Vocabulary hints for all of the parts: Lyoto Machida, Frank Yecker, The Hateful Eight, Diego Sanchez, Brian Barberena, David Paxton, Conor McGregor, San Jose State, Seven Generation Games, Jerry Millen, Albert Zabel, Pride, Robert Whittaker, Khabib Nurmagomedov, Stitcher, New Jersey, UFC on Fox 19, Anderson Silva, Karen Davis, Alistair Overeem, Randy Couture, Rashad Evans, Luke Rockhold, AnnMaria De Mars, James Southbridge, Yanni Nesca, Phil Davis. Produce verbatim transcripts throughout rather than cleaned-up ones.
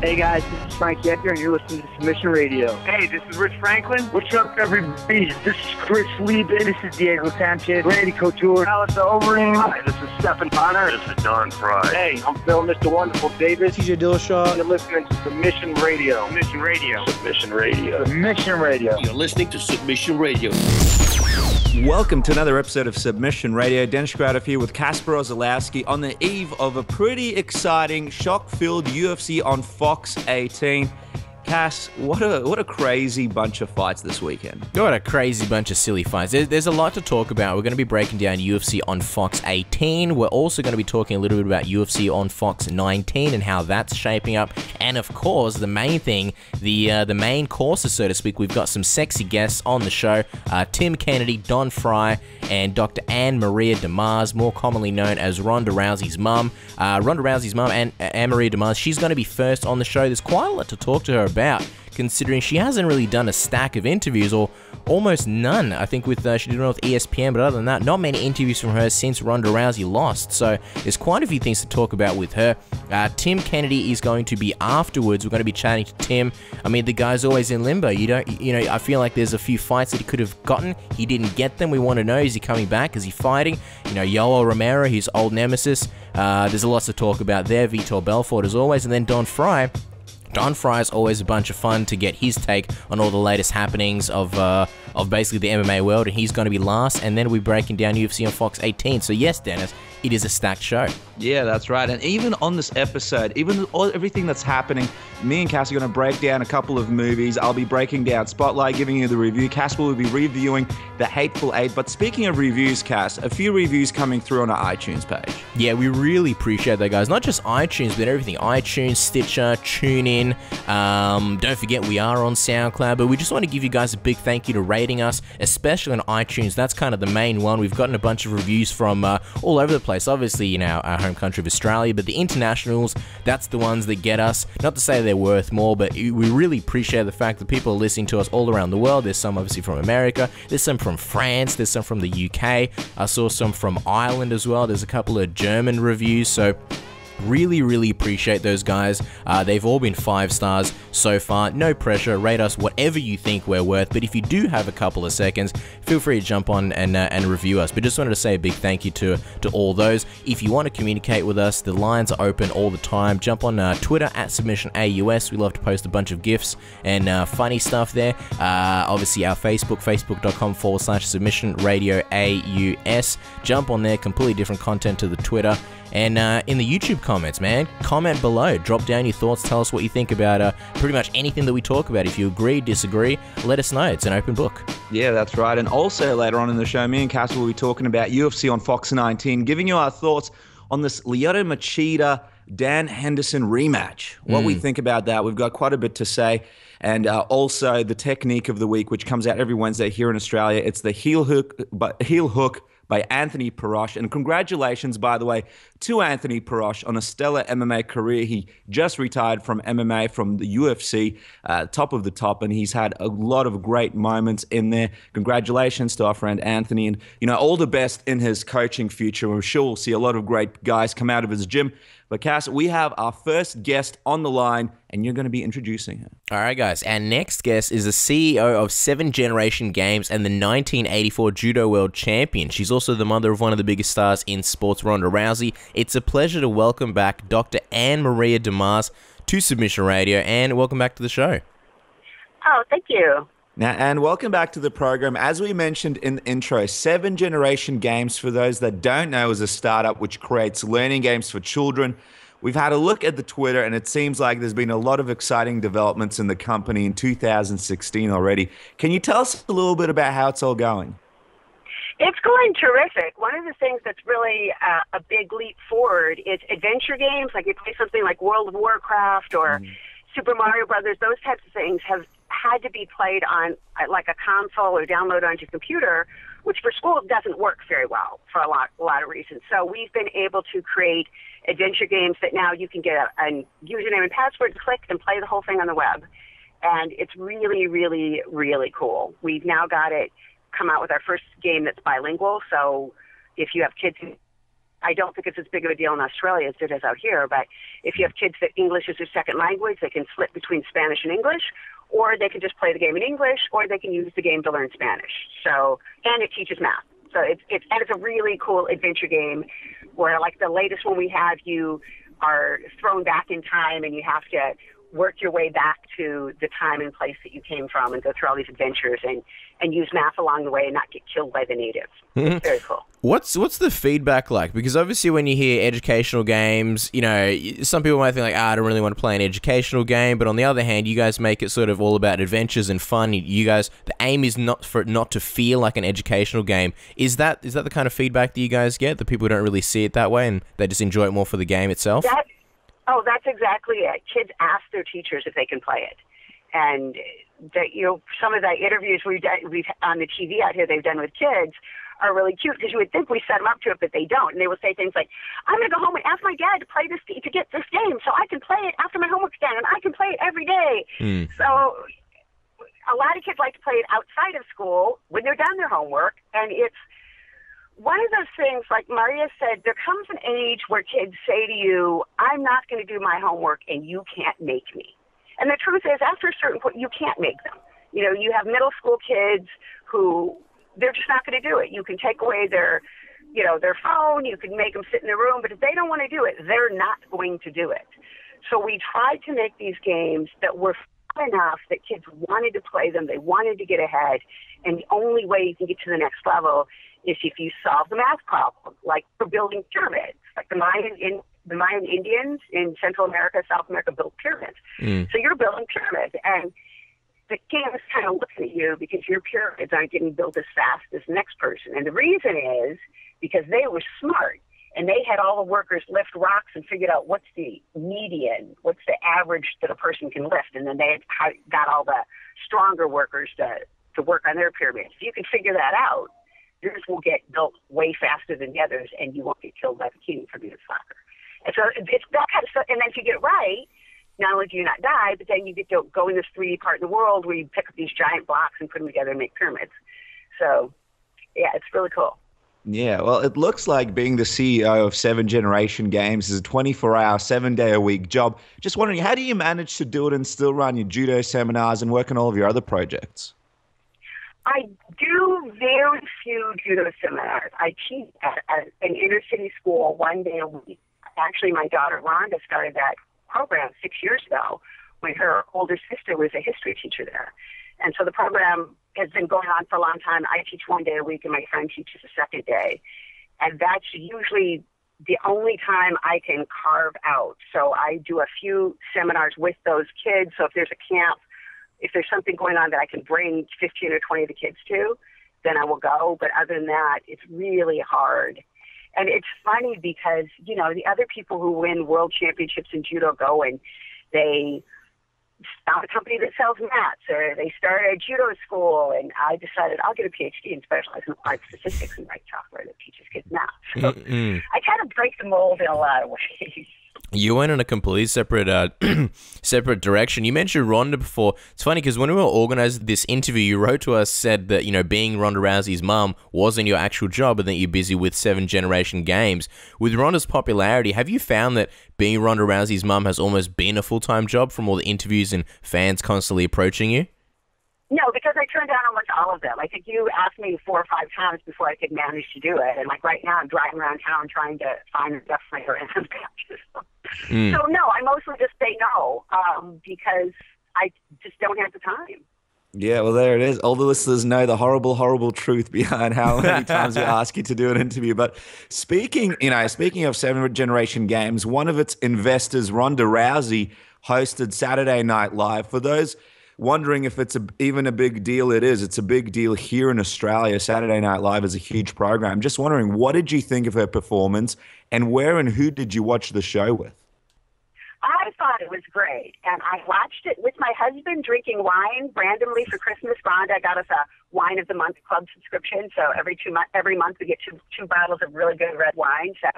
Hey guys, this is Frank Yecker, and you're listening to Submission Radio. Hey, this is Rich Franklin. What's up, everybody? This is Chris Lieben. This is Diego Sanchez. Randy Couture. Alistair Overeem. Hi, this is Stephan Bonnar. This is Don Frye. Hey, I'm Phil, Mister Wonderful Davis. T J Dillashaw. You're listening to Submission Radio. Submission Radio. Submission Radio. Submission Radio. You're listening to Submission Radio. Welcome to another episode of Submission Radio. Dennis Crowder here with Kasper Ozelowski on the eve of a pretty exciting, shock-filled U F C on Fox eighteen. Cass, what a what a crazy bunch of fights this weekend. What a crazy bunch of silly fights. There, there's a lot to talk about. We're going to be breaking down U F C on Fox eighteen. We're also going to be talking a little bit about U F C on Fox nineteen and how that's shaping up. And of course, the main thing, the uh, the main courses, so to speak. We've got some sexy guests on the show: uh, Tim Kennedy, Don Frye, and Doctor AnnMaria De Mars, more commonly known as Ronda Rousey's mum. Uh, Ronda Rousey's mum and uh, AnnMaria De Mars. She's going to be first on the show. There's quite a lot to talk to her about. About, considering she hasn't really done a stack of interviews, or almost none. I think with uh, she did one with E S P N, but other than that, not many interviews from her since Ronda Rousey lost. So there's quite a few things to talk about with her. Uh, Tim Kennedy is going to be afterwards. We're going to be chatting to Tim. I mean, the guy's always in limbo. You don't, you know. I feel like there's a few fights that he could have gotten. He didn't get them. We want to know: is he coming back? Is he fighting? You know, Yoel Romero, his old nemesis. Uh, there's a lot to talk about there. Vitor Belfort, as always, and then Don Frye. Don Frye is always a bunch of fun to get his take on all the latest happenings of uh, of basically the M M A world, and he's going to be last, and then we're breaking down U F C on Fox eighteen. So yes, Dennis, it is a stacked show. Yeah, that's right. And even on this episode, even all, everything that's happening, me and Cass are going to break down a couple of movies. I'll be breaking down Spotlight, giving you the review. Cass will be reviewing The Hateful Eight. But speaking of reviews, Cass, a few reviews coming through on our iTunes page. Yeah, we really appreciate that, guys. Not just iTunes, but everything. iTunes, Stitcher, TuneIn. Um, don't forget, we are on SoundCloud. But we just want to give you guys a big thank you to rating us, especially on iTunes. That's kind of the main one. We've gotten a bunch of reviews from uh, all over the place. place obviously, you know, our home country of Australia, but the internationals, that's the ones that get us. Not to say they're worth more, but we really appreciate the fact that people are listening to us all around the world. There's some obviously from America, there's some from France, there's some from the U K. I saw some from Ireland as well. There's a couple of German reviews, so really, really appreciate those guys. Uh, they've all been five stars so far. No pressure. Rate us whatever you think we're worth. But if you do have a couple of seconds, feel free to jump on and uh, and review us. But just wanted to say a big thank you to to all those. If you want to communicate with us, the lines are open all the time. Jump on uh, Twitter at Submission A U S. We love to post a bunch of GIFs and uh, funny stuff there. Uh, obviously, our Facebook, facebook.com forward slash Submission Radio AUS. Jump on there. Completely different content to the Twitter. And uh, in the YouTube comments, man, comment below. Drop down your thoughts. Tell us what you think about uh, pretty much anything that we talk about. If you agree, disagree, let us know. It's an open book. Yeah, that's right. And also later on in the show, me and Cass will be talking about U F C on Fox nineteen, giving you our thoughts on this Lyoto Machida Dan Henderson rematch. What mm. we think about that. We've got quite a bit to say. And uh, also the technique of the week, which comes out every Wednesday here in Australia. It's the heel hook, but heel hook. by Anthony Parosh. And congratulations, by the way, to Anthony Parosh on a stellar M M A career. He just retired from M M A, from the U F C, uh, top of the top, and he's had a lot of great moments in there. Congratulations to our friend Anthony, and, you know, all the best in his coaching future. I'm sure we'll see a lot of great guys come out of his gym. But Cass, we have our first guest on the line, and you're going to be introducing her. All right, guys. Our next guest is the C E O of Seven Generation Games and the nineteen eighty-four Judo World Champion. She's also the mother of one of the biggest stars in sports, Ronda Rousey. It's a pleasure to welcome back Doctor AnnMaria De Mars to Submission Radio, and welcome back to the show. Oh, thank you. Now, and welcome back to the program. As we mentioned in the intro, Seven Generation Games, for those that don't know, is a startup which creates learning games for children. We've had a look at the Twitter, and it seems like there's been a lot of exciting developments in the company in two thousand sixteen already. Can you tell us a little bit about how it's all going? It's going terrific. One of the things that's really uh, a big leap forward is adventure games. Like you play something like World of Warcraft or mm. Super Mario Brothers. Those types of things have had to be played on like a console or download onto your computer, which for school doesn't work very well for a lot, a lot of reasons. So we've been able to create adventure games that now you can get a, a username and password, click, and play the whole thing on the web. And it's really, really, really cool. We've now got it come out with our first game that's bilingual. So if you have kids who I don't think it's as big of a deal in Australia as it is out here, but if you have kids that English is their second language, they can flip between Spanish and English, or they can just play the game in English, or they can use the game to learn Spanish. So, and it teaches math. So it's, it's, and it's a really cool adventure game where, like, the latest one we have, you are thrown back in time and you have to work your way back to the time and place that you came from and go through all these adventures and, and use math along the way and not get killed by the natives. Mm-hmm. It's very cool. What's what's the feedback like? Because obviously when you hear educational games, you know, some people might think like, ah, I don't really want to play an educational game. But on the other hand, you guys make it sort of all about adventures and fun. You guys, the aim is not for it not to feel like an educational game. Is that is that the kind of feedback that you guys get, that people don't really see it that way and they just enjoy it more for the game itself? That Oh, that's exactly it. Kids ask their teachers if they can play it. And, that you know, some of the interviews we've done we've, on the T V out here they've done with kids are really cute, because you would think we set them up to it, but they don't. And they will say things like, I'm going to go home and ask my dad to play this, to get this game so I can play it after my homework's done, and I can play it every day. Mm. So a lot of kids like to play it outside of school when they're done their homework, and it's one of those things, like Maria said, there comes an age where kids say to you, I'm not going to do my homework and you can't make me. And the truth is, after a certain point, you can't make them. You know, you have middle school kids who, they're just not going to do it. You can take away their, you know, their phone, you can make them sit in their room, but if they don't want to do it, they're not going to do it. So we tried to make these games that were fun enough that kids wanted to play them, they wanted to get ahead, and the only way you can get to the next level is if you solve the math problem, like for building pyramids, like the Mayan, in, the Mayan Indians in Central America, South America built pyramids. Mm. So you're building pyramids, and the game is kind of looking at you because your pyramids aren't getting built as fast as the next person. And the reason is because they were smart, and they had all the workers lift rocks and figured out what's the median, what's the average that a person can lift, and then they got all the stronger workers to, to work on their pyramids. If you can figure that out, yours will get built way faster than the others, and you won't get killed by the king for being a slacker. And so it's that kind of stuff. And then if you get it right, not only do you not die, but then you get to go in this three D part of the world where you pick up these giant blocks and put them together and make pyramids. So, yeah, it's really cool. Yeah, well, it looks like being the C E O of Seven Generation Games is a twenty-four hour, seven-day-a-week job. Just wondering, how do you manage to do it and still run your judo seminars and work on all of your other projects? I do very few judo seminars. I teach at, at an inner-city school one day a week. Actually, my daughter Ronda started that program six years ago when her older sister was a history teacher there. And so the program has been going on for a long time. I teach one day a week, and my friend teaches a second day. And that's usually the only time I can carve out. So I do a few seminars with those kids. So if there's a camp, if there's something going on that I can bring fifteen or twenty of the kids to, then I will go. But other than that, it's really hard. And it's funny because, you know, the other people who win world championships in judo go and they found a company that sells mats, or they started a judo school, and I decided I'll get a P H D and specialize in applied statistics and write software that teaches kids math. So mm-hmm. I kind of break the mold in a lot of ways. You went in a completely separate uh, separate direction. You mentioned Ronda before. It's funny because when we were organizing this interview, you wrote to us, said that, you know, being Ronda Rousey's mom wasn't your actual job and that you're busy with Seven Generation Games. With Ronda's popularity, have you found that being Ronda Rousey's mom has almost been a full-time job from all the interviews and fans constantly approaching you? No, because I turned down almost all of them. I think you asked me four or five times before I could manage to do it. And, like, right now I'm driving around town trying to find a deaf player and some patches. Mm. So, no, I mostly just say no um, because I just don't have the time. Yeah, well, there it is. All the listeners know the horrible, horrible truth behind how many times we ask you to do an interview. But speaking, you know, speaking of Seven Generation Games, one of its investors, Ronda Rousey, hosted Saturday Night Live. For those wondering if it's a, even a big deal, it is. It's a big deal here in Australia. Saturday Night Live is a huge program. Just wondering, what did you think of her performance, and where and who did you watch the show with? I I thought it was great, and I watched it with my husband drinking wine randomly for Christmas. Ronda got us a Wine of the Month Club subscription, so every two month, every month we get two two bottles of really good red wine. So,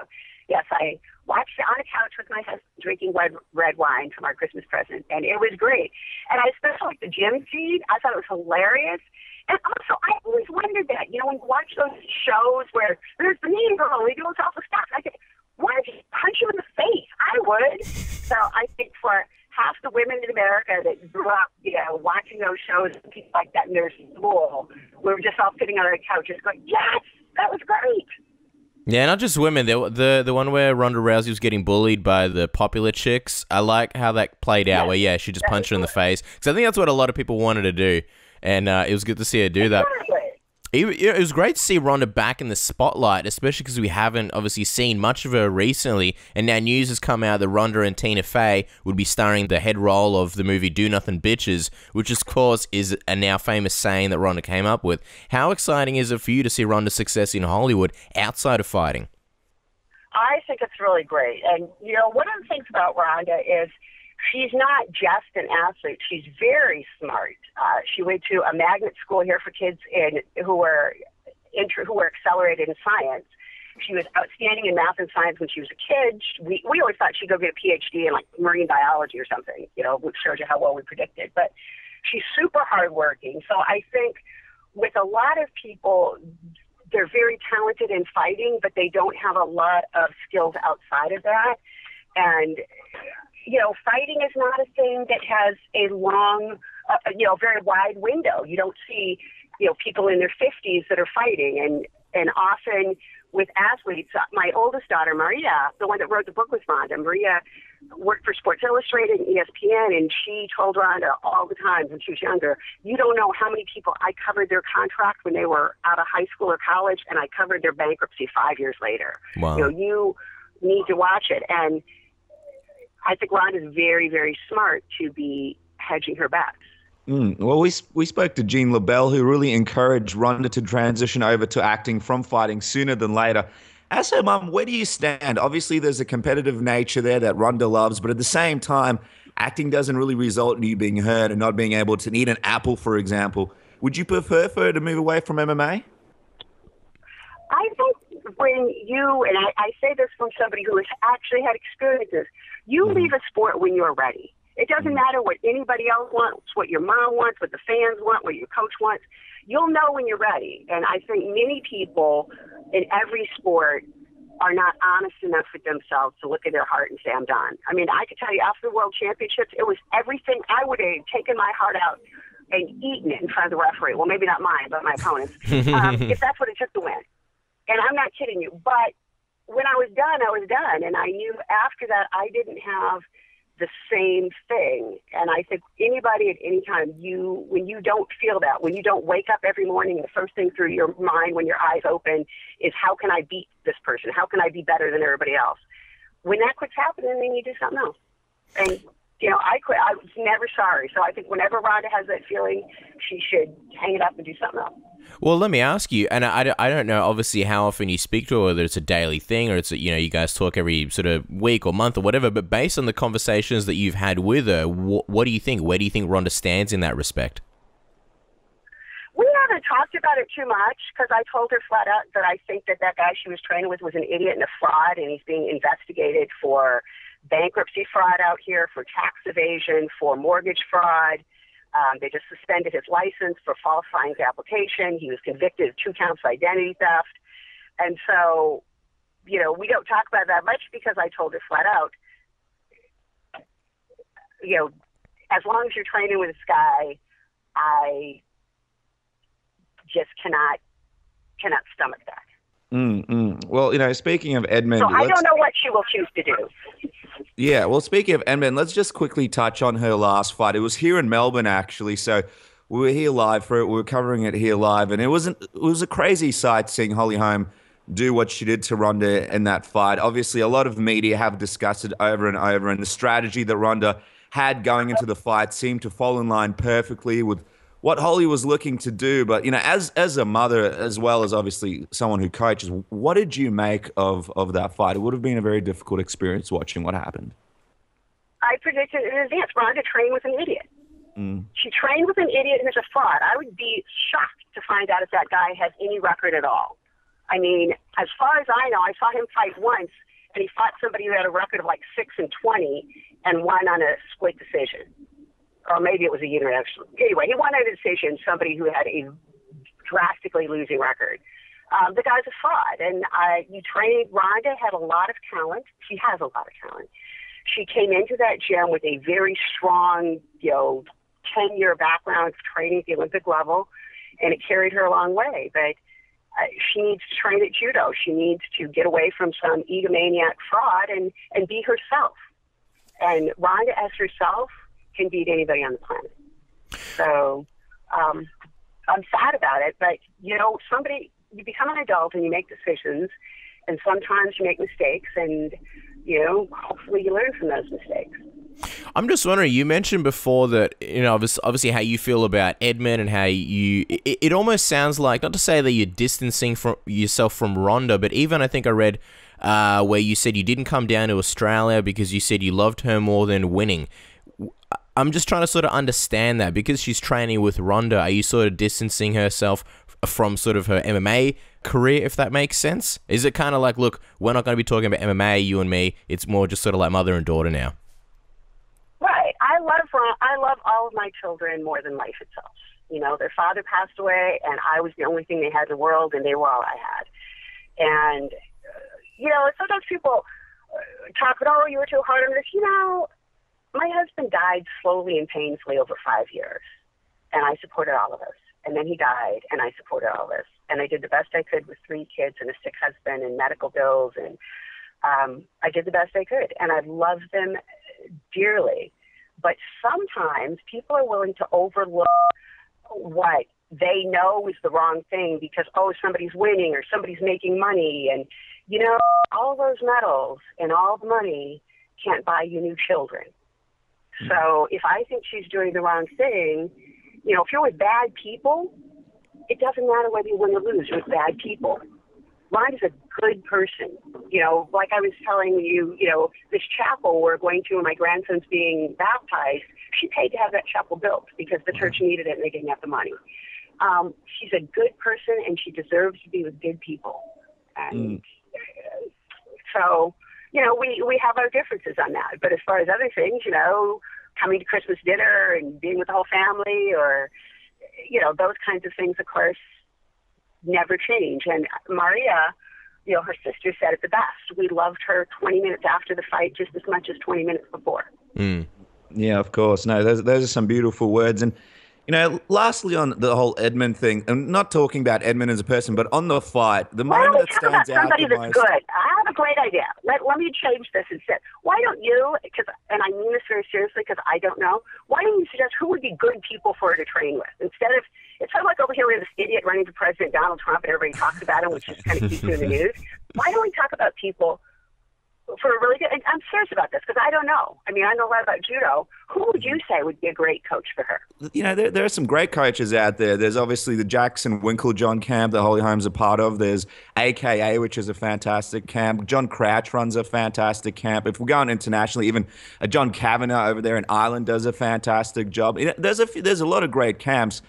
yes, I watched it on a couch with my husband drinking red, red wine from our Christmas present, and it was great. And I especially liked the gym feed. I thought it was hilarious. And also, I always wondered that, you know, when you watch those shows where there's the mean girl, they do all sorts of stuff, I think, why would you punch you in the face? I would. So I think for half the women in America that grew up, you know, watching those shows and things like that in their school, we were just all sitting on our couches going, yes, that was great. Yeah, not just women. The, the, the one where Ronda Rousey was getting bullied by the popular chicks, I like how that played out, yeah, where, yeah, she just punched her in the face. Because I think that's what a lot of people wanted to do. And uh, it was good to see her do that. It, it was great to see Ronda back in the spotlight, especially because we haven't obviously seen much of her recently. And now news has come out that Ronda and Tina Fey would be starring the head role of the movie Do Nothing Bitches, which of course is a now famous saying that Ronda came up with. How exciting is it for you to see Ronda's success in Hollywood outside of fighting? I think it's really great. And, you know, one of the things about Ronda is she's not just an athlete. She's very smart. Uh, she went to a magnet school here for kids in who were intro, who were accelerated in science. She was outstanding in math and science when she was a kid. We we always thought she'd go get a P H D in like marine biology or something, you know, which shows you how well we predicted. But she's super hardworking. So I think with a lot of people, they're very talented in fighting, but they don't have a lot of skills outside of that. And you know, fighting is not a thing that has a long, uh, you know, very wide window. You don't see, you know, people in their fifties that are fighting. And, and often with athletes, my oldest daughter, Maria, the one that wrote the book with Ronda, Maria worked for Sports Illustrated and E S P N, and she told Ronda all the time when she was younger, you don't know how many people I covered their contract when they were out of high school or college, and I covered their bankruptcy five years later. Wow. You know, you need to watch it. And I think Ronda's very, very smart to be hedging her bets. Mm. Well, we we spoke to Jean LaBelle, who really encouraged Ronda to transition over to acting from fighting sooner than later. As her mum, where do you stand? Obviously, there's a competitive nature there that Ronda loves, but at the same time, acting doesn't really result in you being hurt and not being able to eat an apple, for example. Would you prefer for her to move away from M M A? I think when you, and I, I say this from somebody who has actually had experiences, you mm. leave a sport when you're ready. It doesn't matter what anybody else wants, what your mom wants, what the fans want, what your coach wants. You'll know when you're ready. And I think many people in every sport are not honest enough with themselves to look at their heart and say, I'm done. I mean, I could tell you after the World Championships, it was everything. I would have taken my heart out and eaten it in front of the referee. Well, maybe not mine, but my opponent's. um, if that's what it took to win. And I'm not kidding you, but when I was done, I was done. And I knew after that I didn't have the same thing. And I think anybody at any time, you when you don't feel that, when you don't wake up every morning, the first thing through your mind when your eyes open is, how can I beat this person? How can I be better than everybody else? When that quits happening, then you do something else. And, you know, I quit. I was never sorry. So I think whenever Ronda has that feeling, she should hang it up and do something else. Well, let me ask you, and I, I don't know, obviously, how often you speak to her, whether it's a daily thing or it's, a, you know, you guys talk every sort of week or month or whatever, but based on the conversations that you've had with her, wh what do you think? Where do you think Ronda stands in that respect? We haven't talked about it too much because I told her flat out that I think that that guy she was training with was an idiot and a fraud, and he's being investigated for bankruptcy fraud out here, for tax evasion, for mortgage fraud. Um, they just suspended his license for falsifying his application. He was convicted of two counts of identity theft. And so, you know, we don't talk about that much because I told her flat out, you know, as long as you're training with this guy, I just cannot, cannot stomach that. Mm, mm. Well, you know, speaking of Edmond, so I don't know what she will choose to do. Yeah, well, speaking of Edmond, let's just quickly touch on her last fight. It was here in Melbourne, actually, so we were here live for it. We were covering it here live, and it wasn't. It was a crazy sight seeing Holly Holm do what she did to Ronda in that fight. Obviously, a lot of the media have discussed it over and over, and the strategy that Ronda had going into the fight seemed to fall in line perfectly with what Holly was looking to do. But, you know, as as a mother, as well as obviously someone who coaches, what did you make of, of that fight? It would have been a very difficult experience watching what happened. I predicted in advance. Ronda trained with an idiot. Mm. She trained with an idiot and is a fraud. I would be shocked to find out if that guy has any record at all. I mean, as far as I know, I saw him fight once, and he fought somebody who had a record of like six and twenty and won on a split decision. Or maybe it was a universal. Anyway, he won on a decision, somebody who had a drastically losing record. Um, the guy's a fraud. And uh, you trained, Ronda had a lot of talent. She has a lot of talent. She came into that gym with a very strong, you know, ten-year background of training at the Olympic level, and it carried her a long way. But uh, she needs to train at judo. She needs to get away from some egomaniac fraud and, and be herself. And Ronda as herself can beat anybody on the planet. So um, I'm sad about it, but, you know, somebody, you become an adult and you make decisions, and sometimes you make mistakes, and, you know, hopefully you learn from those mistakes. I'm just wondering, you mentioned before that, you know, obviously how you feel about Edmond and how you, it, it almost sounds like, not to say that you're distancing from yourself from Ronda, but even I think I read uh, where you said you didn't come down to Australia because you said you loved her more than winning. I'm just trying to sort of understand that, because she's training with Ronda, are you sort of distancing herself from sort of her M M A career, if that makes sense? Is it kind of like, look, we're not going to be talking about M M A, you and me, it's more just sort of like mother and daughter now? Right. I love I love all of my children more than life itself. You know, their father passed away, and I was the only thing they had in the world, and they were all I had. And, you know, sometimes people talk about, oh, you were too hard on this. You know, my husband died slowly and painfully over five years, and I supported all of us. And then he died, and I supported all this. And I did the best I could with three kids and a sick husband and medical bills. And um, I did the best I could. And I love them dearly. But sometimes people are willing to overlook what they know is the wrong thing because, oh, somebody's winning or somebody's making money. And, you know, all those medals and all the money can't buy you new children. Mm-hmm. So if I think she's doing the wrong thing, you know, if you're with bad people, it doesn't matter whether you win or lose. You're with bad people. Ronda's a good person. You know, like I was telling you, you know, this chapel we're going to and my grandson's being baptized, she paid to have that chapel built because the church needed it and they didn't have the money. Um, she's a good person and she deserves to be with good people. And mm. so, you know, we, we have our differences on that. But as far as other things, you know, coming to Christmas dinner and being with the whole family or, you know, those kinds of things, of course, never change. And Maria, you know, her sister said it the best. We loved her twenty minutes after the fight just as much as twenty minutes before. Mm. Yeah, of course. No, those, those are some beautiful words. And, you know, lastly on the whole Edmond thing, I'm not talking about Edmond as a person, but on the fight, the why moment that stands about somebody out the that's most... good. I have a great idea. Let, let me change this and say, why don't you, cause, and I mean this very seriously because I don't know, why don't you suggest who would be good people for her to train with? Instead of, it's sort of like over here we have this idiot running for President Donald Trump and everybody talks about him, which is kind of keeps you in the news. Why don't we talk about people for a really good, and I'm serious about this because I don't know. I mean, I know a lot about judo. Who would you say would be a great coach for her? You know, there, there are some great coaches out there. There's obviously the Jackson Winklejohn camp that Holly Holm's a part of. There's A K A, which is a fantastic camp. John Crouch runs a fantastic camp. If we're going internationally, even a John Kavanagh over there in Ireland does a fantastic job. You know, there's a few, there's a lot of great camps.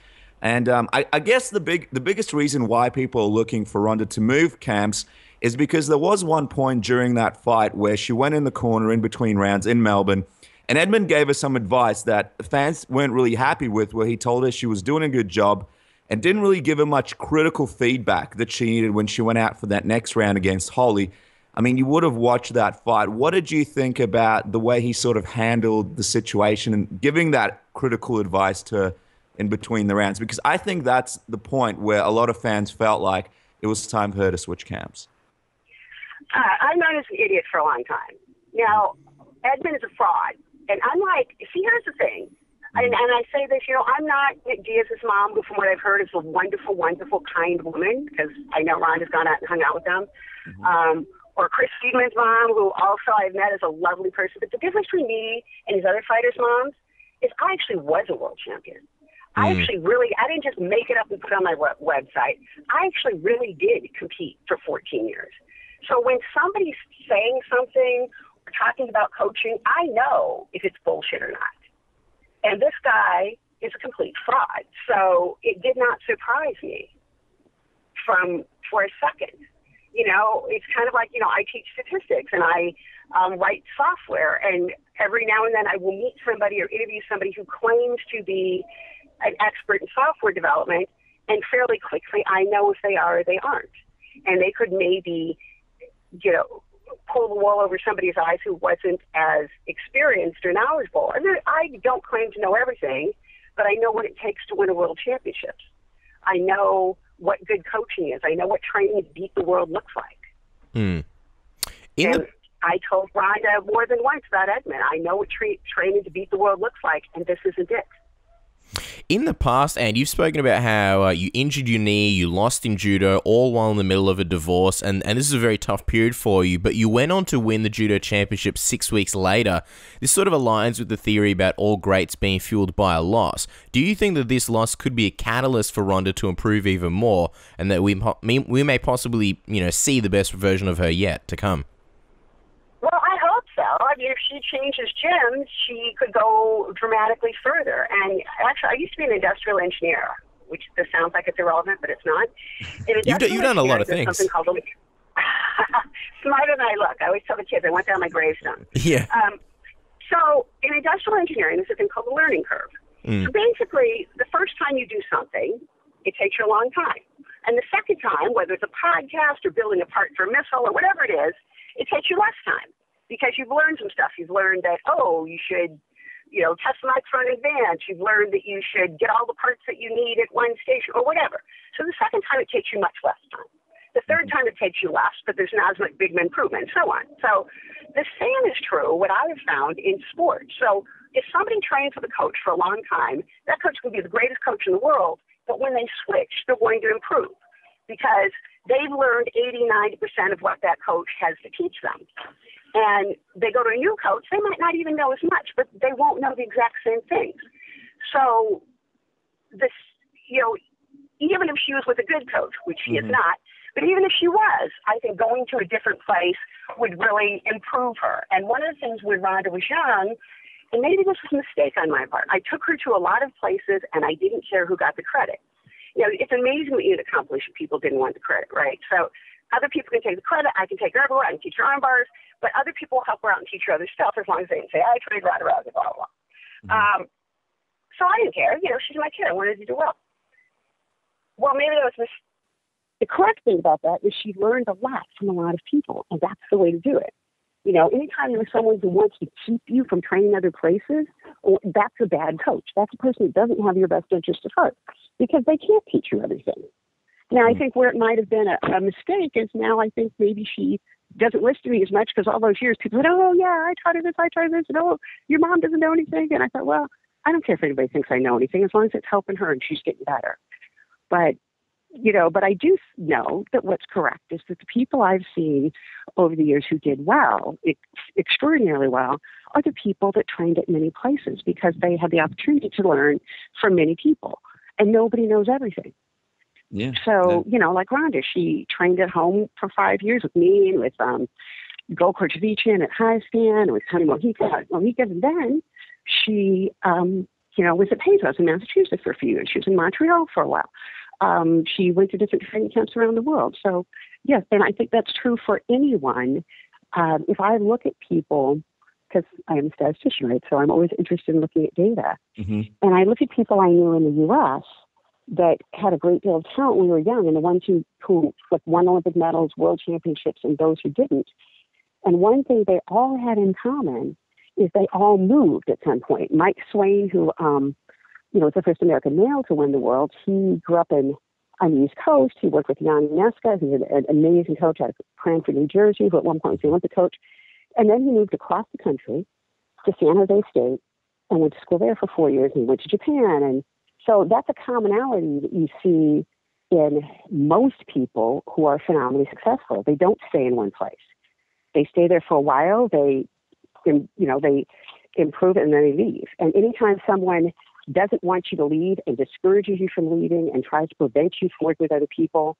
And um, I, I guess the big the biggest reason why people are looking for Ronda to move camps is because there was one point during that fight where she went in the corner in between rounds in Melbourne, and Edmond gave her some advice that fans weren't really happy with, where he told her she was doing a good job and didn't really give her much critical feedback that she needed when she went out for that next round against Holly. I mean, you would have watched that fight. What did you think about the way he sort of handled the situation and giving that critical advice to her in between the rounds? Because I think that's the point where a lot of fans felt like it was time for her to switch camps. Uh, I've known as an idiot for a long time. Now, Edmond is a fraud. And I'm like, see, here's the thing. And, and I say this, you know, I'm not Nick Diaz's mom, who from what I've heard is a wonderful, wonderful, kind woman, because I know Ronda's gone out and hung out with them. Mm-hmm. Um, or Chris Friedman's mom, who also I've met is a lovely person. But the difference between me and these other fighters' moms is I actually was a world champion. Mm. I actually really, I didn't just make it up and put it on my web website. I actually really did compete for fourteen years. So when somebody's saying something talking about coaching, I know if it's bullshit or not. And this guy is a complete fraud. So it did not surprise me from for a second. You know, it's kind of like, you know, I teach statistics and I um, write software, and every now and then I will meet somebody or interview somebody who claims to be an expert in software development, and fairly quickly I know if they are or they aren't. And they could maybe, you know, pull the wool over somebody's eyes who wasn't as experienced or knowledgeable. And I don't claim to know everything, but I know what it takes to win a world championship. I know what good coaching is. I know what training to beat the world looks like. Hmm. And the- I told Ronda more than once about Edmond. I know what tra- training to beat the world looks like, and this isn't it. In the past, and you've spoken about how uh, you injured your knee, you lost in judo, all while in the middle of a divorce, and, and this is a very tough period for you, but you went on to win the judo championship six weeks later. This sort of aligns with the theory about all greats being fueled by a loss. Do you think that this loss could be a catalyst for Ronda to improve even more, and that we, we may possibly, you know, see the best version of her yet to come? Well, I hope so. I mean, if she changes gyms, she could go dramatically further. And actually, I used to be an industrial engineer, which this sounds like it's irrelevant, but it's not. You've done, you've done a lot of things. Something called a... Smarter than I look. I always tell the kids I went down my gravestone. Yeah. Um, so in industrial engineering, there's something called the learning curve. Mm. So basically, the first time you do something, it takes you a long time. And the second time, whether it's a podcast or building a part for a missile or whatever it is, it takes you less time because you've learned some stuff. You've learned that, oh, you should, you know, test the microphone in advance. You've learned that you should get all the parts that you need at one station or whatever. So the second time, it takes you much less time. The third time, it takes you less, but there's not as much big improvement and so on. So the same is true, what I have found, in sports. So if somebody trains with a coach for a long time, that coach can be the greatest coach in the world, but when they switch, they're going to improve because they've learned eighty, ninety percent of what that coach has to teach them. And they go to a new coach, they might not even know as much, but they won't know the exact same things. So this, you know, even if she was with a good coach, which she mm-hmm. is not, but even if she was, I think going to a different place would really improve her. And one of the things when Ronda was young, and maybe this was a mistake on my part, I took her to a lot of places and I didn't care who got the credit. You know, it's amazing what you'd accomplish if people didn't want the credit, right? So other people can take the credit. I can take her everywhere. I can teach her arm bars. But other people will help her out and teach her other stuff as long as they can say, I trained Ronda Rousey, blah, blah, blah. Mm-hmm. Um, so I didn't care. You know, she's my kid. I wanted to do well. Well, maybe that was mis- the correct thing about that is she learned a lot from a lot of people, and that's the way to do it. You know, anytime there's someone who wants to keep you from training other places, that's a bad coach. That's a person who doesn't have your best interest at heart because they can't teach you everything. Now, I think where it might have been a, a mistake is now I think maybe she doesn't listen to me as much because all those years people said, oh, yeah, I taught her this, I taught her this, and oh, your mom doesn't know anything. And I thought, well, I don't care if anybody thinks I know anything as long as it's helping her and she's getting better. But You know, but I do know that what's correct is that the people I've seen over the years who did well, ex- extraordinarily well, are the people that trained at many places because they had the opportunity to learn from many people, and nobody knows everything. Yeah. So, yeah. you know, like Ronda, she trained at home for five years with me and with um, Golkar Javichan at High Scan and with Tony Mojica at Mojica, and then she, um, you know, was at Pezos in Massachusetts for a few years. She was in Montreal for a while. Um, she went to different training camps around the world. So, yes, and I think that's true for anyone. Um, if I look at people, because I am a statistician, right, so I'm always interested in looking at data. Mm-hmm. And I look at people I knew in the U S that had a great deal of talent when we were young, and the ones who, who like, won Olympic medals, world championships, and those who didn't. And one thing they all had in common is they all moved at some point. Mike Swain, who... Um, You know, it's the first American male to win the world. He grew up in on the East Coast. He worked with Yanni Nesca, who's an, an amazing coach out of Cranford, New Jersey, who at one point was the Olympic coach. And then he moved across the country to San Jose State and went to school there for four years and went to Japan. And so that's a commonality that you see in most people who are phenomenally successful. They don't stay in one place. They stay there for a while. They, you know, they improve and then they leave. And anytime someone doesn't want you to lead and discourages you from leading and tries to prevent you from working with other people,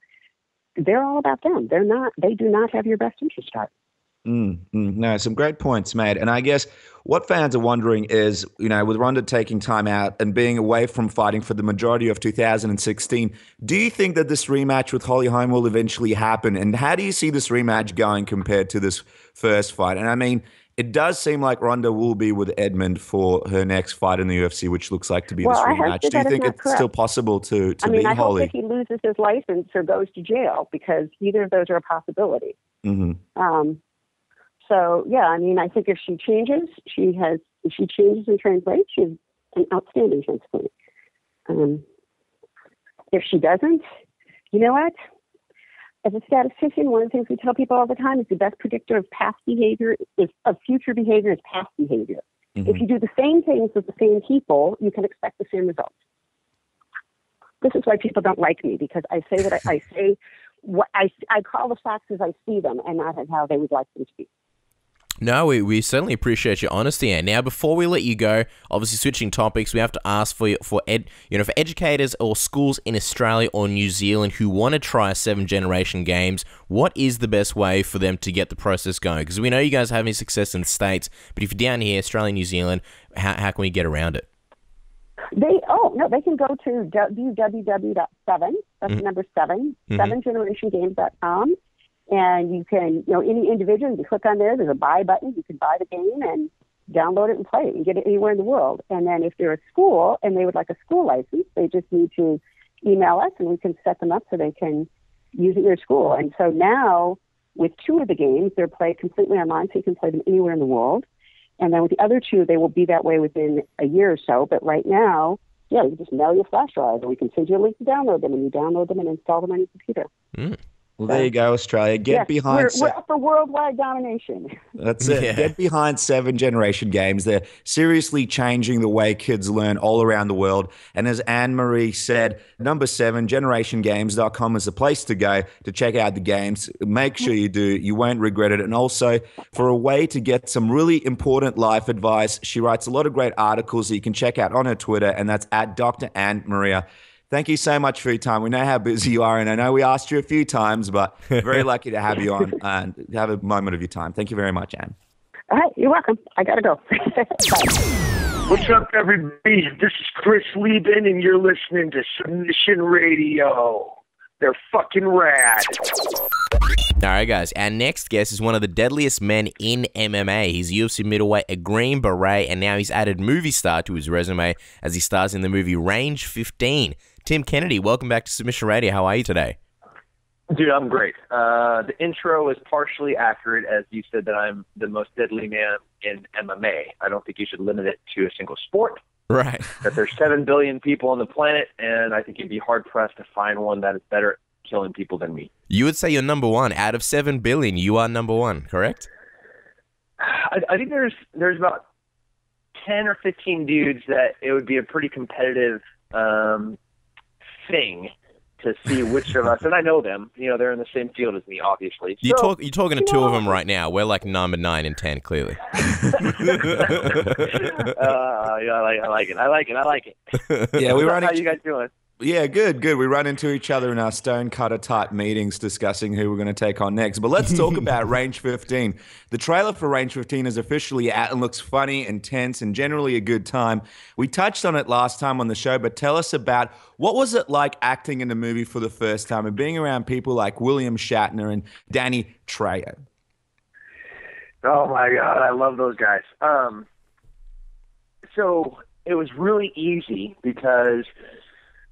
they're all about them. They're not, they do not have your best interest at heart. Mm, mm, no, some great points made. And I guess what fans are wondering is, you know, with Ronda taking time out and being away from fighting for the majority of two thousand sixteen, do you think that this rematch with Holly Holm will eventually happen? And how do you see this rematch going compared to this first fight? And I mean, it does seem like Ronda will be with Edmond for her next fight in the U F C, which looks like to be well, this rematch. Do you think it's correct. still possible to, to I mean, beat I Holly? I hope that he loses his license or goes to jail, because either of those are a possibility. Mm-hmm. Um, So, yeah, I mean, I think if she changes, she has, if she changes and translates, she's an outstanding transplant. Um, if she doesn't, you know what? As a statistician, one of the things we tell people all the time is the best predictor of past behavior, is, of future behavior, is past behavior. Mm-hmm. If you do the same things with the same people, you can expect the same results. This is why people don't like me, because I say that I, I say what I, I call the facts as I see them and not as how they would like them to be. No, we, we certainly appreciate your honesty, Anne. Now, before we let you go, obviously switching topics, we have to ask for for ed, you know for educators or schools in Australia or New Zealand who want to try Seven Generation Games, what is the best way for them to get the process going? Because we know you guys have any success in the States, but if you're down here, Australia, New Zealand, how how can we get around it? They oh no, they can go to w w w dot seven. That's mm-hmm. the number seven. Mm-hmm. seven generation games dot com. And you can, you know, any individual, you click on there, there's a buy button. You can buy the game and download it and play it and get it anywhere in the world. And then if they're a school and they would like a school license, they just need to email us and we can set them up so they can use it in their school. And so now with two of the games, they're played completely online, so you can play them anywhere in the world. And then with the other two, they will be that way within a year or so. But right now, yeah, you just mail your flash drive and we can send you a link to download them, and you download them and install them on your computer. Mm. Well, there you go, Australia. Get yes, behind. We're, we're up for worldwide domination. That's it. Yeah. Get behind Seven Generation Games. They're seriously changing the way kids learn all around the world. And as AnnMarie said, number seven, generation games dot com is the place to go to check out the games. Make sure you do. You won't regret it. And also, for a way to get some really important life advice, she writes a lot of great articles that you can check out on her Twitter, and that's at Doctor AnnMaria. Thank you so much for your time. We know how busy you are, and I know we asked you a few times, but very lucky to have you on and have a moment of your time. Thank you very much, Anne. All right, you're welcome. I got to go. What's up, everybody? This is Chris Lieben, and you're listening to Submission Radio. They're fucking rad. All right, guys, our next guest is one of the deadliest men in M M A. He's U F C middleweight, a green beret, and now he's added movie star to his resume as he stars in the movie Range fifteen. Tim Kennedy, welcome back to Submission Radio. How are you today? Dude, I'm great. Uh, the intro is partially accurate, as you said that I'm the most deadly man in M M A. I don't think you should limit it to a single sport. Right. That there's seven billion people on the planet, and I think you'd be hard-pressed to find one that is better killing people than me. You would say you're number one out of seven billion. You are number one, correct? I, I think there's there's about ten or fifteen dudes that it would be a pretty competitive um, thing to see which of us, and I know them. You know, they're in the same field as me, obviously. You so, talk, you're talking to you two know. of them right now. We're like number nine and ten, clearly. uh, yeah, I, like, I like it. I like it. I like it. Yeah, we run. How you guys doing? Yeah, good, good. We run into each other in our stone-cutter type meetings discussing who we're going to take on next. But let's talk about Range fifteen. The trailer for Range fifteen is officially out and looks funny, intense, and generally a good time. We touched on it last time on the show, but tell us about what was it like acting in the movie for the first time and being around people like William Shatner and Danny Trejo? Oh, my God. I love those guys. Um, so it was really easy because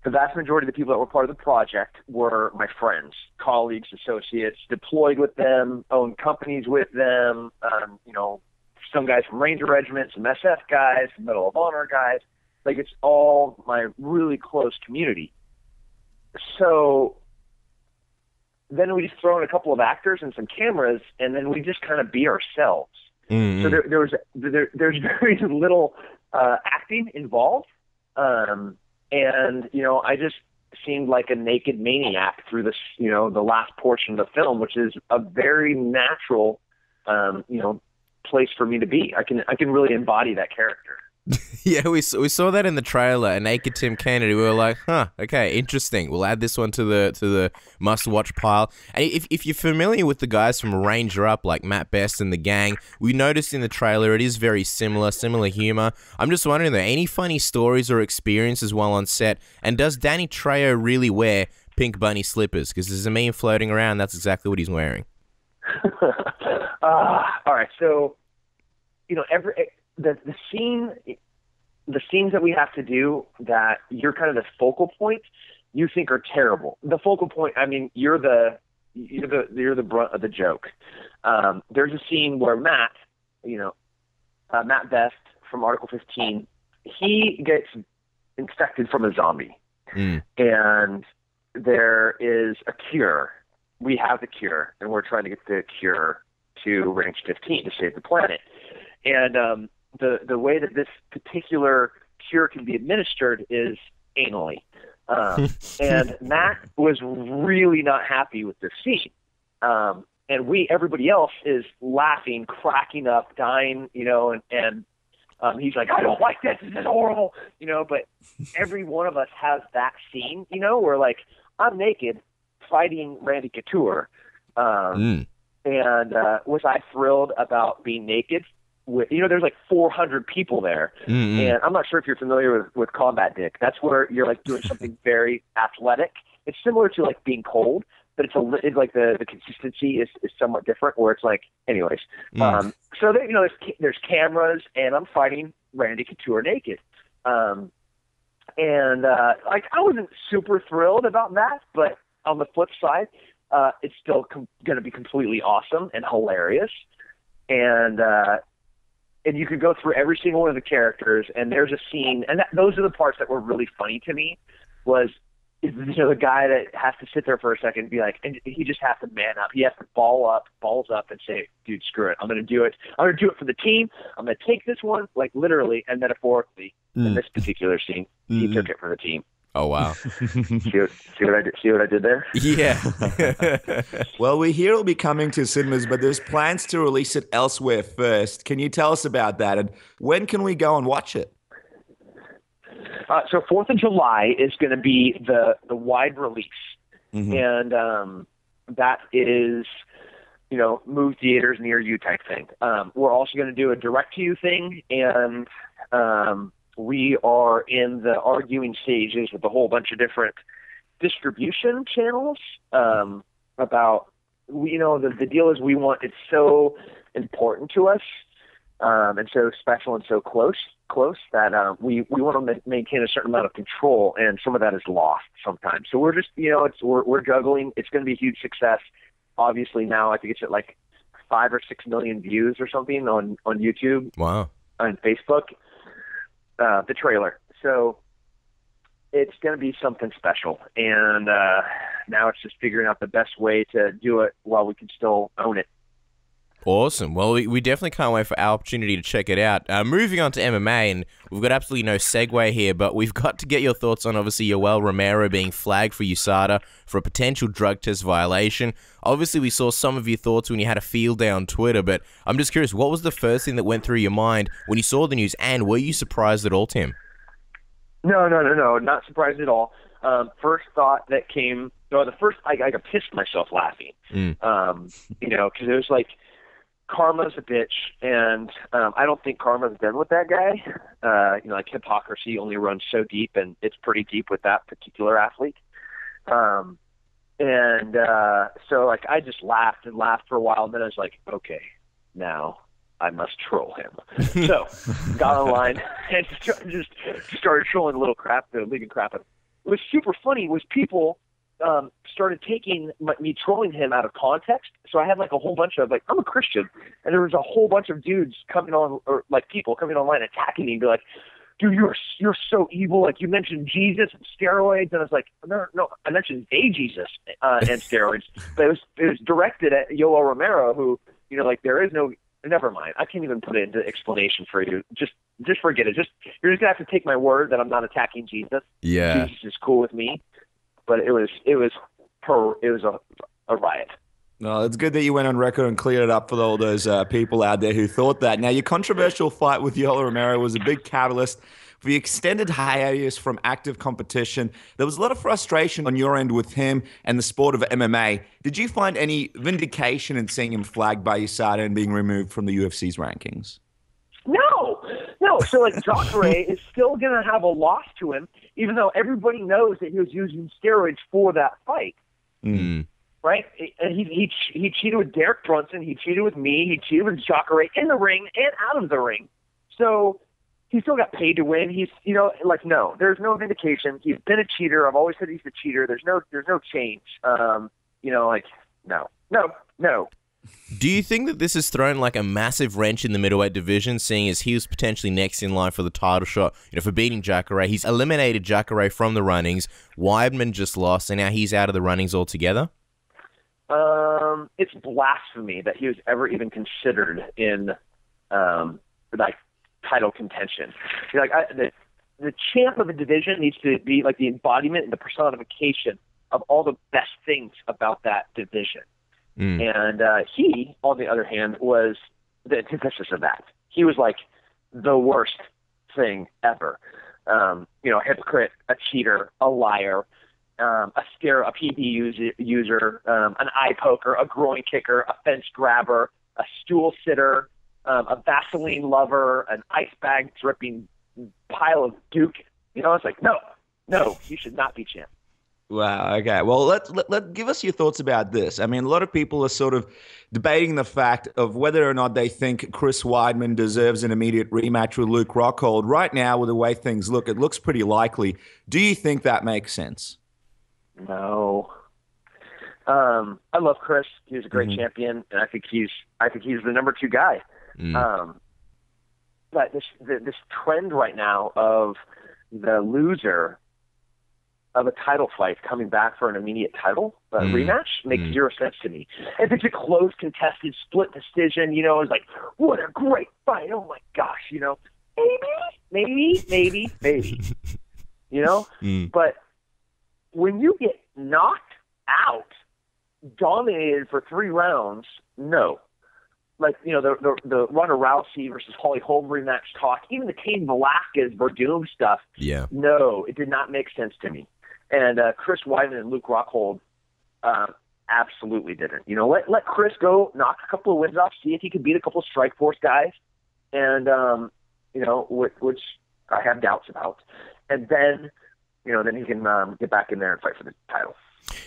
the vast majority of the people that were part of the project were my friends, colleagues, associates, deployed with them, owned companies with them, um, you know, some guys from Ranger Regiment, some S F guys, some Medal of Honor guys. Like, it's all my really close community. So then we just throw in a couple of actors and some cameras, and then we just kind of be ourselves. Mm-hmm. So there, there was, there, there's very little uh, acting involved. Um And, you know, I just seemed like a naked maniac through this, you know, the last portion of the film, which is a very natural, um, you know, place for me to be. I can I can really embody that character. Yeah, we saw, we saw that in the trailer, a naked Tim Kennedy. We were like, huh, okay, interesting. We'll add this one to the to the must-watch pile. And if, if you're familiar with the guys from Ranger Up, like Matt Best and the gang, we noticed in the trailer it is very similar, similar humor. I'm just wondering, though, any funny stories or experiences while on set? And does Danny Trejo really wear pink bunny slippers? Because there's a meme floating around, that's exactly what he's wearing. uh, all right, so, you know, every... The, the scene, the scenes that we have to do that you're kind of the focal point, you think are terrible. The focal point, I mean, you're the you're the you're the brunt of the joke. Um, there's a scene where Matt, you know, uh, Matt Best from Article fifteen, he gets infected from a zombie, mm. and there is a cure. We have the cure, and we're trying to get the cure to Range fifteen to save the planet, and um. The the way that this particular cure can be administered is anally. Um, and Matt was really not happy with this scene. Um, and we, everybody else, is laughing, cracking up, dying, you know, and, and um, he's like, I don't like this, this is horrible, you know, but every one of us has that scene, you know, where, like, I'm naked fighting Randy Couture. Um, mm. And uh, was I thrilled about being naked? With, you know, there's like four hundred people there, mm-hmm. and I'm not sure if you're familiar with, with combat dick. That's where you're like doing something very athletic. It's similar to like being cold, but it's, a, it's like the, the consistency is, is somewhat different. Where it's like, anyways, mm. um, so there, you know, there's there's cameras, and I'm fighting Randy Couture naked, um, and uh, like I wasn't super thrilled about that, but on the flip side, uh, it's still com- going to be completely awesome and hilarious, and. Uh, And you could go through every single one of the characters, and there's a scene, and that, those are the parts that were really funny to me. Was you know the guy that has to sit there for a second and be like, and he just has to man up. He has to ball up, balls up, and say, "Dude, screw it. I'm going to do it. I'm going to do it for the team. I'm going to take this one, like literally and metaphorically." Mm. In this particular scene, mm-hmm. he took it for the team. Oh, wow. see, what, see, what I did, see what I did there? Yeah. Well, we hear it'll be coming to cinemas, but there's plans to release it elsewhere first. Can you tell us about that? And when can we go and watch it? Uh, so fourth of July is going to be the, the wide release. Mm-hmm. And um, that is, you know, move theaters near you type thing. Um, we're also going to do a direct-to-you thing, and... Um, we are in the arguing stages with a whole bunch of different distribution channels um, about, you know, the, the deal is we want, it's so important to us um, and so special and so close close that uh, we, we want to ma- maintain a certain amount of control, and some of that is lost sometimes. So we're just, you know, it's we're, we're juggling. It's going to be a huge success. Obviously now I think it's at like five or six million views or something on, on YouTube. Wow. And Facebook. Uh, the trailer. So it's going to be something special. And uh, now it's just figuring out the best way to do it while we can still own it. Awesome. Well, we, we definitely can't wait for our opportunity to check it out. Uh, moving on to M M A, and we've got absolutely no segue here, but we've got to get your thoughts on, obviously, Yoel Romero being flagged for U S A D A for a potential drug test violation. Obviously, we saw some of your thoughts when you had a field day on Twitter, but I'm just curious, what was the first thing that went through your mind when you saw the news, and were you surprised at all, Tim? No, no, no, no, not surprised at all. Um, first thought that came, no, the first, I, I got pissed myself laughing, mm. um, you know, because it was like, karma's a bitch, and um, I don't think karma's done with that guy. Uh, you know, like hypocrisy only runs so deep, and it's pretty deep with that particular athlete. Um, and uh, so, like, I just laughed and laughed for a while, and then I was like, okay, now I must troll him. So, got online and just started trolling little crap, leaving crap. What was super funny was people... Um, started taking my, me trolling him out of context. So I had like a whole bunch of like, I'm a Christian, and there was a whole bunch of dudes coming on, or like people coming online attacking me and be like, dude, you're you're so evil. Like you mentioned Jesus and steroids, and I was like, no, no, I mentioned a Jesus uh, and steroids, but it was it was directed at Yoel Romero, who you know like there is no. Never mind. I can't even put it into explanation for you. Just, just forget it. Just you're just gonna have to take my word that I'm not attacking Jesus. Yeah, Jesus is cool with me. But it was it was per, it was a, a riot. Well, it's good that you went on record and cleared it up for all those uh, people out there who thought that. Now, your controversial fight with Yoel Romero was a big catalyst for the extended hiatus from active competition. There was a lot of frustration on your end with him and the sport of M M A. Did you find any vindication in seeing him flagged by your side and being removed from the U F C's rankings? No, no. So like Dockeray is still going to have a loss to him, even though everybody knows that he was using steroids for that fight. Mm. Right? And he, he he cheated with Derek Brunson. He cheated with me. He cheated with Jacare in the ring and out of the ring. So he still got paid to win. He's, you know, like, no, there's no vindication. He's been a cheater. I've always said he's a cheater. There's no, there's no change. Um, you know, like, no, no, no. Do you think that this has thrown like a massive wrench in the middleweight division, seeing as he was potentially next in line for the title shot, you know, for beating Jacare? He's eliminated Jacare from the runnings. Weidman just lost, and now he's out of the runnings altogether. Um, it's blasphemy that he was ever even considered in, um, like title contention. You're like I, the, the champ of a division needs to be like the embodiment and the personification of all the best things about that division. Mm. And, uh, he, on the other hand, was the antithesis of that. He was like the worst thing ever. Um, you know, a hypocrite, a cheater, a liar, Um, a stare, a P B user, user um, an eye poker, a groin kicker, a fence grabber, a stool sitter, um, a Vaseline lover, an ice bag dripping pile of Duke. You know, it's like, no, no, you should not be champ. Wow. Okay. Well, let, let, let give us your thoughts about this. I mean, a lot of people are sort of debating the fact of whether or not they think Chris Weidman deserves an immediate rematch with Luke Rockhold. Right now, with the way things look, it looks pretty likely. Do you think that makes sense? No. Um, I love Chris. He was a great mm-hmm. champion, and I think he's I think he's the number two guy. Mm. Um, but this the, this trend right now of the loser of a title fight coming back for an immediate title uh, mm. rematch makes mm. zero sense to me. If it's a close, contested, split decision, you know, it's like, what a great fight. Oh, my gosh, you know. Maybe, maybe, maybe, maybe. You know? Mm. But when you get knocked out, dominated for three rounds, no. Like, you know, the the, the Ronda Rousey versus Holly Holm rematch talk, even the Cain Velasquez, Verdum stuff, yeah. no, it did not make sense to me. And uh, Chris Weidman and Luke Rockhold uh, absolutely didn't. You know, let, let Chris go knock a couple of wins off, see if he could beat a couple of Strikeforce guys, and, um, you know, which, which I have doubts about. And then... you know, then he can um, get back in there and fight for the title.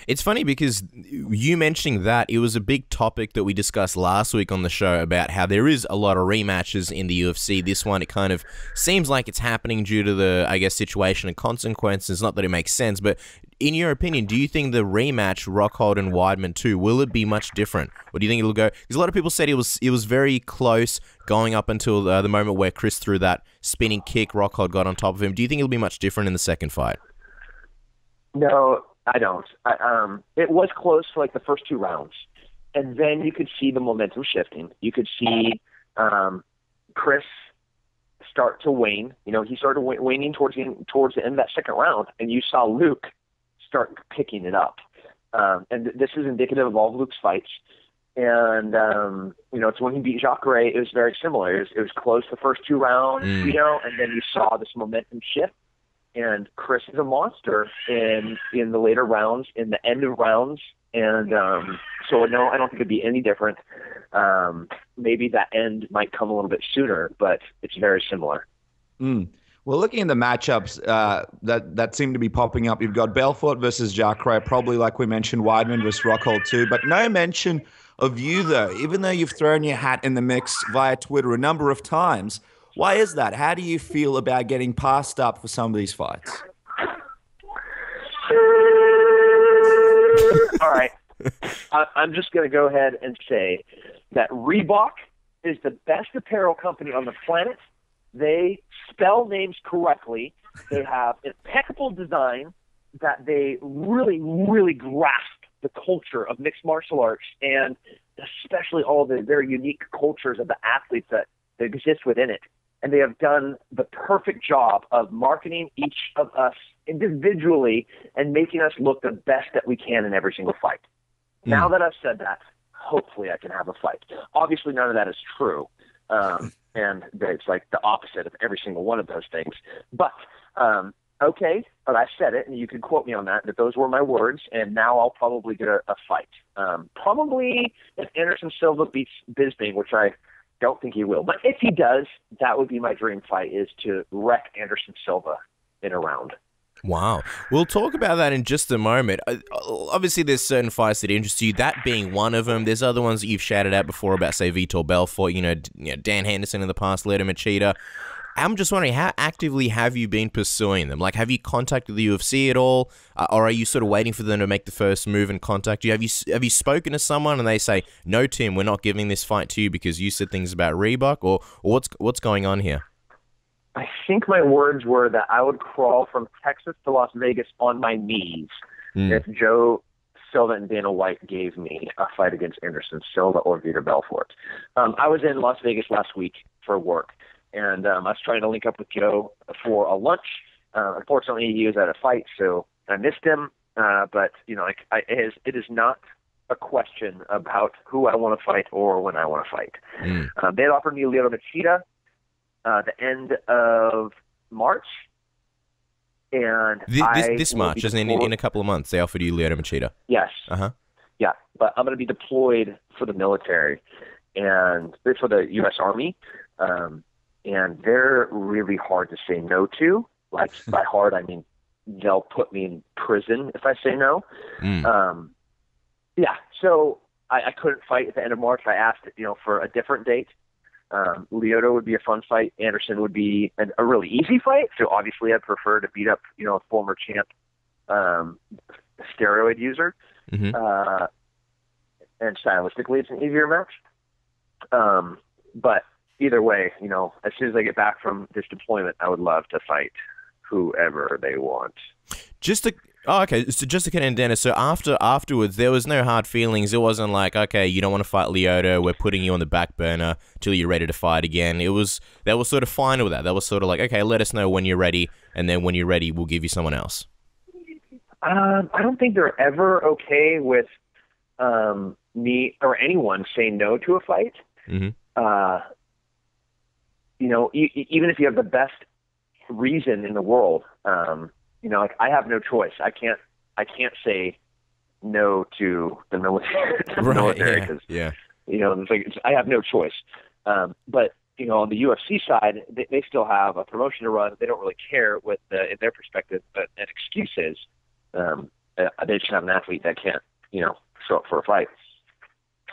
It's funny because you mentioning that, it was a big topic that we discussed last week on the show about how there is a lot of rematches in the U F C. This one, it kind of seems like it's happening due to the, I guess, situation and consequences. Not that it makes sense, but in your opinion, do you think the rematch, Rockhold and Weidman two, will it be much different? Or do you think it'll go? Because a lot of people said it was it was very close going up until uh, the moment where Chris threw that spinning kick, Rockhold got on top of him. Do you think it'll be much different in the second fight? No, I don't. I, um, it was close for like the first two rounds, and then you could see the momentum shifting. You could see um, Chris start to wane. You know, he started waning towards the end, towards the end of that second round, and you saw Luke start picking it up. Um, and th this is indicative of all of Luke's fights. And um, you know, it's when he beat Jacare, it was very similar. It was, it was close the first two rounds, mm. you know, and then you saw this momentum shift. And Chris is a monster in in the later rounds, in the end of rounds, and um, so no, I don't think it'd be any different. Um, maybe that end might come a little bit sooner, but it's very similar. Mm. Well, looking at the matchups uh, that that seem to be popping up, you've got Belfort versus Jacare, probably like we mentioned, Weidman versus Rockhold too, but no mention of you though, even though you've thrown your hat in the mix via Twitter a number of times. Why is that? How do you feel about getting passed up for some of these fights? All right. I, I'm just going to go ahead and say that Reebok is the best apparel company on the planet. They spell names correctly. They have impeccable design that they really, really grasp the culture of mixed martial arts and especially all the very unique cultures of the athletes that, that exist within it. And they have done the perfect job of marketing each of us individually and making us look the best that we can in every single fight. Mm. Now that I've said that, hopefully I can have a fight. Obviously, none of that is true. Um, and it's like the opposite of every single one of those things. But, um, okay, but I said it, and you can quote me on that, that those were my words, and now I'll probably get a, a fight. Um, probably if Anderson Silva beats Bisping, which I don't think he will. But if he does, that would be my dream fight, is to wreck Anderson Silva in a round. Wow. We'll talk about that in just a moment. Obviously, there's certain fights that interest you, that being one of them. There's other ones that you've shouted out before about, say, Vitor Belfort, you know, Dan Henderson in the past, Lyoto Machida. I'm just wondering, how actively have you been pursuing them? Like, have you contacted the U F C at all? Uh, or are you sort of waiting for them to make the first move and contact you? Have you have you spoken to someone and they say, no, Tim, we're not giving this fight to you because you said things about Reebok? Or, or what's, what's going on here? I think my words were that I would crawl from Texas to Las Vegas on my knees mm. if Joe Silva and Dana White gave me a fight against Anderson Silva or Vitor Belfort. Um, I was in Las Vegas last week for work, and um, I was trying to link up with Joe for a lunch. Uh, unfortunately, he was at a fight, so I missed him. Uh, but, you know, I, I, it, is, it is not a question about who I want to fight or when I want to fight. Mm. Uh, they had offered me Lyoto Machida, Uh, the end of March, and this, I this March, isn't it? In, in a couple of months, they offered you Lyoto Machida. Yes. Uh huh. Yeah, but I'm going to be deployed for the military and for the U S Army, um, and they're really hard to say no to. Like by hard, I mean they'll put me in prison if I say no. Mm. Um, yeah. So I, I couldn't fight at the end of March. I asked, you know, for a different date. Um, Lyoto would be a fun fight. Anderson would be an, a really easy fight. So obviously, I'd prefer to beat up, you know, a former champ, um, steroid user. Mm-hmm. Uh, and stylistically, it's an easier match. Um, but either way, you know, as soon as I get back from this deployment, I would love to fight whoever they want. Just to. Oh, okay. So just to get in, Dennis, so after afterwards, there was no hard feelings. It wasn't like, okay, you don't want to fight Lyoto, we're putting you on the back burner till you're ready to fight again. It was, that was sort of fine with that. That was sort of like, okay, let us know when you're ready, and then when you're ready, we'll give you someone else. Um, I don't think they're ever okay with um, me or anyone saying no to a fight. Mm-hmm. uh, you know, e even if you have the best reason in the world, um, you know, like I have no choice. I can't. I can't say no to the military. To the right, military yeah, 'cause, yeah. You know, it's like, it's, I have no choice. Um, but you know, on the U F C side, they, they still have a promotion to run. They don't really care what the, in their perspective, but an excuse is um, uh, they just have an athlete that can't, you know, show up for a fight.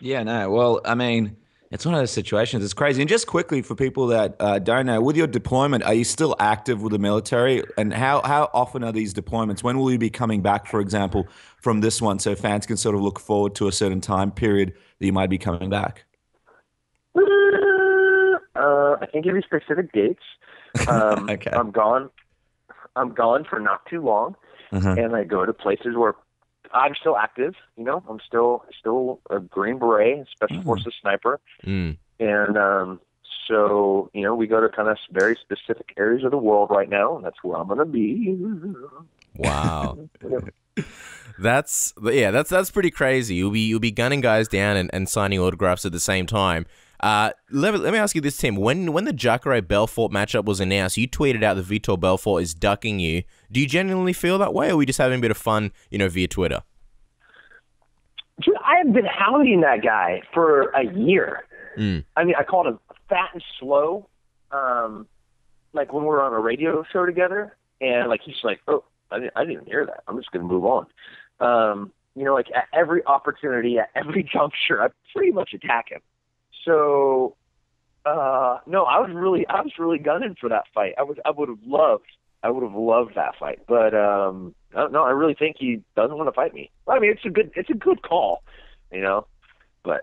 Yeah. No. Well, I mean, it's one of those situations. It's crazy. And just quickly for people that uh, don't know, with your deployment, are you still active with the military? And how, how often are these deployments? When will you be coming back, for example, from this one, so fans can sort of look forward to a certain time period that you might be coming back? Uh, I can't give you specific dates. Um, okay. I'm gone. I'm gone for not too long, uh-huh. and I go to places where I'm still active, you know. I'm still still a Green Beret, Special mm. Forces sniper, mm. and um, so you know we go to kind of very specific areas of the world right now, and that's where I'm gonna be. Wow, yeah. that's yeah, that's that's pretty crazy. You'll be you'll be gunning guys down and, and signing autographs at the same time. Uh, let, let me ask you this, Tim. When when the Jacare Belfort matchup was announced, you tweeted out that Vitor Belfort is ducking you. Do you genuinely feel that way, or are we just having a bit of fun, you know, via Twitter? Dude, I have been hounding that guy for a year. Mm. I mean, I called him fat and slow, um, like when we were on a radio show together, and like he's like, "Oh, I didn't, I didn't even hear that. I'm just gonna move on." Um, you know, like at every opportunity, at every juncture, I pretty much attack him. So, uh, no, I was really, I was really gunning for that fight. I would, I would have loved, I would have loved that fight. But um, I don't know. I really think he doesn't want to fight me. I mean, it's a good, it's a good call, you know. But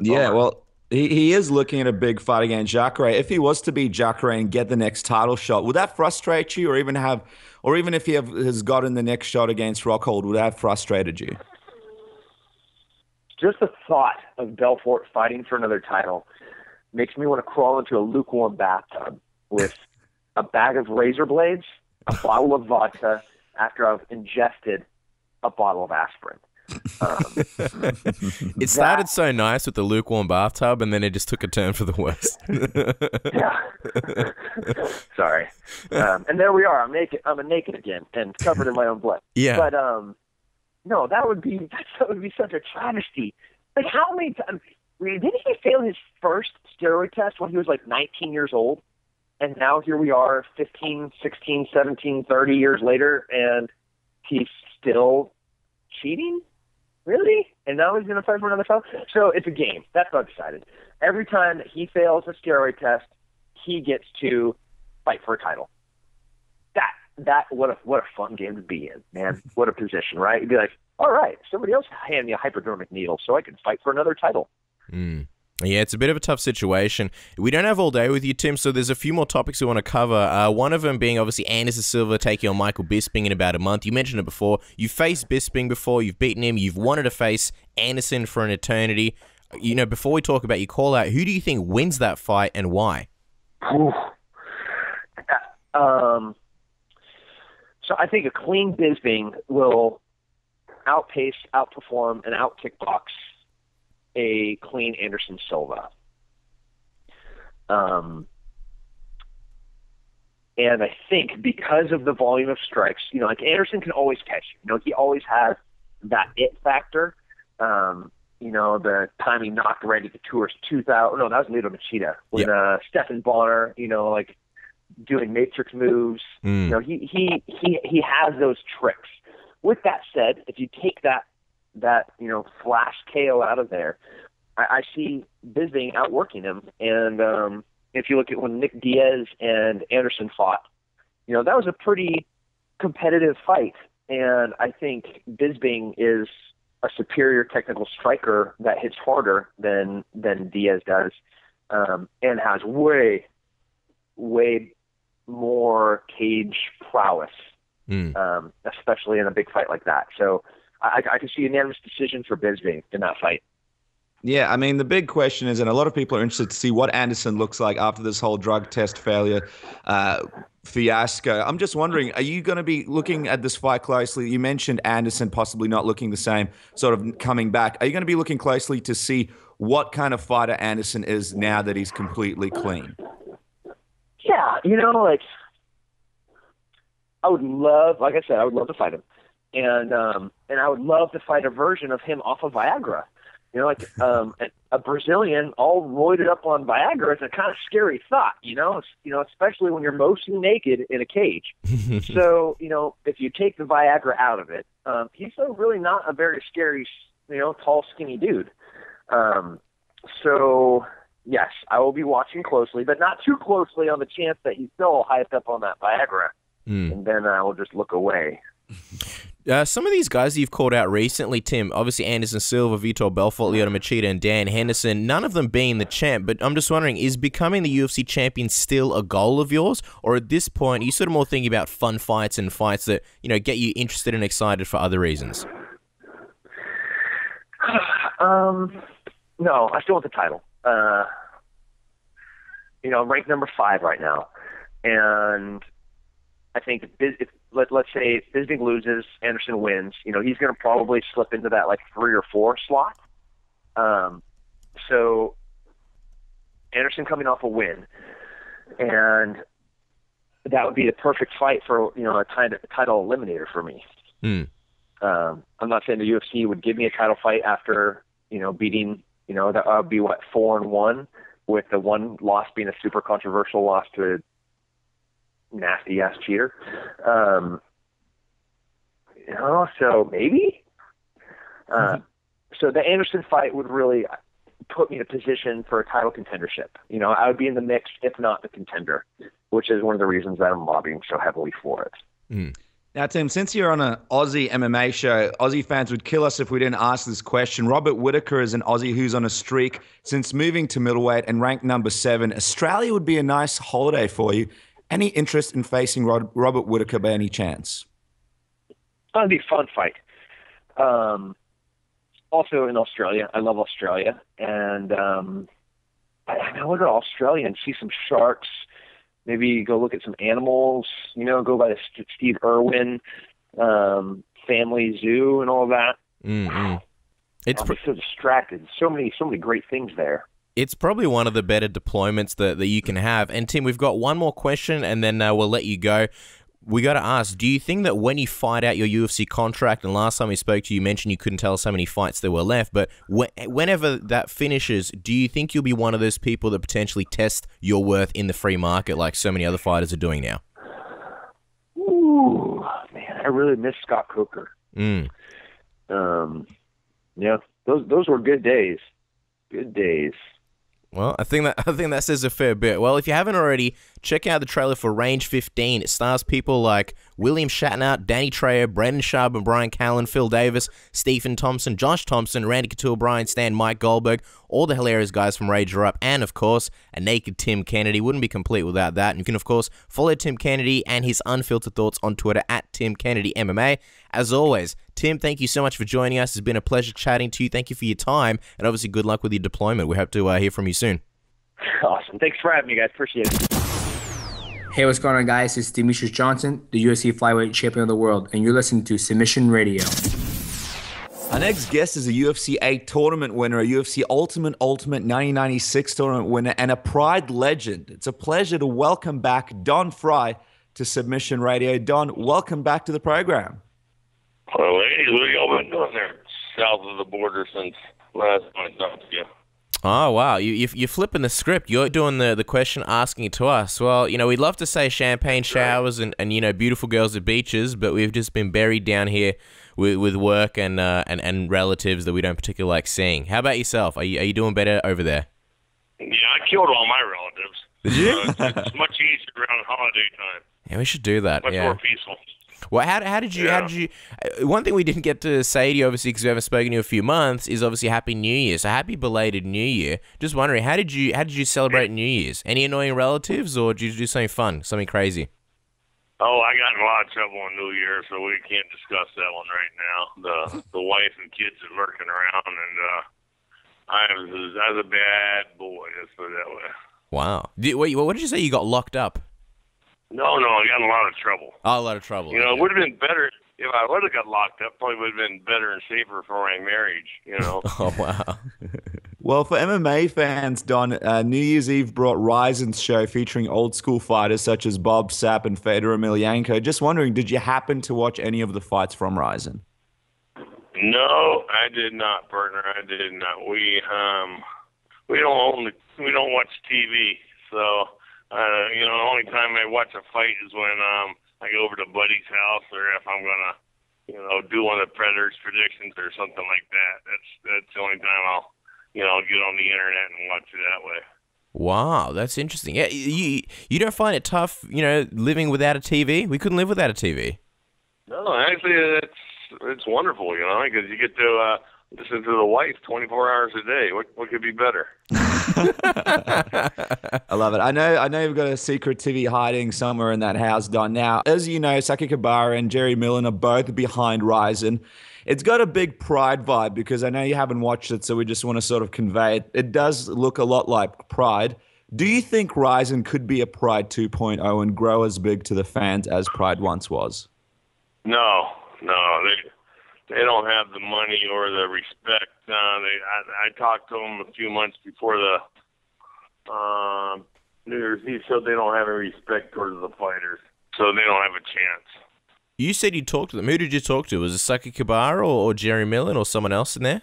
yeah, well, he he is looking at a big fight against Jacare. If he was to beat Jacare and get the next title shot, would that frustrate you, or even have, or even if he have, has gotten the next shot against Rockhold, would that have frustrated you? Just the thought of Belfort fighting for another title makes me want to crawl into a lukewarm bathtub with a bag of razor blades, a bottle of vodka, after I've ingested a bottle of aspirin. Um, it started that, so nice with the lukewarm bathtub, and then it just took a turn for the worst. Yeah. Sorry. Um, and there we are. I'm naked. I'm naked again and covered in my own blood. Yeah. But um, no, that would be that would be such a travesty. Like, how many times didn't he fail his first steroid test when he was like nineteen years old? And now here we are fifteen, sixteen, seventeen, thirty years later, and he's still cheating? Really? And now he's going to fight for another trial? So it's a game. That's not decided. Every time he fails a steroid test, he gets to fight for a title. That, that what a what a fun game to be in, man. What a position, right? You'd be like, all right, somebody else hand me a hypodermic needle so I can fight for another title. Mm. Yeah, it's a bit of a tough situation. We don't have all day with you, Tim, so there's a few more topics we want to cover. Uh, one of them being, obviously, Anderson Silva taking on Michael Bisping in about a month. You mentioned it before. You faced Bisping before. You've beaten him. You've wanted to face Anderson for an eternity. You know, before we talk about your call-out, who do you think wins that fight and why? Um, so I think a clean Bisping will outpace, outperform, and out-kickbox a clean Anderson Silva. Um, and I think because of the volume of strikes, you know, like Anderson can always catch you. You know, he always has that it factor. Um, you know, the time he knocked Randy Couture's tooth out. No, that was Lyoto Machida. With yep. uh, Stephan Bonnar, you know, like doing matrix moves. Mm. You know, he, he, he, he has those tricks. With that said, if you take that that, you know, flash K O out of there, I, I see Bisping outworking him. And um, if you look at when Nick Diaz and Anderson fought, you know, that was a pretty competitive fight. And I think Bisping is a superior technical striker that hits harder than, than Diaz does, um, and has way, way more cage prowess, mm. um, especially in a big fight like that. So, I, I can see a unanimous decision for Bisping in that fight. Yeah, I mean, the big question is, and a lot of people are interested to see what Anderson looks like after this whole drug test failure uh, fiasco. I'm just wondering, are you going to be looking at this fight closely? You mentioned Anderson possibly not looking the same, sort of coming back. Are you going to be looking closely to see what kind of fighter Anderson is now that he's completely clean? Yeah, you know, like, I would love, like I said, I would love to fight him. And um, and I would love to fight a version of him off of Viagra. You know, like um, a Brazilian all roided up on Viagra is a kind of scary thought, you know, you know, especially when you're mostly naked in a cage. So, you know, if you take the Viagra out of it, um, he's really not a very scary, you know, tall, skinny dude. Um, so, yes, I will be watching closely, but not too closely on the chance that he's still hyped up on that Viagra. Mm. And then I will just look away. Uh, some of these guys you've called out recently, Tim, obviously Anderson Silva, Vitor Belfort, Lyoto Machida, and Dan Henderson, none of them being the champ, but I'm just wondering, is becoming the U F C champion still a goal of yours? Or at this point, are you sort of more thinking about fun fights and fights that, you know, get you interested and excited for other reasons? Um, no, I still want the title. Uh, you know, I'm ranked number five right now. And I think if, if let, let's say Bisping loses, Anderson wins, you know, he's going to probably slip into that like three or four slot. Um, so Anderson coming off a win, and that would be the perfect fight for, you know, a title, a title eliminator for me. Mm. Um, I'm not saying the U F C would give me a title fight after, you know, beating, you know, that would be what, four and one, with the one loss being a super controversial loss to a nasty ass cheater. Um, you know, so maybe. Uh, mm-hmm. So the Anderson fight would really put me in a position for a title contendership. You know, I would be in the mix, if not the contender, which is one of the reasons that I'm lobbying so heavily for it. Mm. Now, Tim, since you're on an Aussie M M A show, Aussie fans would kill us if we didn't ask this question. Robert Whittaker is an Aussie who's on a streak since moving to middleweight and ranked number seven. Australia would be a nice holiday for you. Any interest in facing Rod Robert Whittaker by any chance? That'd be a fun fight. Um, also in Australia. I love Australia. And um, I want to go to Australia and see some sharks, maybe go look at some animals, you know, go by the St Steve Irwin um, family zoo and all that. Mm-mm. It's I'm so distracted. So many, so many great things there. It's probably one of the better deployments that, that you can have. And, Tim, we've got one more question, and then uh, we'll let you go. We got to ask, do you think that when you fight out your U F C contract, and last time we spoke to you, you mentioned you couldn't tell us how many fights there were left, but wh whenever that finishes, do you think you'll be one of those people that potentially test your worth in the free market like so many other fighters are doing now? Ooh, man, I really miss Scott Coker. Mm. Um, yeah, those, those were good days. Good days. Well, I think that I think that says a fair bit. Well, if you haven't already, check out the trailer for Range fifteen. It stars people like William Shatnout, Danny Trejo, Brandon Sharp, Brian Callen, Phil Davis, Stephen Thompson, Josh Thompson, Randy Couture, Brian Stan, Mike Goldberg, all the hilarious guys from Rager Up, and, of course, a naked Tim Kennedy. Wouldn't be complete without that. And you can, of course, follow Tim Kennedy and his unfiltered thoughts on Twitter at Tim Kennedy M M A. As always, Tim, thank you so much for joining us. It's been a pleasure chatting to you. Thank you for your time, and obviously good luck with your deployment. We hope to uh, hear from you soon. Awesome. Thanks for having me, guys. Appreciate it. Hey, what's going on, guys? It's Demetrius Johnson, the U F C flyweight champion of the world, and you're listening to Submission Radio. Our next guest is a U F C eight tournament winner, a U F C Ultimate Ultimate nineteen ninety-six tournament winner, and a Pride legend. It's a pleasure to welcome back Don Frye to Submission Radio. Don, welcome back to the program. Hello, ladies. What have y'all been doing there south of the border since last time I talked to you? Oh, wow. You, you, you're flipping the script. You're doing the, the question, asking it to us. Well, you know, we'd love to say champagne showers and, and you know, beautiful girls at beaches, but we've just been buried down here with, with work and, uh, and and relatives that we don't particularly like seeing. How about yourself? Are you, are you doing better over there? Yeah, I killed all my relatives. Did you? So it's, it's much easier around holiday time. Yeah, we should do that. Much yeah. more peaceful. Well, how, how did you, yeah. how did you, one thing we didn't get to say to you, obviously, because we haven't spoken to you a few months, is obviously Happy New Year. So happy belated New Year. Just wondering, how did you, how did you celebrate New Year's? Any annoying relatives, or did you do something fun, something crazy? Oh, I got in a lot of trouble on New Year, so we can't discuss that one right now. The the wife and kids are lurking around, and uh, I, was, I was a bad boy, let's put it that way. Wow. Did, wait, what did you say? You got locked up? No, no, I got in a lot of trouble. Oh, a lot of trouble. You know, it would have been better if I would have got locked up. Probably would have been better and safer for my marriage, you know. Oh, wow. Well, for M M A fans, Don, uh, New Year's Eve brought Rizin's show featuring old school fighters such as Bob Sapp and Fedor Emelianenko. Just wondering, did you happen to watch any of the fights from Rizin? No, I did not, partner. I did not. We um, we don't own the, we don't watch T V, so. Uh, you know, the only time I watch a fight is when um, I go over to Buddy's house, or if I'm going to, you know, do one of the Predators predictions or something like that. That's that's the only time I'll, you know, get on the internet and watch it that way. Wow, that's interesting. Yeah, you, you don't find it tough, you know, living without a T V? We couldn't live without a T V. No, actually, it's, it's wonderful, you know, because you get to... Uh, listen to the wife twenty-four hours a day. What what could be better? I love it. I know I know you've got a secret T V hiding somewhere in that house, Don. Now, as you know, Sakakibara and Jerry Millen are both behind Rizin. It's got a big Pride vibe because I know you haven't watched it, so we just want to sort of convey it. It does look a lot like Pride. Do you think Rizin could be a Pride two point oh and grow as big to the fans as Pride once was? No, no, they... They don't have the money or the respect. Uh, they, I, I talked to them a few months before the uh, New Year's Eve show. They don't have any respect towards the fighters, so they don't have a chance. You said you talked to them. Who did you talk to? Was it Sakakibara or, or Jerry Millen or someone else in there?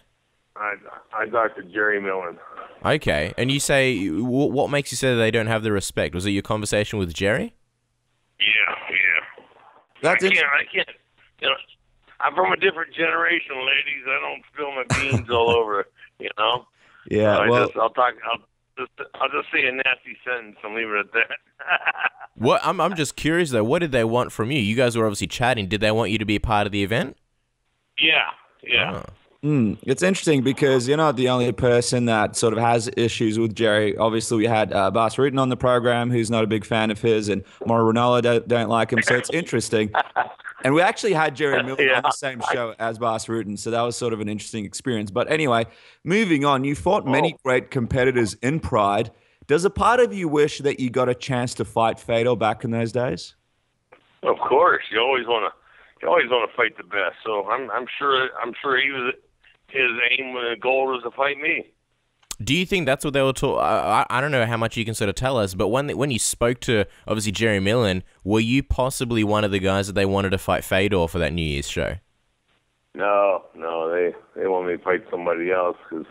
I, I talked to Jerry Millen. Okay. And you say, what makes you say that they don't have the respect? Was it your conversation with Jerry? Yeah, yeah. That's I can't, I can't, you know, I'm from a different generation, ladies. I don't spill my beans all over, you know. Yeah, so well, I just, I'll talk. I'll just, I'll just say a nasty sentence and leave it at that. What I'm, I'm just curious though. What did they want from you? You guys were obviously chatting. Did they want you to be a part of the event? Yeah, yeah. Oh. Mm, it's interesting because you're not the only person that sort of has issues with Jerry. Obviously, we had uh, Bas Rutten on the program, who's not a big fan of his, and Maura Ranallo don't, don't like him. So it's interesting. And we actually had Jerry Millen yeah. on the same show as Bas Rutten, so that was sort of an interesting experience. But anyway, moving on, you fought many great competitors in Pride. Does a part of you wish that you got a chance to fight Fedor back in those days? Of course. You always want to you always want to fight the best. So I'm I'm sure I'm sure he was his aim and goal was to fight me. Do you think that's what they were talking? I, I don't know how much you can sort of tell us, but when they, when you spoke to, obviously, Jerry Millen, were you possibly one of the guys that they wanted to fight Fedor for that New Year's show? No, no, they they wanted me to fight somebody else because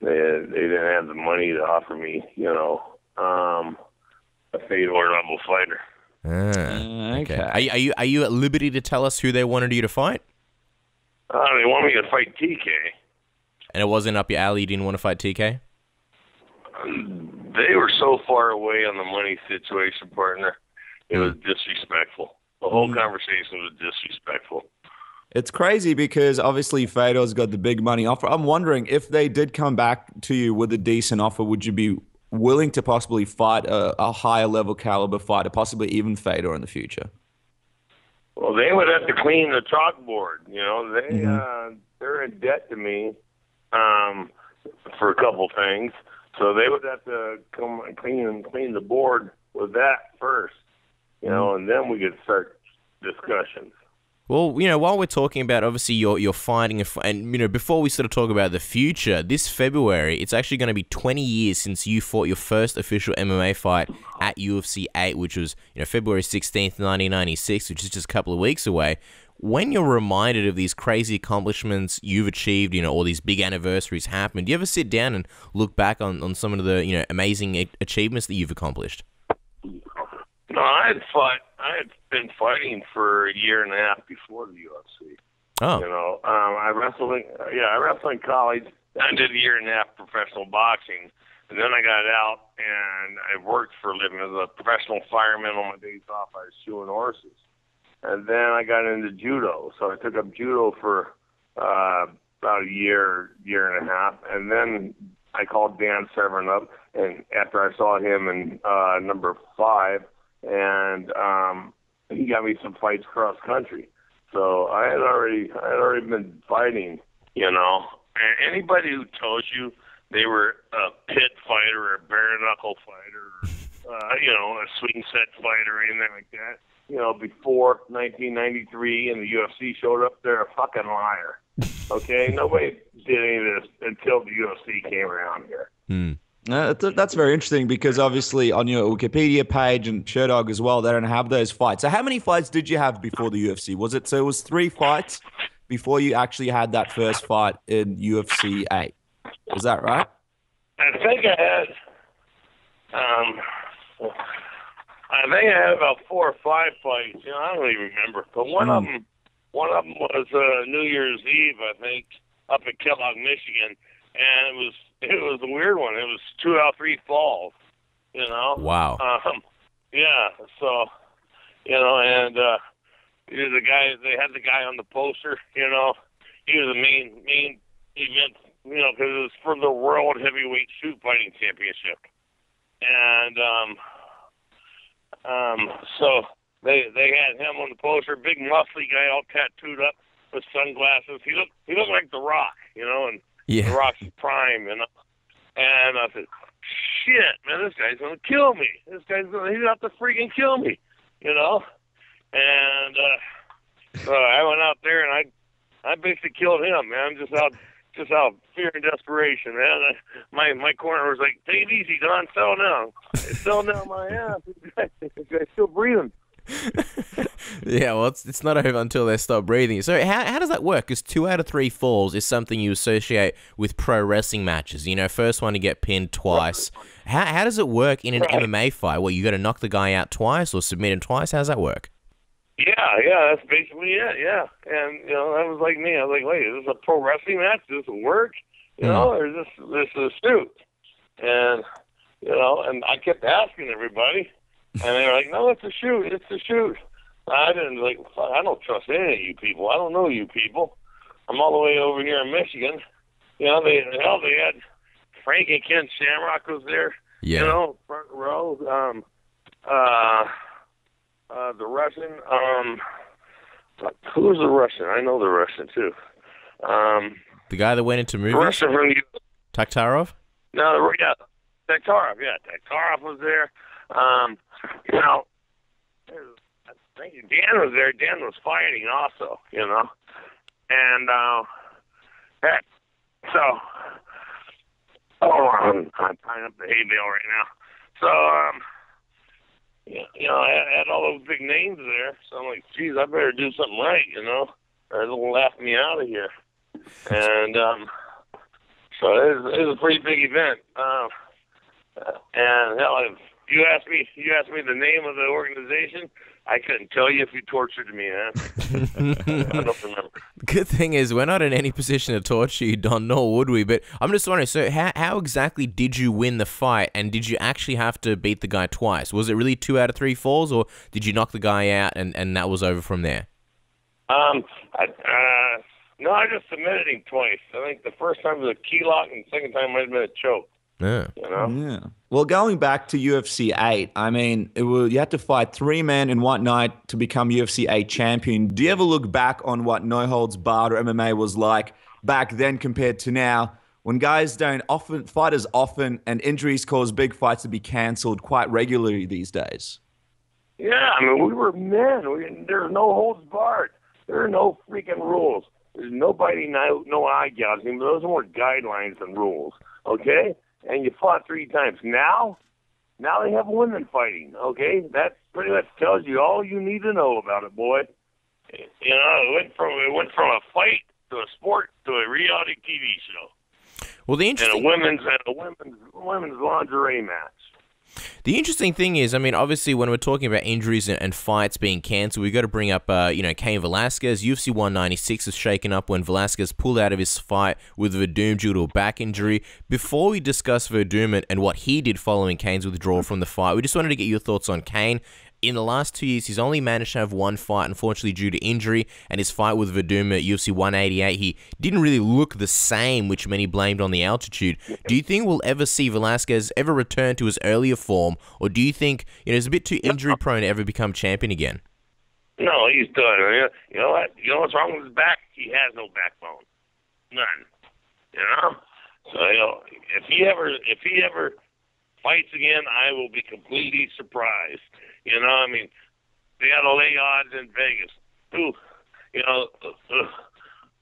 they, they didn't have the money to offer me, you know, um, a Fedor-level fighter. Ah, okay. okay. Are, you, are, you, are you at liberty to tell us who they wanted you to fight? Uh, they wanted me to fight T K. And it wasn't up your alley? You didn't want to fight T K? Um, they were so far away on the money situation, partner. It mm. was disrespectful. The whole mm. conversation was disrespectful. It's crazy because obviously Fedor's got the big money offer. I'm wondering if they did come back to you with a decent offer, would you be willing to possibly fight a, a higher level caliber fighter, possibly even Fedor in the future? Well, they would have to clean the chalkboard. You know, they mm-hmm. uh, they're in debt to me. Um, for a couple things, so they would have to come and clean clean the board with that first, you know, and then we could start discussions. Well, you know, while we're talking about obviously you're you're fighting, and you know, before we sort of talk about the future, this February it's actually going to be twenty years since you fought your first official M M A fight at U F C eight, which was you know February sixteenth, nineteen ninety-six, which is just a couple of weeks away. When you're reminded of these crazy accomplishments you've achieved, you know, all these big anniversaries happen, do you ever sit down and look back on, on some of the, you know, amazing achievements that you've accomplished? No, I had fought, I had been fighting for a year and a half before the U F C. Oh. You know, um, I wrestled in, yeah, I wrestled in college. I did a year and a half professional boxing. And then I got out and I worked for a living as a professional fireman. On my days off, I was shoeing horses. And then I got into judo, so I took up judo for uh, about a year, year and a half. And then I called Dan Severn up, and after I saw him in uh, number five, and um, he got me some fights cross country. So I had already, I had already been fighting, you know. And anybody who tells you they were a pit fighter or a bare knuckle fighter, or, uh, you know, a swing set fighter or anything like that, you know, before nineteen ninety-three and the U F C showed up, they're a fucking liar. Okay? Nobody did any of this until the U F C came around here. Hmm. Uh, that's, that's very interesting because obviously on your Wikipedia page and Sherdog as well, they don't have those fights. So how many fights did you have before the U F C? Was it, so it was three fights before you actually had that first fight in U F C eight. Is that right? I think I had... Um, I think I had about four or five fights. You know, I don't even remember. But one of them, one of them was uh, New Year's Eve, I think, up in Kellogg, Michigan, and it was it was a weird one. It was two out of three falls. You know. Wow. Um, yeah. So, you know, and uh, the guy they had the guy on the poster. You know, he was the main main event. You know, because it was for the World Heavyweight Shoot Fighting Championship, and. um Um, so they they had him on the poster, big muscly guy, all tattooed up with sunglasses. He looked he looked like The Rock, you know, and yeah. The Rock's prime, you know. And I said, "Shit, man, this guy's gonna kill me. This guy's gonna he's about to freaking kill me," you know. And uh, so I went out there and I I basically killed him, man. Just out just out of fear and desperation, man. I, my my corner was like, "Take it easy, Don. Settle down. Settle down my ass. This guy's still breathing." Yeah, well, it's it's not over until they stop breathing. So how how does that work? Because two out of three falls is something you associate with pro wrestling matches. You know, first one to get pinned twice. How how does it work in an right. M M A fight? Well, you got to knock the guy out twice or submit him twice. How does that work? Yeah, yeah, that's basically it, yeah. And, you know, that was like me. I was like, wait, is this a pro wrestling match? Does this work? You know, or is this, this is a suit? And, you know, and I kept asking everybody. And they were like, no, it's a shoot. It's a shoot. I didn't, like, I don't trust any of you people. I don't know you people. I'm all the way over here in Michigan. You know, they, hell, they had Frank and Ken Shamrock was there. Yeah. You know, front row. Um, uh... Uh, the Russian, um, who's the Russian? I know the Russian too. Um, the guy that went into movies. Russian from the Taktarov. No, yeah, Taktarov. Yeah, Taktarov was there. Um, you know, Dan was there. Dan was fighting also, you know. And, uh, heck, so, oh, I'm, I'm tying up the hay bale right now. So, um, you, you know, I, I had all those big names there. So I'm like, geez, I better do something right, you know, or they'll laugh me out of here. And, um, so it was, it was a pretty big event. Um, and hell, if you asked me, you asked me the name of the organization, I couldn't tell you if you tortured me, man. I don't remember. Good thing is we're not in any position to torture you, Don, nor would we. But I'm just wondering, so how, how exactly did you win the fight, and did you actually have to beat the guy twice? Was it really two out of three falls, or did you knock the guy out and, and that was over from there? Um, I, uh, no, I just submitted him twice. I think the first time was a key lock, and the second time might have been a choke. Yeah. You know? Yeah. Well, going back to U F C eight, I mean, it was, you had to fight three men in one night to become U F C eight champion. Do you ever look back on what no holds barred or M M A was like back then compared to now, when guys don't often fight as often and injuries cause big fights to be cancelled quite regularly these days? Yeah, I mean, we were men. We, there are no holds barred. There are no freaking rules. There's no biting, no, no eye gouging. Those are more guidelines than rules. Okay. And you fought three times. Now, now they have women fighting, okay? That pretty much tells you all you need to know about it, boy. You know, it went from, it went from a fight to a sport to a reality T V show. Well, the interesting and a women's and a women's women's lingerie match. The interesting thing is, I mean, obviously, when we're talking about injuries and, and fights being cancelled, we've got to bring up, uh, you know, Cain Velasquez. U F C one ninety-six was shaken up when Velasquez pulled out of his fight with Verdum due to a back injury. Before we discuss Verdum and, and what he did following Cain's withdrawal from the fight, we just wanted to get your thoughts on Cain. In the last two years, he's only managed to have one fight, unfortunately, due to injury, and his fight with Verdum at U F C one eighty-eight, he didn't really look the same, which many blamed on the altitude. Do you think we'll ever see Velasquez ever return to his earlier form, or do you think, you know, he's a bit too injury-prone to ever become champion again? No, he's done. You know what? You know what's wrong with his back? He has no backbone. None. You know? So, you know, if he ever, if he ever fights again, I will be completely surprised. You know, I mean, they had to lay odds in Vegas. Who, you know,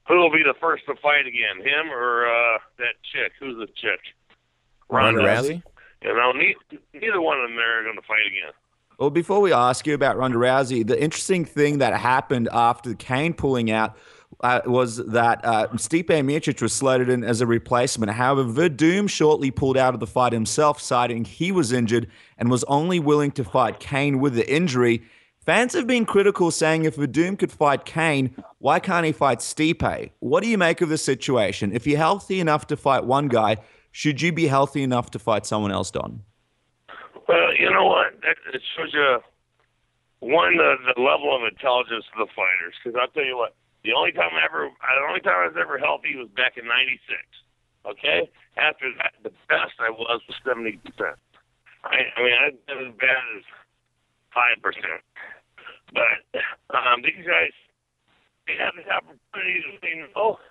who will be the first to fight again? Him or uh, that chick? Who's the chick? Ronda Rousey. You know, neither one of them are going to fight again. Well, before we ask you about Ronda Rousey, the interesting thing that happened after Cain pulling out uh, was that uh, Stipe Miocic was slated in as a replacement. However, Verdum shortly pulled out of the fight himself, citing he was injured and was only willing to fight Cain with the injury. Fans have been critical, saying if Verdum could fight Cain, why can't he fight Stipe? What do you make of the situation? If you're healthy enough to fight one guy, should you be healthy enough to fight someone else, Don? Well, you know what? It shows you, one, the, the level of intelligence of the fighters. Because I'll tell you what, the only time I ever, the only time I was ever healthy was back in ninety-six. Okay, after that, the best I was was seventy percent. I, I mean, I've been as bad as five percent. But um, these guys, they have this opportunity to say no,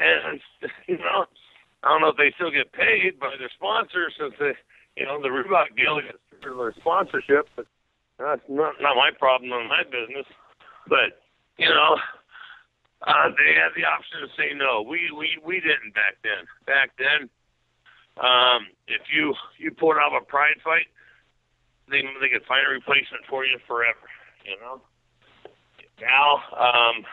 and you know, I don't know if they still get paid by their sponsors since they. You know, the Reebok deal is for their sponsorship, but that's not, not my problem on my business. But, you know, uh, they had the option to say no. We we, we didn't back then. Back then, um, if you, you pulled out a Pride fight, they, they could find a replacement for you forever, you know. Now um,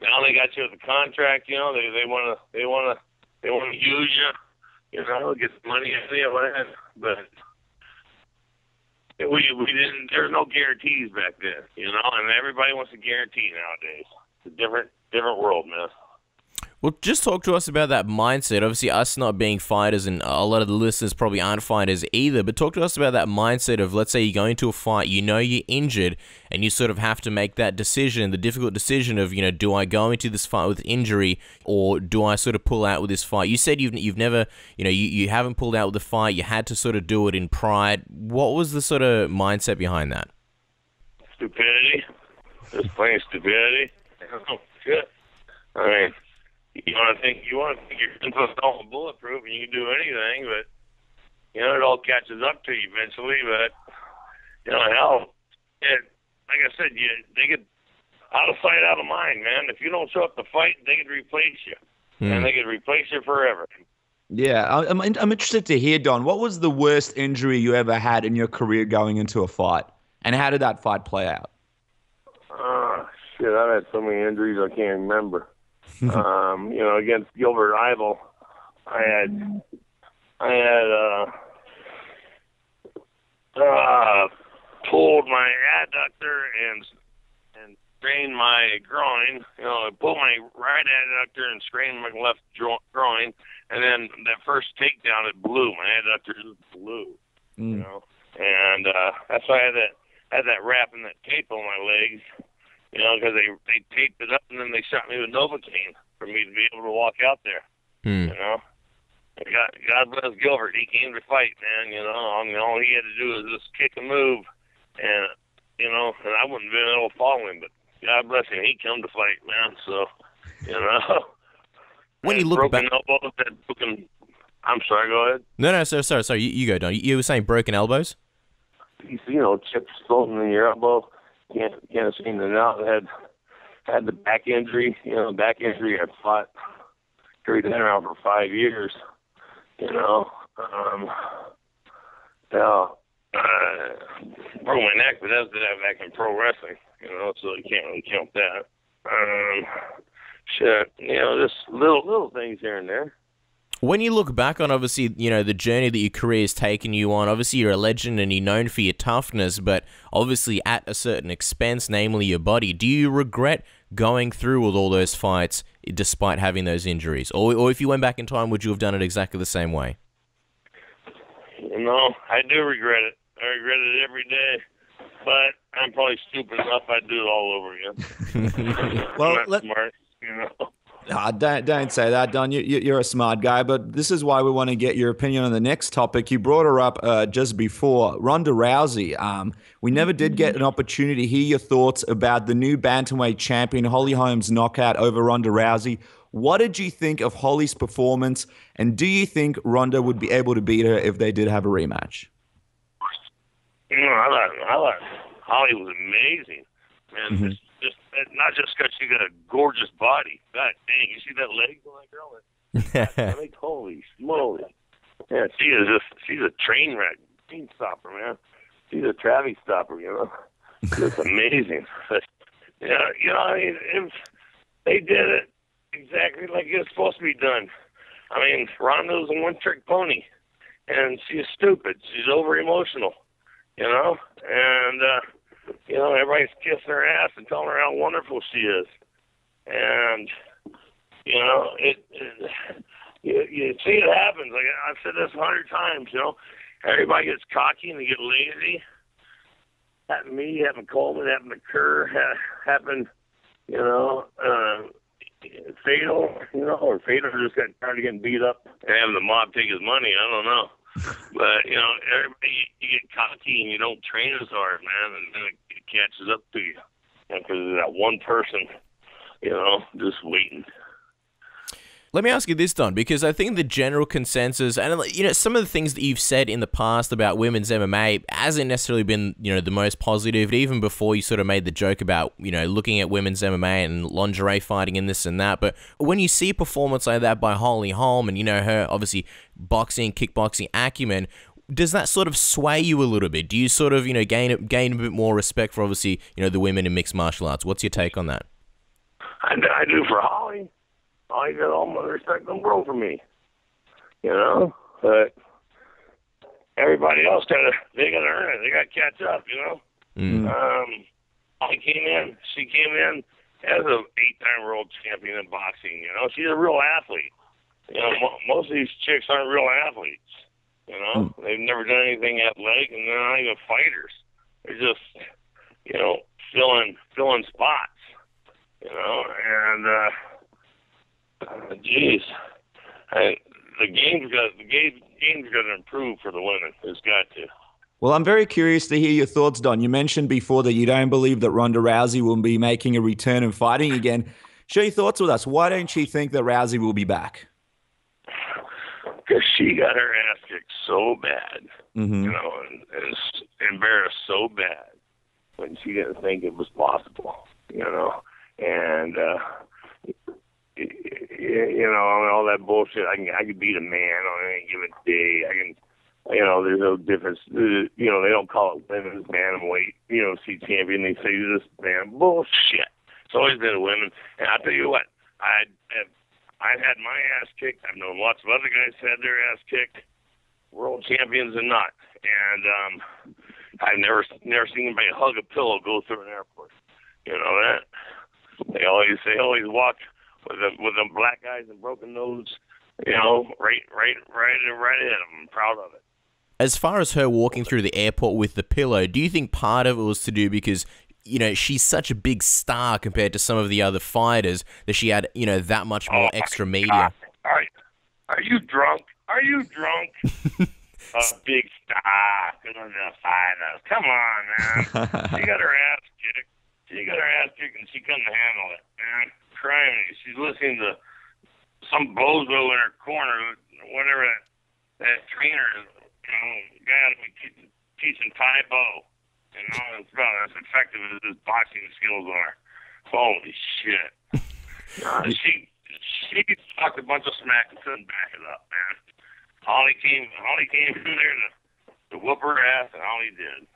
now they got you with a contract, you know. They they want to they want to they want to use you. You know, get the money out of it, but we we didn't. There's no guarantees back then, you know. And everybody wants a guarantee nowadays. It's a different different world, man. Well, just talk to us about that mindset. Obviously, us not being fighters, and a lot of the listeners probably aren't fighters either, but talk to us about that mindset of, let's say you go into a fight, you know you're injured, and you sort of have to make that decision, the difficult decision of, you know, do I go into this fight with injury, or do I sort of pull out with this fight? You said you've, you've never, you know, you, you haven't pulled out with the fight, you had to sort of do it in Pride. What was the sort of mindset behind that? Stupidity. Just plain stupidity. Oh, shit. I mean, You want to think you want to think you're all bulletproof and you can do anything, but you know it all catches up to you eventually. But you know, hell, it, like I said, you they could out of sight, out of mind, man. If you don't show up to fight, they could replace you, mm. and they could replace you forever. Yeah, I'm I'm interested to hear, Don, what was the worst injury you ever had in your career going into a fight, and how did that fight play out? Uh, shit, I've had so many injuries I can't remember. um, you know, against Gilbert Ivel, I had I had uh, uh, pulled my adductor and and strained my groin. You know, I pulled my right adductor and strained my left jo- groin. And then that first takedown, it blew. My adductor just blew, mm. you know. And uh, that's why I had that had that wrap and that tape on my legs, you know, because they they taped it up and then they shot me with Novocaine for me to be able to walk out there, mm. you know. And God, God bless Gilbert. He came to fight, man. You know, I mean, all he had to do was just kick and move, and you know, and I wouldn't have been able to follow him, but God bless him. He come to fight, man. So, you know. When you look broken back, elbows, broken, I'm sorry. Go ahead. No, no, sorry, sorry, sorry. You, you go, Don. You, you were saying broken elbows. You know, chips floating in your elbow. Can't can't seem to know. Had had the back injury. You know, back injury. I fought carried that around for five years. You know, um, now uh, broke my neck, but that's back in pro wrestling. You know, so you can't really count that. Um. Shit, you know, just little little things here and there. When you look back on, obviously, you know, the journey that your career has taken you on, obviously you're a legend and you're known for your toughness, but obviously at a certain expense, namely your body, do you regret going through with all those fights despite having those injuries? Or, or if you went back in time, would you have done it exactly the same way? You know, I do regret it. I regret it every day. But I'm probably stupid enough I'd do it all over again. Well, I'm not smart. You know. Oh, don't don't say that, Don. You, you, you're a smart guy, but this is why we want to get your opinion on the next topic. You brought her up uh, just before, Ronda Rousey. Um, we never did get an opportunity to hear your thoughts about the new bantamweight champion, Holly Holm's knockout over Ronda Rousey. What did you think of Holly's performance, and do you think Ronda would be able to beat her if they did have a rematch? You know, I thought, I thought Holly was amazing, man. Mm-hmm. Just not just because she got a gorgeous body. God dang, you see that leg on that girl? That leg, holy moly! Yeah, she is just she's a train wreck, train stopper, man. She's a traffic stopper, you know. It's amazing. Yeah, you know, I mean, it was, they did it exactly like it was supposed to be done. I mean, Ronda's a one-trick pony, and she's stupid. She's over-emotional, you know, and. uh You know, everybody's kissing her ass and telling her how wonderful she is, and you know, it. it you, you see it happens. Like I've said this a hundred times. You know, everybody gets cocky and they get lazy. Happened to me. Happened to Coleman. Happened to Kerr. Happened. You know, uh, Fatal. You know, or Fatal just got tired of getting beat up and having the mob take his money. I don't know. But, you know, everybody, you get cocky and you don't train as hard, man, and then it catches up to you. Because you know, that one person, you know, just waiting. Let me ask you this, Don, because I think the general consensus, and, you know, some of the things that you've said in the past about women's M M A hasn't necessarily been, you know, the most positive, even before you sort of made the joke about, you know, looking at women's M M A and lingerie fighting and this and that. But when you see a performance like that by Holly Holm and, you know, her obviously boxing, kickboxing acumen, does that sort of sway you a little bit? Do you sort of, you know, gain, gain a bit more respect for, obviously, you know, the women in mixed martial arts? What's your take on that? I, I do for Holly. I got all my respect in the world for me, you know. But everybody else gotta, they gotta earn it. They gotta catch up, you know. Mm. Um, I came in. She came in as an eight-time world champion in boxing. You know, she's a real athlete. You know, mo most of these chicks aren't real athletes. You know, mm. they've never done anything athletic, and they're not even fighters. They're just, you know, filling filling spots. You know, and. uh Jeez, uh, the game's got the game, game's got to improve for the women. It's got to. Well, I'm very curious to hear your thoughts, Don. You mentioned before that you don't believe that Ronda Rousey will be making a return and fighting again. Share your thoughts with us. Why don't you think that Rousey will be back? Because she got her ass kicked so bad, mm-hmm. you know, and, and embarrassed so bad, when she didn't think it was possible, you know. And, uh, you know, I mean, all that bullshit, I can, I could beat a man on any given day. I can, you know, there's no difference. You know, they don't call it women's bantamweight, you know, U F C champion. They say this man bullshit. It's always been women. And I'll tell you what, I, I've had my ass kicked. I've known lots of other guys who had their ass kicked, world champions and not. And um, I've never, never seen anybody hug a pillow go through an airport. You know that? They always, they always walk with them, with them black eyes and broken nose. You know, right, right, right, right ahead of them. I'm proud of it. As far as her walking through the airport with the pillow, do you think part of it was to do because, you know, she's such a big star compared to some of the other fighters that she had, you know, that much more oh extra media? God. All right. Are you drunk? Are you drunk? A big star. Come on, man. She got her ass kicked. She got her ass kicked and she couldn't handle it, man. Crying. She's listening to some bozo in her corner, whatever that, that trainer is. You know, guy ought to be teaching, teaching Tai Bo. You know, it's about as effective as his boxing skills are. Holy shit. Uh, she she talked a bunch of smack and couldn't back it up, man. Holly came Holly came in there to, to whoop her ass, and Holly did.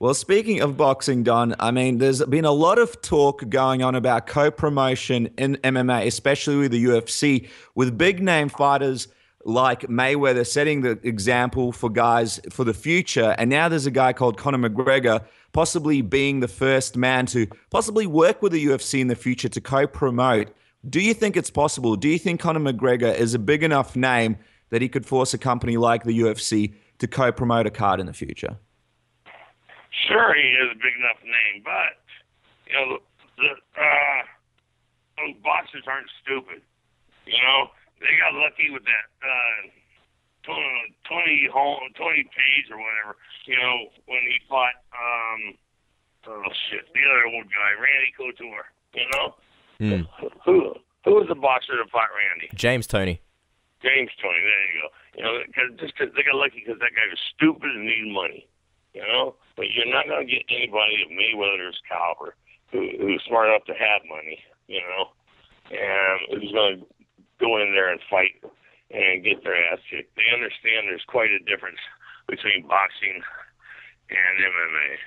Well, speaking of boxing, Don, I mean, there's been a lot of talk going on about co-promotion in M M A, especially with the U F C, with big-name fighters like Mayweather setting the example for guys for the future. And now there's a guy called Conor McGregor possibly being the first man to possibly work with the U F C in the future to co-promote. Do you think it's possible? Do you think Conor McGregor is a big enough name that he could force a company like the U F C to co-promote a card in the future? Sure, he is a big enough name, but, you know, the, uh, those boxers aren't stupid. You know, they got lucky with that uh, Tony Holm, Tony Page or whatever, you know, when he fought, um, oh, shit, the other old guy, Randy Couture, you know? Mm. Who, who was the boxer that fought Randy? James Tony. James Tony, there you go. You know, cause, just cause they got lucky because that guy was stupid and needed money. You know, but you're not going to get anybody of Mayweather's caliber who, who's smart enough to have money, you know, and who's going to go in there and fight and get their ass kicked. They understand there's quite a difference between boxing and M M A.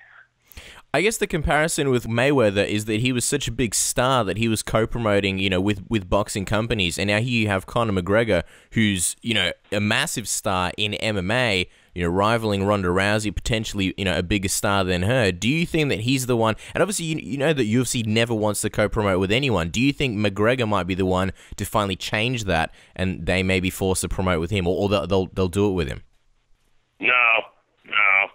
I guess the comparison with Mayweather is that he was such a big star that he was co-promoting, you know, with, with boxing companies. And now here you have Conor McGregor, who's, you know, a massive star in M M A, you know, rivaling Ronda Rousey, potentially, you know, a bigger star than her. Do you think that he's the one, and obviously you, you know that U F C never wants to co-promote with anyone. Do you think McGregor might be the one to finally change that and they may be forced to promote with him, or, or they'll, they'll, they'll do it with him? No, no.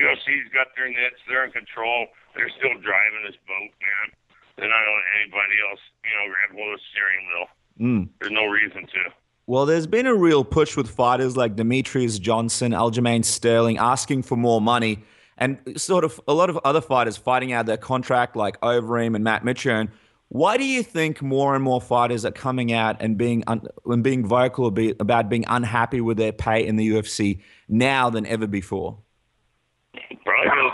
U F C's got their nets. They're in control. They're still driving this boat, man. They're not going to let anybody else, you know, grab hold of the steering wheel. Mm. There's no reason to. Well, there's been a real push with fighters like Demetrius Johnson, Aljamain Sterling, asking for more money, and sort of a lot of other fighters fighting out their contract like Overeem and Matt Mitrione. Why do you think more and more fighters are coming out and being un and being vocal about being unhappy with their pay in the U F C now than ever before? Probably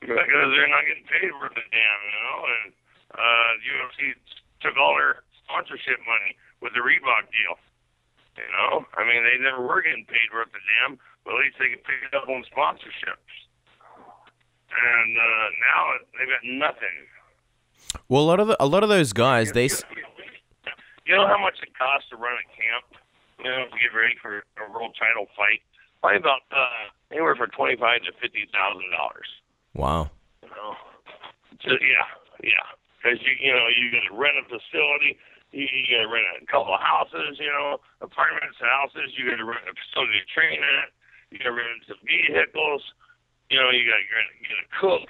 because they're not getting paid for the damn, you know, and uh, the U F C took all their sponsorship money with the Reebok deal, you know? I mean, they never were getting paid worth a damn, but at least they could pick it up on sponsorships. And uh, now they've got nothing. Well, a lot of the, a lot of those guys, they... You know how much it costs to run a camp? You know, to get ready for a world title fight? Probably about uh, anywhere from twenty-five to fifty thousand dollars. Wow. You know? So, yeah, yeah. Because you, you know, you got to rent a facility. You, you got to rent a couple of houses, you know, apartments, houses. You got to rent a facility to train at. You got to rent some vehicles. You know, you got to get a cook.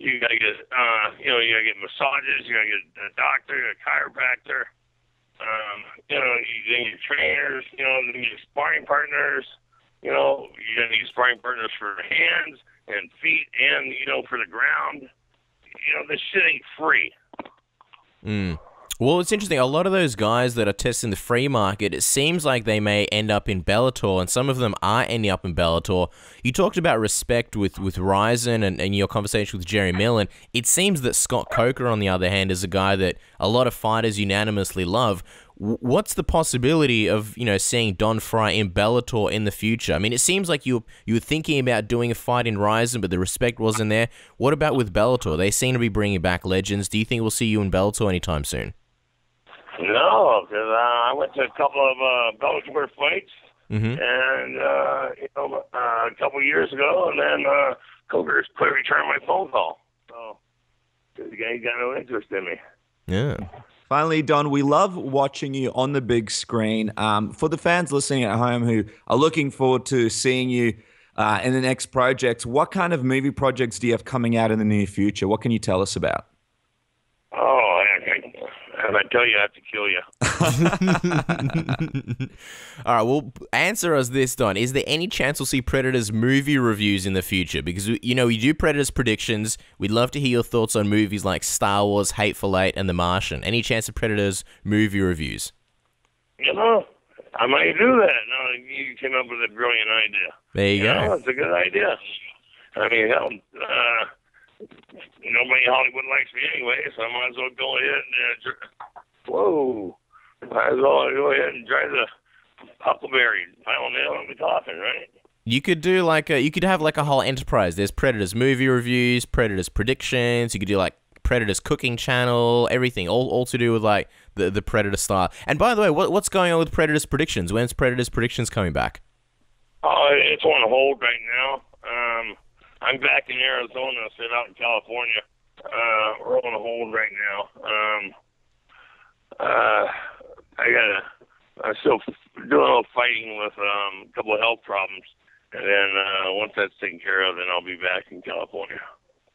You got to get, uh, you know, you got to get massages. You got to get a doctor, a chiropractor. Um, you know, you then your trainers. You know, then your sparring partners. You know, you got to need sparring partners for hands and feet, and you know, for the ground. You know, this shit ain't free. Mm. Well, it's interesting. A lot of those guys that are testing the free market, it seems like they may end up in Bellator, and some of them are ending up in Bellator. You talked about respect with, with Rizin and, and your conversation with Jerry Millen. It seems that Scott Coker, on the other hand, is a guy that a lot of fighters unanimously love. What's the possibility of, you know, seeing Don Frye in Bellator in the future? I mean, it seems like you, you were thinking about doing a fight in Rizin, but the respect wasn't there. What about with Bellator? They seem to be bringing back legends. Do you think we'll see you in Bellator anytime soon? No, because uh, I went to a couple of uh, Bellator fights, mm-hmm. and uh, you know, uh, a couple years ago, and then uh, Coker's quit returning my phone call. So the guy got no interest in me. Yeah. Finally, Don, we love watching you on the big screen. Um, for the fans listening at home who are looking forward to seeing you uh, in the next projects, what kind of movie projects do you have coming out in the near future? What can you tell us about? Oh, I, I And I tell you, I have to kill you. All right, well, answer us this, Don. Is there any chance we'll see Predators movie reviews in the future? Because, you know, we do Predators predictions. We'd love to hear your thoughts on movies like Star Wars, Hateful Eight, and The Martian. Any chance of Predators movie reviews? You know, I might do that. No, you came up with a brilliant idea. There you, you go. Know, that's a good idea. I mean, hell, uh... nobody in Hollywood likes me anyway, so I might as well go ahead and uh, whoa, might as well go ahead and drive the huckleberry pile nail in the coffin, right? You could do like a, you could have like a whole enterprise. There's Predators movie reviews, Predators predictions. You could do like Predators cooking channel, everything, all all to do with like the the Predator style. And by the way, what what's going on with Predators predictions? When's Predators predictions coming back? Oh, uh, it's on hold right now. Um. I'm back in Arizona, so out in California. Uh, we're on hold right now. Um, uh, I gotta, I'm still doing a little fighting with um, a couple of health problems, and then uh, once that's taken care of, then I'll be back in California.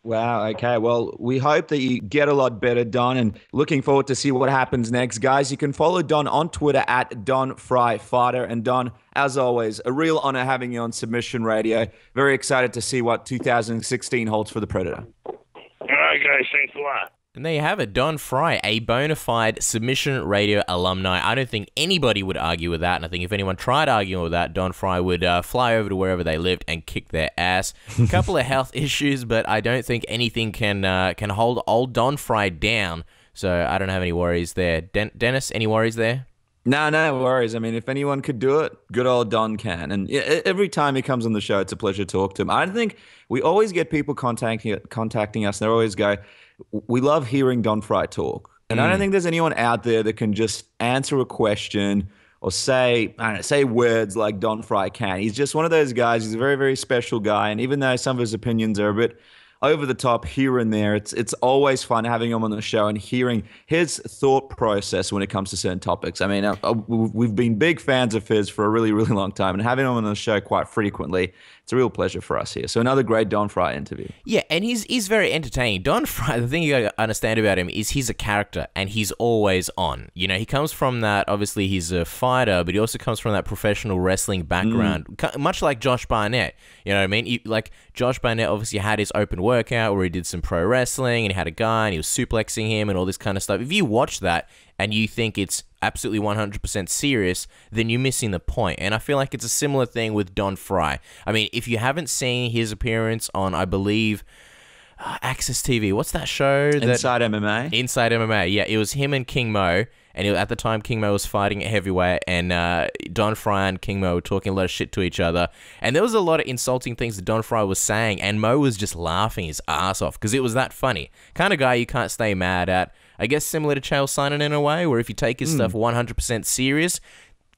Wow, okay. Well, we hope that you get a lot better, Don, and looking forward to see what happens next. Guys, you can follow Don on Twitter at Don Frye Fighter. And Don, as always, a real honor having you on Submission Radio. Very excited to see what two thousand sixteen holds for the Predator. All right, guys, thanks a lot. And there you have it, Don Frye, a bona fide Submission Radio alumni. I don't think anybody would argue with that, and I think if anyone tried arguing with that, Don Frye would uh, fly over to wherever they lived and kick their ass. A couple of health issues, but I don't think anything can uh, can hold old Don Frye down, so I don't have any worries there. Den Dennis, any worries there? No, no worries. I mean, if anyone could do it, good old Don can. And every time he comes on the show, it's a pleasure to talk to him. I think we always get people contacting contacting us, and they always go, we love hearing Don Frye talk. And mm. I don't think there's anyone out there that can just answer a question or say, I don't know, say words like Don Frye can. He's just one of those guys. He's a very, very special guy. And even though some of his opinions are a bit over the top here and there, it's it's always fun having him on the show and hearing his thought process when it comes to certain topics. I mean, I, I, we've been big fans of his for a really, really long time, and having him on the show quite frequently, it's a real pleasure for us here. So another great Don Frye interview. Yeah, and he's he's very entertaining. Don Frye, the thing you gotta understand about him is he's a character, and he's always on. You know, he comes from that, obviously he's a fighter, but he also comes from that professional wrestling background, mm. much like Josh Barnett. You know what I mean? He, like, Josh Barnett obviously had his open workout where he did some pro wrestling, and he had a guy, and he was suplexing him, and all this kind of stuff. If you watch that, and you think it's absolutely one hundred percent serious, then you're missing the point. And I feel like it's a similar thing with Don Frye. I mean, if you haven't seen his appearance on, I believe, uh, Access T V, what's that show? That, Inside M M A? Inside M M A, yeah. It was him and King Mo, and it, at the time, King Mo was fighting at heavyweight, and uh, Don Frye and King Mo were talking a lot of shit to each other. And there was a lot of insulting things that Don Frye was saying, and Mo was just laughing his ass off, because it was that funny. Kind of guy you can't stay mad at. I guess similar to Chael Sonnen in a way, where if you take his mm. stuff one hundred percent serious,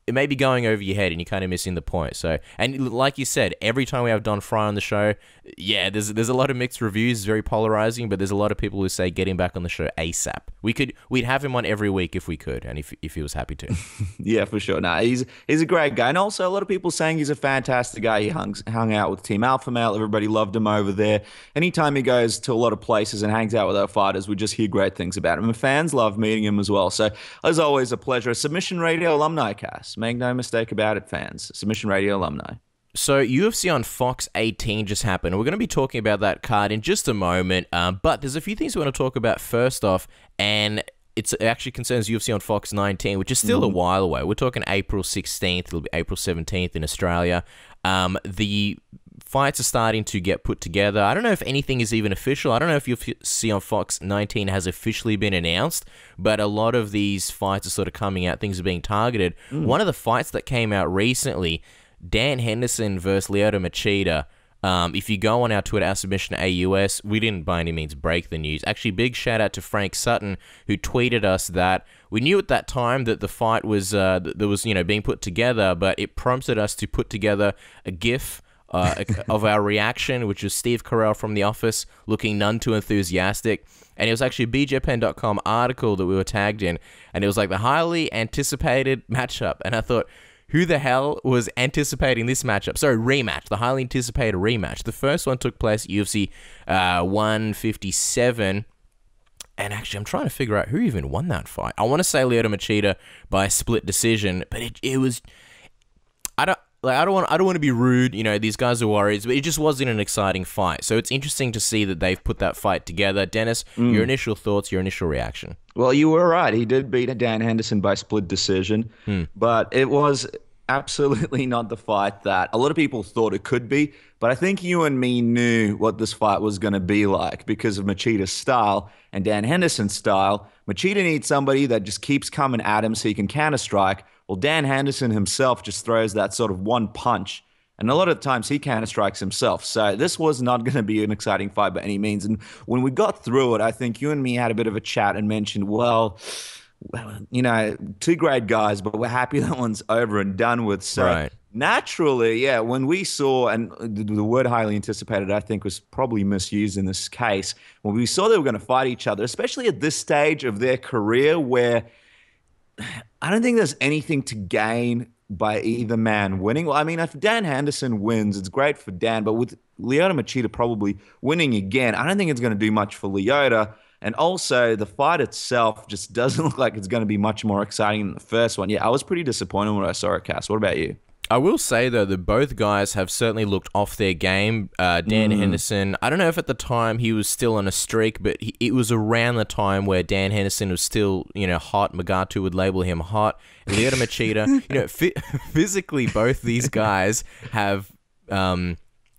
it may be going over your head and you're kind of missing the point. So, and like you said, every time we have Don Frye on the show, yeah, there's there's a lot of mixed reviews, very polarizing, but there's a lot of people who say get him back on the show ASAP. We could, we'd have him on every week if we could, and if if he was happy to. Yeah, for sure. No, he's he's a great guy, and also a lot of people saying he's a fantastic guy. He hung hung out with Team Alpha Male. Everybody loved him over there. Anytime he goes to a lot of places and hangs out with our fighters, we just hear great things about him. And fans love meeting him as well. So, as always, a pleasure. A Submission Radio alumni cast. Make no mistake about it, fans. Submission Radio alumni. So U F C on Fox eighteen just happened. We're going to be talking about that card in just a moment. Um, but there's a few things we want to talk about first off. And it's, it actually concerns U F C on Fox nineteen, which is still mm. a while away. We're talking April sixteenth. It'll be April seventeenth in Australia. Um, the fights are starting to get put together. I don't know if anything is even official. I don't know if U F C on Fox nineteen has officially been announced, but a lot of these fights are sort of coming out. Things are being targeted. Mm. One of the fights that came out recently, Dan Henderson versus Lyoto Machida. Um, if you go on our Twitter, our submission A U S, we didn't by any means break the news. Actually, big shout out to Frank Sutton, who tweeted us that we knew at that time that the fight was uh, that was you know being put together, but it prompted us to put together a GIF uh, of our reaction, which was Steve Carell from The Office looking none too enthusiastic. And it was actually a B J Penn dot com article that we were tagged in, and it was like the highly anticipated matchup. And I thought, who the hell was anticipating this matchup? Sorry, rematch. The highly anticipated rematch. The first one took place at U F C uh, one fifty-seven. And actually, I'm trying to figure out who even won that fight. I want to say Lyoto Machida by a split decision, but it, it was... I don't... Like, I don't want I don't want to be rude, you know, these guys are warriors, but it just wasn't an exciting fight. So it's interesting to see that they've put that fight together. Dennis, mm. your initial thoughts, your initial reaction. Well, you were right. He did beat Dan Henderson by split decision, mm. but it was absolutely not the fight that a lot of people thought it could be. But I think you and me knew what this fight was going to be like because of Machida's style and Dan Henderson's style. Machida needs somebody that just keeps coming at him so he can counter-strike. Well, Dan Henderson himself just throws that sort of one punch, and a lot of times he counter-strikes himself. So this was not going to be an exciting fight by any means. And when we got through it, I think you and me had a bit of a chat and mentioned, well, you know, two great guys, but we're happy that one's over and done with. So right. naturally, yeah, when we saw, and the word highly anticipated, I think, was probably misused in this case, when we saw they were going to fight each other, especially at this stage of their career where I don't think there's anything to gain by either man winning. Well, I mean, if Dan Henderson wins, it's great for Dan, but with Lyoto Machida probably winning again, I don't think it's going to do much for Lyoto. And also, the fight itself just doesn't look like it's going to be much more exciting than the first one. Yeah, I was pretty disappointed when I saw it, Cass. What about you? I will say, though, that both guys have certainly looked off their game. Uh, Dan mm. Henderson, I don't know if at the time he was still on a streak, but he, it was around the time where Dan Henderson was still, you know, hot. Magatu would label him hot. Lyoto Machida, you know, physically both these guys have... Um,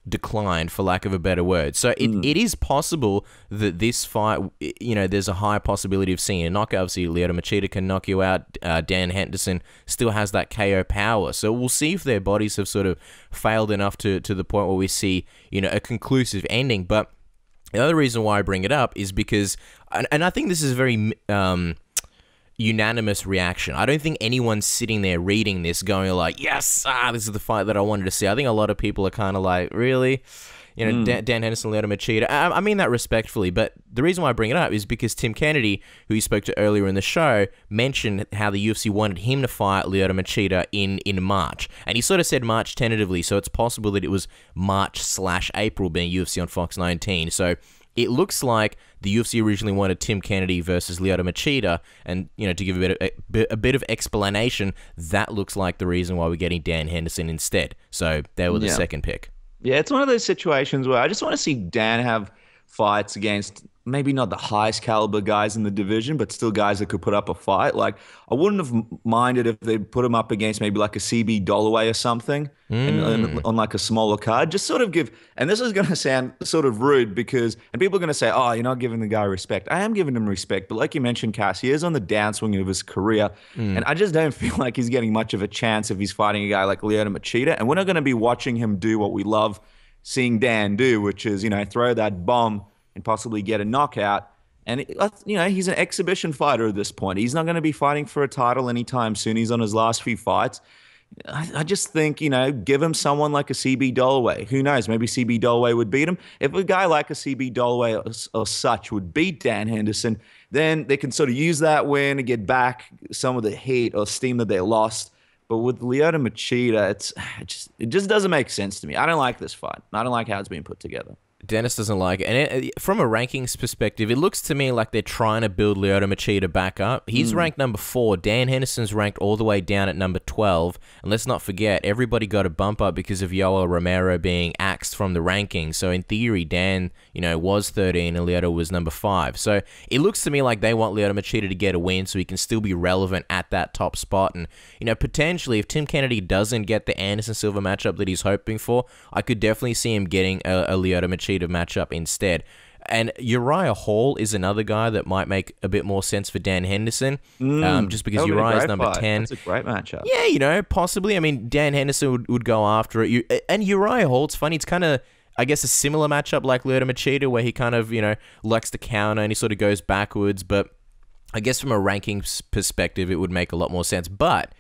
declined, for lack of a better word. So it, mm. it is possible that this fight, you know, there's a high possibility of seeing a knockout. Obviously, Lyoto Machida can knock you out. Uh, Dan Henderson still has that K O power. So we'll see if their bodies have sort of failed enough to, to the point where we see, you know, a conclusive ending. But the other reason why I bring it up is because, and, and I think this is very... Um, unanimous reaction. I don't think anyone's sitting there reading this going like, yes, ah, this is the fight that I wanted to see. I think a lot of people are kind of like, really? You know, mm. Dan, Dan Henderson, Lyoto Machida. I, I mean that respectfully, but the reason why I bring it up is because Tim Kennedy, who you spoke to earlier in the show, mentioned how the U F C wanted him to fight Lyoto Machida in, in March. And he sort of said March tentatively, so it's possible that it was March slash April being U F C on Fox nineteen. So it looks like the U F C originally wanted Tim Kennedy versus Lyoto Machida, and you know, to give a bit of a, a bit of explanation, that looks like the reason why we're getting Dan Henderson instead. So they were the yeah. second pick. Yeah, it's one of those situations where I just want to see Dan have fights against maybe not the highest caliber guys in the division, but still guys that could put up a fight. Like, I wouldn't have minded if they put him up against maybe like a C B Dollaway or something mm. and, and, on like a smaller card. Just sort of give, and this is going to sound sort of rude because, and people are going to say, oh, you're not giving the guy respect. I am giving him respect, but like you mentioned, Cass, he is on the downswing of his career. Mm. And I just don't feel like he's getting much of a chance if he's fighting a guy like Lyoto Machida. And we're not going to be watching him do what we love seeing Dan do, which is, you know, throw that bomb and possibly get a knockout. And, it, you know, he's an exhibition fighter at this point. He's not going to be fighting for a title anytime soon. He's on his last few fights. I, I just think, you know, give him someone like a C B Dollaway. Who knows? Maybe C B Dollaway would beat him. If a guy like a C B Dollaway or, or such would beat Dan Henderson, then they can sort of use that win to get back some of the heat or steam that they lost. But with Lyoto Machida, it's, it, just, it just doesn't make sense to me. I don't like this fight. I don't like how it's being put together. Dennis doesn't like it. And it, from a rankings perspective, it looks to me like they're trying to build Lyoto Machida back up. He's mm. ranked number four. Dan Henderson's ranked all the way down at number twelve. And let's not forget, everybody got a bump up because of Yoel Romero being axed from the rankings. So in theory, Dan, you know, was thirteen and Lyoto was number five. So it looks to me like they want Lyoto Machida to get a win so he can still be relevant at that top spot. And, you know, potentially if Tim Kennedy doesn't get the Anderson Silva matchup that he's hoping for, I could definitely see him getting a, a Lyoto Machida matchup instead. And Uriah Hall is another guy that might make a bit more sense for Dan Henderson, mm, um, just because Uriah is number fight. ten. That's a great matchup. Yeah, you know, possibly. I mean, Dan Henderson would, would go after it. You, and Uriah Hall, it's funny, it's kind of, I guess, a similar matchup like Lyoto Machida, where he kind of, you know, likes to counter and he sort of goes backwards. But I guess from a ranking perspective, it would make a lot more sense. But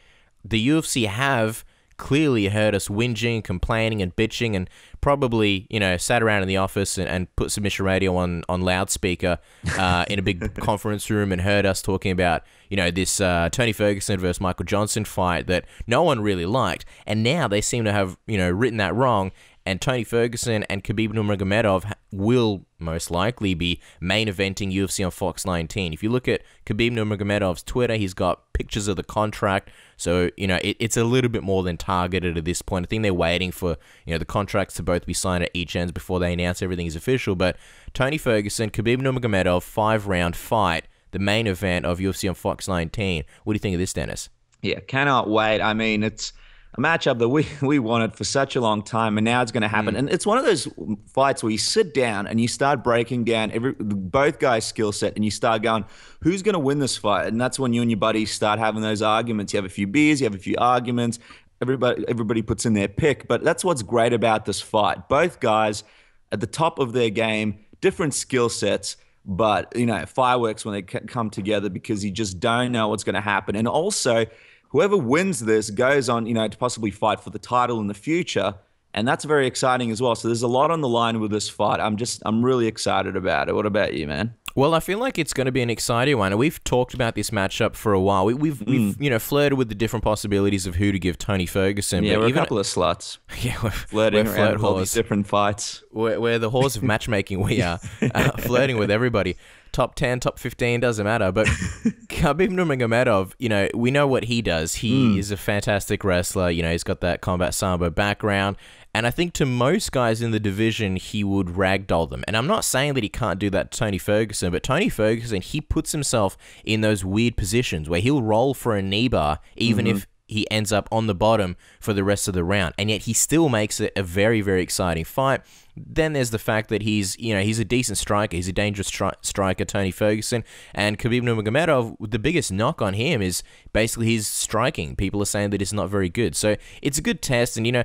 the U F C have clearly heard us whinging, complaining, and bitching, and probably, you know, sat around in the office and, and put Submission Radio on on loudspeaker uh, in a big conference room and heard us talking about, you know, this uh, Tony Ferguson versus Michael Johnson fight that no one really liked. And now they seem to have, you know, written that wrong. And Tony Ferguson and Khabib Nurmagomedov will most likely be main eventing U F C on Fox nineteen. If you look at Khabib Nurmagomedov's Twitter, he's got pictures of the contract. So, you know, it, it's a little bit more than targeted at this point. I think they're waiting for, you know, the contracts to both be signed at each end before they announce everything is official. But Tony Ferguson, Khabib Nurmagomedov, five round fight, the main event of U F C on Fox nineteen. What do you think of this, Dennis? Yeah, cannot wait. I mean, it's a matchup that we, we wanted for such a long time, and now it's going to happen. Mm. And it's one of those fights where you sit down and you start breaking down every both guys' skill set, and you start going, who's going to win this fight? And that's when you and your buddies start having those arguments. You have a few beers, you have a few arguments. Everybody, everybody puts in their pick. But that's what's great about this fight. Both guys at the top of their game, different skill sets, but, you know, fireworks when they come together, because you just don't know what's going to happen. And also, whoever wins this goes on, you know, to possibly fight for the title in the future, and that's very exciting as well. So there's a lot on the line with this fight. I'm just, I'm really excited about it. What about you, man? Well, I feel like it's going to be an exciting one. We've talked about this matchup for a while. We, we've, mm. we've, you know, flirted with the different possibilities of who to give Tony Ferguson. Yeah, but we're even a couple of sluts. Yeah, we're flirting we're around all these different fights. We're, we're the whores of matchmaking. We are uh, flirting with everybody. Top ten, top fifteen, doesn't matter. But Khabib Nurmagomedov, you know, we know what he does. He mm. is a fantastic wrestler. You know, he's got that combat sambo background. And I think to most guys in the division, he would ragdoll them. And I'm not saying that he can't do that to Tony Ferguson, but Tony Ferguson, he puts himself in those weird positions where he'll roll for a knee bar, even mm-hmm. if he ends up on the bottom for the rest of the round. And yet he still makes it a very, very exciting fight. Then there's the fact that he's, you know, he's a decent striker. He's a dangerous stri striker, Tony Ferguson. And Khabib Nurmagomedov, the biggest knock on him is basically his striking. People are saying that it's not very good. So it's a good test. And, you know,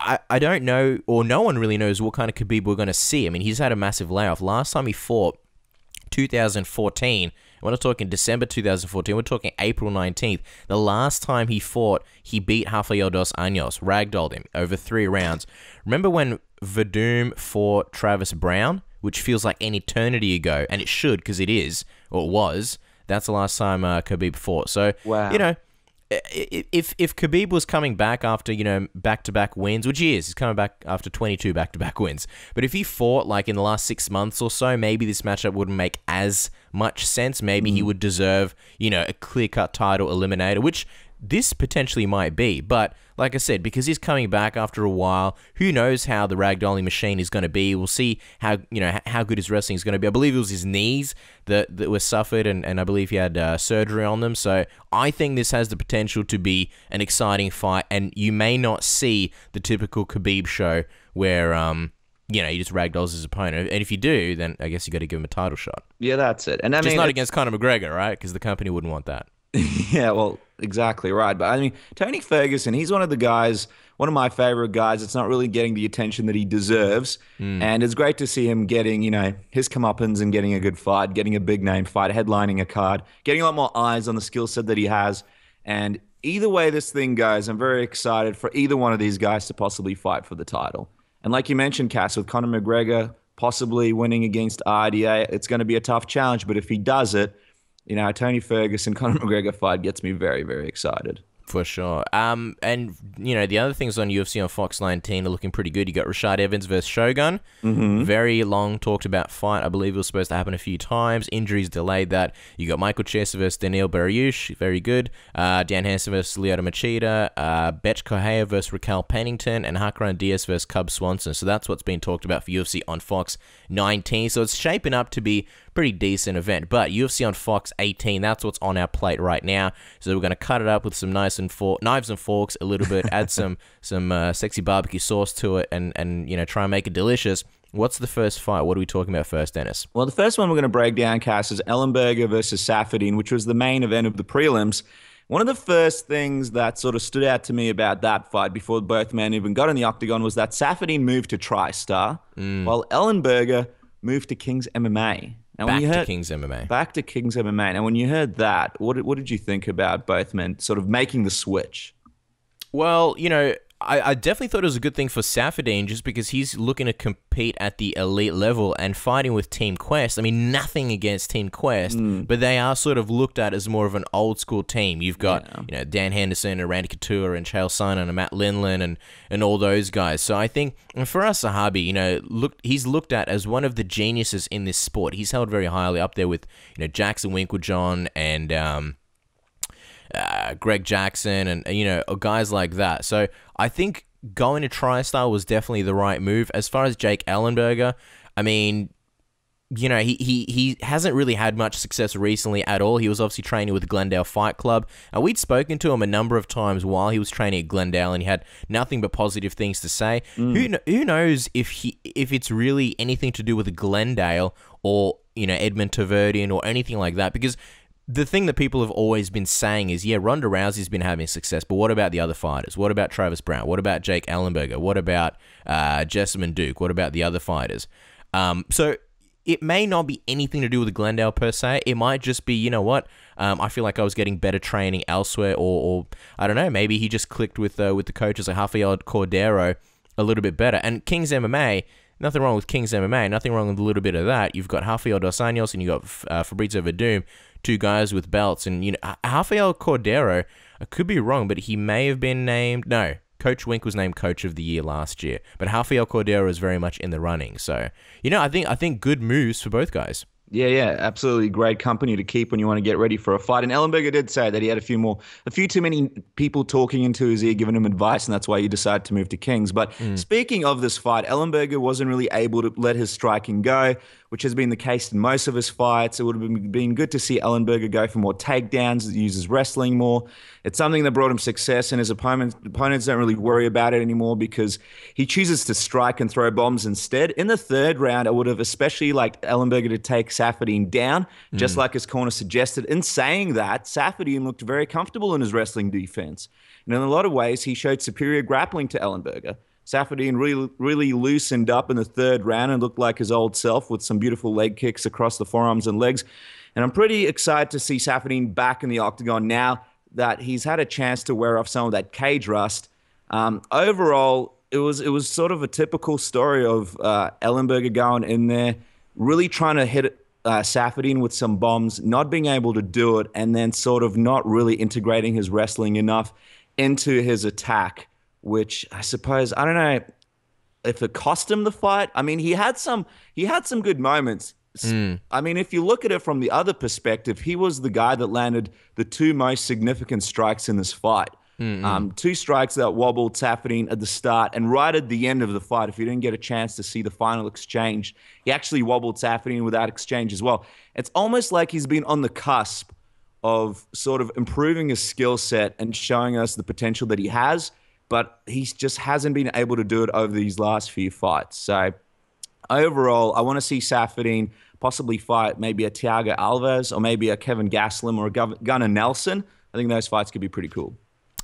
I, I don't know, or no one really knows what kind of Khabib we're going to see. I mean, he's had a massive layoff. Last time he fought, two thousand fourteen, we're not talking December two thousand fourteen, we're talking April nineteenth. The last time he fought, he beat Rafael Dos Anjos, ragdolled him over three rounds. Remember when Verdum fought Travis Brown, which feels like an eternity ago, and it should, because it is, or it was. That's the last time uh, Khabib fought. So, wow. You know, if if Khabib was coming back after, you know, back-to-back wins, which he is, he's coming back after twenty-two back-to-back wins, but if he fought, like, in the last six months or so, maybe this matchup wouldn't make as much sense. Maybe mm. he would deserve, you know, a clear-cut title eliminator, which this potentially might be. But, like I said, because he's coming back after a while, who knows how the ragdolling machine is going to be. We'll see how, you know, how good his wrestling is going to be. I believe it was his knees that, that were suffered, and, and I believe he had uh, surgery on them. So I think this has the potential to be an exciting fight, and you may not see the typical Khabib show where, um, you know, he just ragdolls his opponent. And if you do, then I guess you got to give him a title shot. Yeah, that's it. And I mean, just not against Conor McGregor, right? Because the company wouldn't want that. Yeah, well, exactly right. But I mean, Tony Ferguson, he's one of the guys, one of my favorite guys. It's not really getting the attention that he deserves. Mm. And it's great to see him getting, you know, his comeuppance and getting a good fight, getting a big name fight, headlining a card, getting a lot more eyes on the skill set that he has. And either way this thing goes, I'm very excited for either one of these guys to possibly fight for the title. And like you mentioned, Cass, with Conor McGregor possibly winning against R D A, it's going to be a tough challenge. But if he does it, you know, Tony Ferguson, Conor McGregor fight gets me very, very excited. For sure. Um, and, you know, the other things on U F C on Fox nineteen are looking pretty good. You got Rashad Evans versus Shogun. Mm-hmm. Very long, talked about fight. I believe it was supposed to happen a few times. Injuries delayed that. You got Michael Chiesa versus Daniil Berriush. Very good. Uh, Dan Henderson versus Lyoto Machida. Uh, Betch Correa versus Raquel Pennington. And Hakeran Diaz versus Cub Swanson. So that's what's been talked about for U F C on Fox nineteen. So it's shaping up to be pretty decent event. But U F C on Fox eighteen, that's what's on our plate right now. So we're going to cut it up with some nice and for knives and forks a little bit, add some some uh, sexy barbecue sauce to it, and and you know, try and make it delicious. What's the first fight? What are we talking about first, Dennis? Well, the first one we're going to break down, Cass, is Ellenberger versus Safadine, which was the main event of the prelims. One of the first things that sort of stood out to me about that fight before both men even got in the octagon was that Safadine moved to TriStar, mm. while Ellenberger moved to King's M M A. And back heard, to King's M M A. Back to King's M M A. And when you heard that, what did, what did you think about both men sort of making the switch? Well, you know, I, I definitely thought it was a good thing for Safadine, just because he's looking to compete at the elite level and fighting with Team Quest. I mean, nothing against Team Quest, mm. but they are sort of looked at as more of an old school team. You've got yeah. you know, Dan Henderson and Randy Couture and Chael Sonnen and Matt Lindland and and all those guys. So I think for us, Sahabi, you know, look, he's looked at as one of the geniuses in this sport. He's held very highly up there with you know Jackson Winklejohn and um, uh, Greg Jackson and you know guys like that. So I think going to TriStar was definitely the right move. As far as Jake Ellenberger, I mean, you know, he, he, he hasn't really had much success recently at all. He was obviously training with Glendale Fight Club, and we'd spoken to him a number of times while he was training at Glendale, and he had nothing but positive things to say. Mm. Who, who knows if, he, if it's really anything to do with Glendale or, you know, Edmond Taverdian or anything like that, because the thing that people have always been saying is, yeah, Ronda Rousey's been having success, but what about the other fighters? What about Travis Brown? What about Jake Ellenberger? What about uh, Jessamyn Duke? What about the other fighters? Um, so it may not be anything to do with Glendale per se. It might just be, you know what, um, I feel like I was getting better training elsewhere, or, or I don't know, maybe he just clicked with uh, with the coaches like Rafael Cordero a little bit better. And King's M M A, nothing wrong with King's M M A, nothing wrong with a little bit of that. You've got Rafael Dos Anjos and you've got uh, Fabrizio Verdum, two guys with belts. And, you know, Rafael Cordero, I could be wrong, but he may have been named, no, Coach Wink was named Coach of the Year last year. But Rafael Cordero is very much in the running. So, you know, I think I think good moves for both guys. Yeah, yeah, absolutely great company to keep when you want to get ready for a fight. And Ellenberger did say that he had a few more, a few too many people talking into his ear, giving him advice, and that's why he decided to move to Kings. But mm. speaking of this fight, Ellenberger wasn't really able to let his striking go, which has been the case in most of his fights. It would have been good to see Ellenberger go for more takedowns, uses wrestling more. It's something that brought him success, and his opponents, opponents don't really worry about it anymore because he chooses to strike and throw bombs instead. In the third round, I would have especially liked Ellenberger to take Safadine down, just mm. like his corner suggested. In saying that, Safadine looked very comfortable in his wrestling defense, and in a lot of ways, he showed superior grappling to Ellenberger. Safadine really, really loosened up in the third round and looked like his old self with some beautiful leg kicks across the forearms and legs. And I'm pretty excited to see Safadine back in the octagon now that he's had a chance to wear off some of that cage rust. Um, overall, it was it was sort of a typical story of uh, Ellenberger going in there, really trying to hit uh, Safadine with some bombs, not being able to do it, and then sort of not really integrating his wrestling enough into his attack, which I suppose, I don't know if it cost him the fight. I mean, he had some he had some good moments. Mm. I mean, if you look at it from the other perspective, he was the guy that landed the two most significant strikes in this fight. Mm-hmm. um, two strikes that wobbled Safadine at the start, and right at the end of the fight, if you didn't get a chance to see the final exchange, he actually wobbled Safadine with that exchange as well. It's almost like he's been on the cusp of sort of improving his skill set and showing us the potential that he has, but he just hasn't been able to do it over these last few fights. So overall, I want to see Safadine possibly fight maybe a Thiago Alves or maybe a Kevin Gastelum or a Gunnar Nelson. I think those fights could be pretty cool.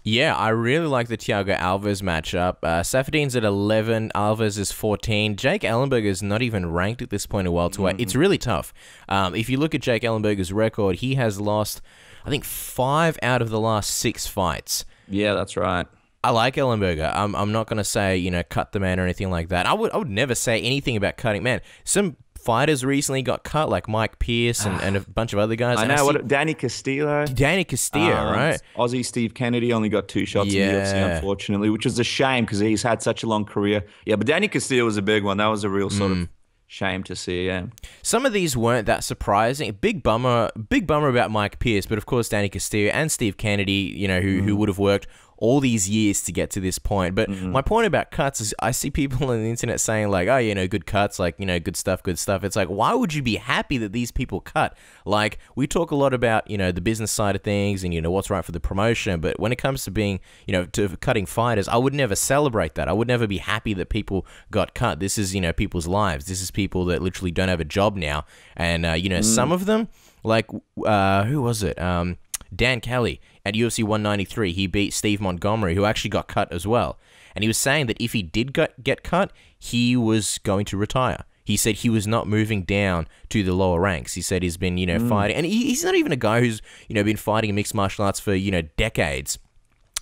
Yeah, I really like the Thiago Alves matchup. Uh, Safadine's at eleven, Alves is fourteen. Jake Ellenberger is not even ranked at this point in welterweight. Mm-hmm. It's really tough. Um, if you look at Jake Ellenberger's record, he has lost, I think, five out of the last six fights. Yeah, that's right. I like Ellenberger. I'm, I'm not going to say, you know, cut the man or anything like that. I would I would never say anything about cutting man. Some fighters recently got cut, like Mike Pierce and, and a bunch of other guys. I know. I what, Danny Castillo. Danny Castillo, um, right. Aussie Steve Kennedy only got two shots yeah. in the U F C, unfortunately, which is a shame because he's had such a long career. Yeah, but Danny Castillo was a big one. That was a real sort mm. of shame to see, yeah. Some of these weren't that surprising. Big bummer, big bummer about Mike Pierce, but of course Danny Castillo and Steve Kennedy, you know, who, mm. who would have worked all these years to get to this point. But mm-hmm. my point about cuts is I see people on the internet saying like, oh, you know, good cuts, like, you know, good stuff, good stuff. It's like, why would you be happy that these people cut? Like, we talk a lot about, you know, the business side of things and, you know, what's right for the promotion. But when it comes to being, you know, to cutting fighters, I would never celebrate that. I would never be happy that people got cut. This is, you know, people's lives. This is people that literally don't have a job now. And, uh, you know, mm. some of them, like, uh, who was it? Um, Dan Kelly at U F C one ninety-three, he beat Steve Montgomery, who actually got cut as well. And he was saying that if he did get cut, he was going to retire. He said he was not moving down to the lower ranks. He said he's been, you know, mm. fighting. And he's not even a guy who's, you know, been fighting mixed martial arts for, you know, decades.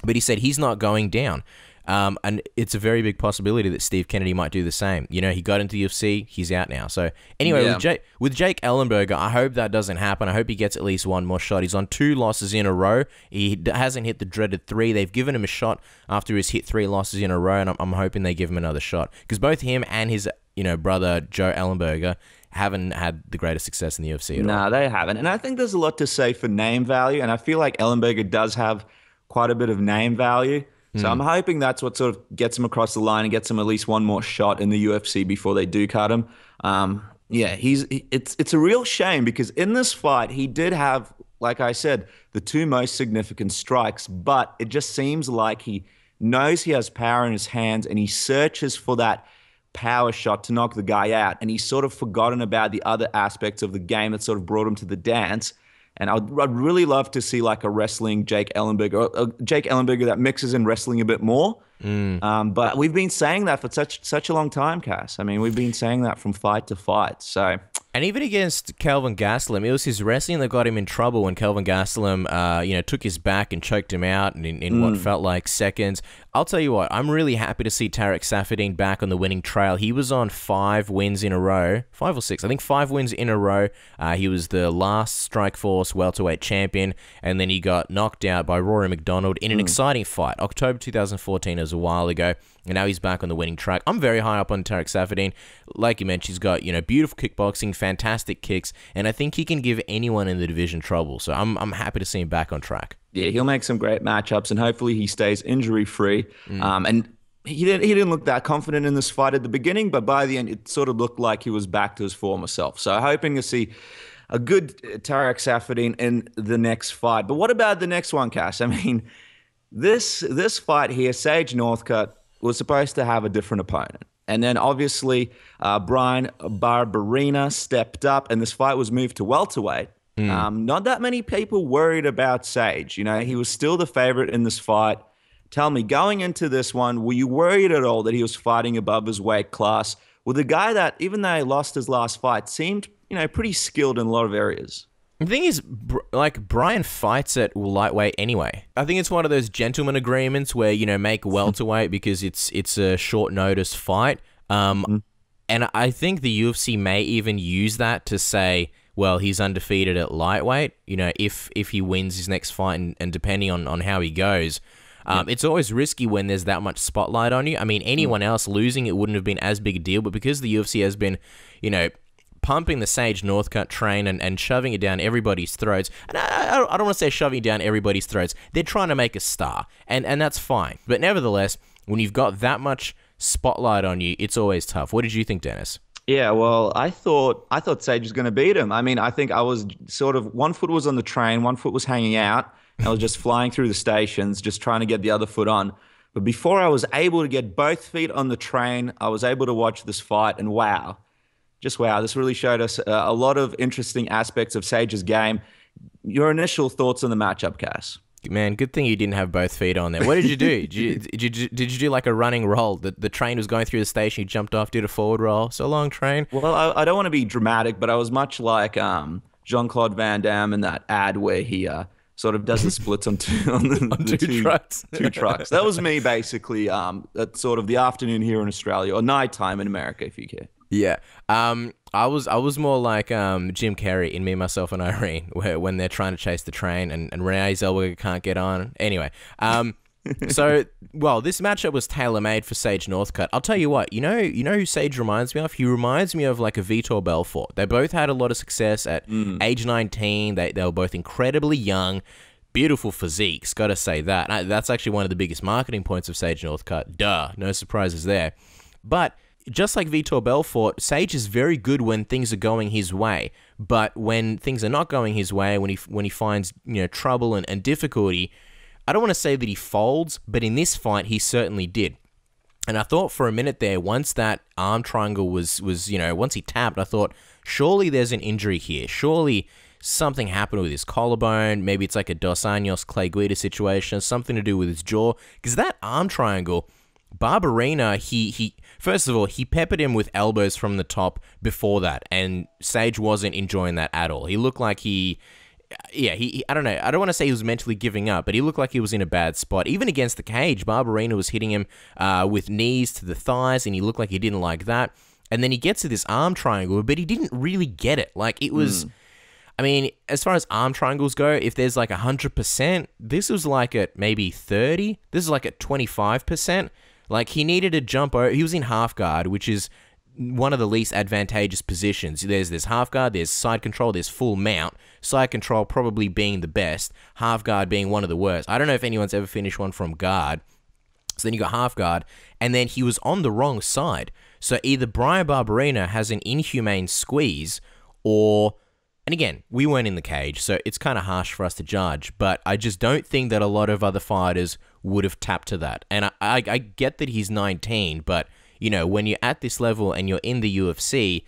But he said he's not going down. Um, and it's a very big possibility that Steve Kennedy might do the same. You know, he got into the U F C, he's out now. So anyway, yeah. with, Jake, with Jake Ellenberger, I hope that doesn't happen. I hope he gets at least one more shot. He's on two losses in a row. He hasn't hit the dreaded three. They've given him a shot after he's hit three losses in a row, and I'm, I'm hoping they give him another shot because both him and his, you know, brother Joe Ellenberger haven't had the greatest success in the U F C at all. No, they haven't. And I think there's a lot to say for name value, and I feel like Ellenberger does have quite a bit of name value. So mm. I'm hoping that's what sort of gets him across the line and gets him at least one more shot in the U F C before they do cut him. Um, yeah, he's he, it's it's a real shame because in this fight, he did have, like I said, the two most significant strikes, but it just seems like he knows he has power in his hands and he searches for that power shot to knock the guy out. And he's sort of forgotten about the other aspects of the game that sort of brought him to the dance. And I'd, I'd really love to see like a wrestling Jake Ellenberger, or Jake Ellenberger that mixes in wrestling a bit more. Mm. Um, but we've been saying that for such such a long time, Cass. I mean, we've been saying that from fight to fight. So, and even against Kelvin Gastelum, it was his wrestling that got him in trouble when Kelvin Gastelum, uh, you know, took his back and choked him out in, in mm. what felt like seconds. I'll tell you what, I'm really happy to see Tarek Saffiedine back on the winning trail. He was on five wins in a row, five or six, I think five wins in a row. Uh, he was the last Strikeforce welterweight champion, and then he got knocked out by Rory McDonald in an mm. exciting fight, October two thousand fourteen as a while ago, and now he's back on the winning track. I'm very high up on Tarek Saffiedine. Like you mentioned, he's got, you know, beautiful kickboxing, fantastic kicks, and I think he can give anyone in the division trouble. So I'm, I'm happy to see him back on track. Yeah, he'll make some great matchups, and hopefully he stays injury-free. Mm. Um, and he didn't, he didn't look that confident in this fight at the beginning, but by the end, it sort of looked like he was back to his former self. So hoping to see a good Tarek Saffiedine in the next fight. But what about the next one, Cass? I mean, This this fight here, Sage Northcutt was supposed to have a different opponent. And then obviously uh, Brian Barberena stepped up and this fight was moved to welterweight. Mm. Um, not that many people worried about Sage. You know, he was still the favorite in this fight. Tell me, going into this one, were you worried at all that he was fighting above his weight class? Well, the guy that, even though he lost his last fight, seemed, you know, pretty skilled in a lot of areas. The thing is, like, Brian fights at lightweight anyway. I think it's one of those gentleman agreements where, you know, make welterweight because it's it's a short notice fight. Um, mm. And I think the U F C may even use that to say, well, he's undefeated at lightweight. You know, if if he wins his next fight and, and depending on, on how he goes. Um, yeah. It's always risky when there's that much spotlight on you. I mean, anyone else losing, it wouldn't have been as big a deal. But because the U F C has been, you know, pumping the Sage Northcutt train and, and shoving it down everybody's throats. And I, I, I don't want to say shoving it down everybody's throats. They're trying to make a star, and, and that's fine. But nevertheless, when you've got that much spotlight on you, it's always tough. What did you think, Dennis? Yeah, well, I thought I thought Sage was going to beat him. I mean, I think I was sort of, one foot was on the train, one foot was hanging out. I was just flying through the stations, just trying to get the other foot on. But before I was able to get both feet on the train, I was able to watch this fight, and wow. Just wow, this really showed us uh, a lot of interesting aspects of Sage's game. Your initial thoughts on the matchup, Cass? Man, good thing you didn't have both feet on there. What did you do? did, you, did, you, did you do like a running roll? The, the train was going through the station, you jumped off, did a forward roll. So long, train. Well, I, I don't want to be dramatic, but I was much like um, Jean-Claude Van Damme in that ad where he uh, sort of does the splits on two, on the, on the two, two trucks. Two trucks. That was me, basically, um, at sort of the afternoon here in Australia, or nighttime in America, if you care. Yeah. Um, I was I was more like um, Jim Carrey in Me, Myself, and Irene, where when they're trying to chase the train and, and Renee Zellweger can't get on. Anyway, um, so, well, this matchup was tailor-made for Sage Northcutt. I'll tell you what, you know you know who Sage reminds me of? He reminds me of like a Vitor Belfort. They both had a lot of success at mm. age nineteen. They, they were both incredibly young. Beautiful physiques, got to say that. And that's actually one of the biggest marketing points of Sage Northcutt. Duh, no surprises there. But just like Vitor Belfort, Sage is very good when things are going his way. But when things are not going his way, when he when he finds you know trouble and, and difficulty, I don't want to say that he folds, but in this fight, he certainly did. And I thought for a minute there, once that arm triangle was, was you know, once he tapped, I thought, surely there's an injury here. Surely something happened with his collarbone. Maybe it's like a Dos Anjos Clay Guida situation, something to do with his jaw. Because that arm triangle, Barbarina, he, he, first of all, he peppered him with elbows from the top before that. And Sage wasn't enjoying that at all. He looked like he... Yeah, he, he. I don't know. I don't want to say he was mentally giving up, but he looked like he was in a bad spot. Even against the cage, Barbarina was hitting him uh, with knees to the thighs, and he looked like he didn't like that. And then he gets to this arm triangle, but he didn't really get it. Like, it was... Mm. I mean, as far as arm triangles go, if there's like one hundred percent, this was like at maybe thirty. This is like at twenty-five percent. Like, he needed a jump over. He was in half guard, which is one of the least advantageous positions. There's there's half guard, there's side control, there's full mount. Side control probably being the best, half guard being one of the worst. I don't know if anyone's ever finished one from guard. So then you got half guard, and then he was on the wrong side. So either Brian Barbarina has an inhumane squeeze, or, and again, we weren't in the cage, so it's kind of harsh for us to judge, but I just don't think that a lot of other fighters would have tapped to that. And I, I, I get that he's nineteen, but you know, when you're at this level and you're in the U F C,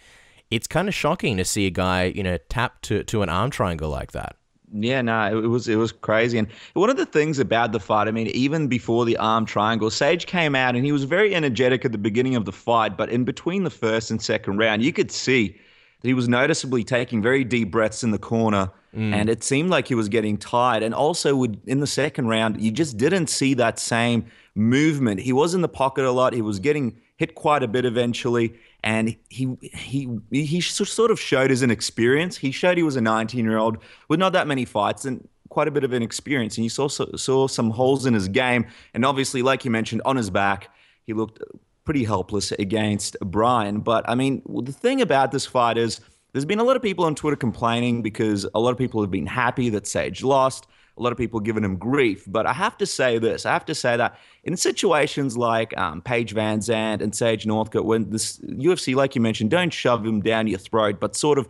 it's kind of shocking to see a guy, you know, tap to, to an arm triangle like that. Yeah, no, it was it was crazy. And one of the things about the fight, I mean, even before the arm triangle, Sage came out and he was very energetic at the beginning of the fight, but in between the first and second round, you could see that he was noticeably taking very deep breaths in the corner. Mm. And it seemed like he was getting tired. And also would, in the second round, you just didn't see that same movement. He was in the pocket a lot. He was getting hit quite a bit eventually. And he he he sort of showed his inexperience. He showed he was a nineteen-year-old with not that many fights and quite a bit of inexperience. And you saw, saw some holes in his game. And obviously, like you mentioned, on his back, he looked pretty helpless against Brian. But, I mean, the thing about this fight is, there's been a lot of people on Twitter complaining because a lot of people have been happy that Sage lost. A lot of people giving him grief. But I have to say this. I have to say that in situations like um, Paige Van Zandt and Sage Northcutt, when this U F C, like you mentioned, don't shove him down your throat, but sort of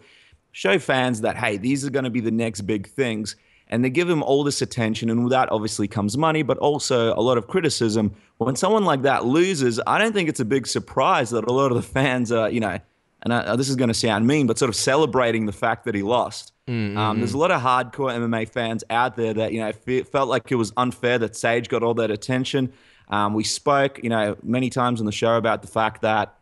show fans that, hey, these are going to be the next big things. And they give him all this attention, and with that obviously comes money, but also a lot of criticism. When someone like that loses, I don't think it's a big surprise that a lot of the fans are, you know, and I, this is going to sound mean, but sort of celebrating the fact that he lost. Mm-hmm. um, there's a lot of hardcore M M A fans out there that, you know, fe felt like it was unfair that Sage got all that attention. Um, we spoke, you know, many times on the show about the fact that,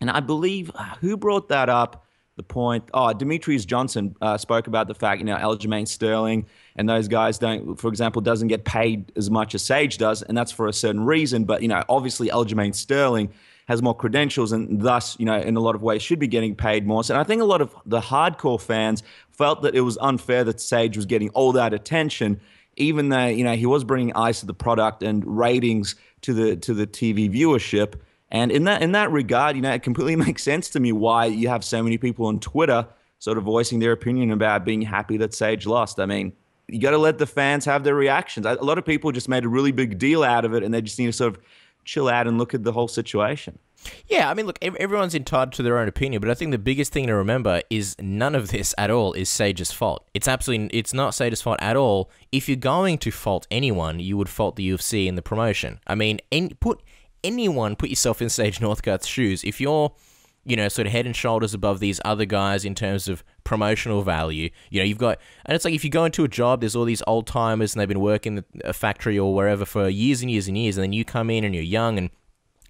and I believe, uh, who brought that up, the point? Oh, Demetrius Johnson uh, spoke about the fact, you know, Aljamain Sterling and those guys don't, for example, doesn't get paid as much as Sage does, and that's for a certain reason. But, you know, obviously Aljamain Sterling has more credentials and thus, you know, in a lot of ways should be getting paid more. So, and I think a lot of the hardcore fans felt that it was unfair that Sage was getting all that attention, even though, you know, he was bringing eyes to the product and ratings to the to the T V viewership. And in that in that regard, you know, it completely makes sense to me why you have so many people on Twitter sort of voicing their opinion about being happy that Sage lost. I mean, you got to let the fans have their reactions. A lot of people just made a really big deal out of it, and they just need to sort of chill out and look at the whole situation. Yeah, I mean, look, everyone's entitled to their own opinion, but I think the biggest thing to remember is none of this at all is Sage's fault. It's absolutely, it's not Sage's fault at all. If you're going to fault anyone, you would fault the U F C and the promotion. I mean, any, put anyone, put yourself in Sage Northcutt's shoes. If you're, you know, sort of head and shoulders above these other guys in terms of promotional value, you know, you've got, and it's like if you go into a job, there's all these old timers and they've been working a factory or wherever for years and years and years, and then you come in and you're young and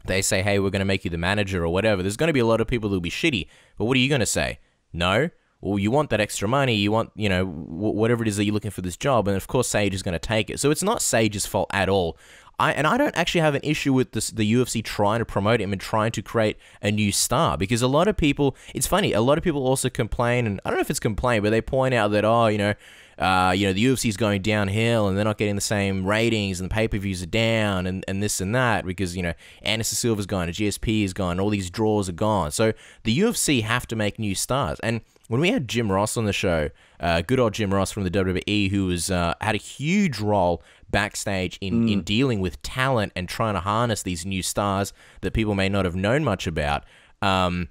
they say, hey, we're going to make you the manager or whatever. There's going to be a lot of people who'll be shitty, but what are you going to say? No? well, you want that extra money, you want, you know, w whatever it is that you're looking for this job, and of course Sage is going to take it. So it's not Sage's fault at all. I, and I don't actually have an issue with this, the U F C trying to promote him and trying to create a new star, because a lot of people, it's funny, a lot of people also complain, and I don't know if it's complain, but they point out that, oh, you know, uh, you know, the U F C is going downhill and they're not getting the same ratings and the pay-per-views are down and, and this and that because, you know, Anderson Silva's gone, the G S P is gone, all these draws are gone. So the U F C have to make new stars. And when we had Jim Ross on the show, uh, good old Jim Ross from the W W E, who was, uh, had a huge role backstage in, mm. in dealing with talent and trying to harness these new stars that people may not have known much about. Um,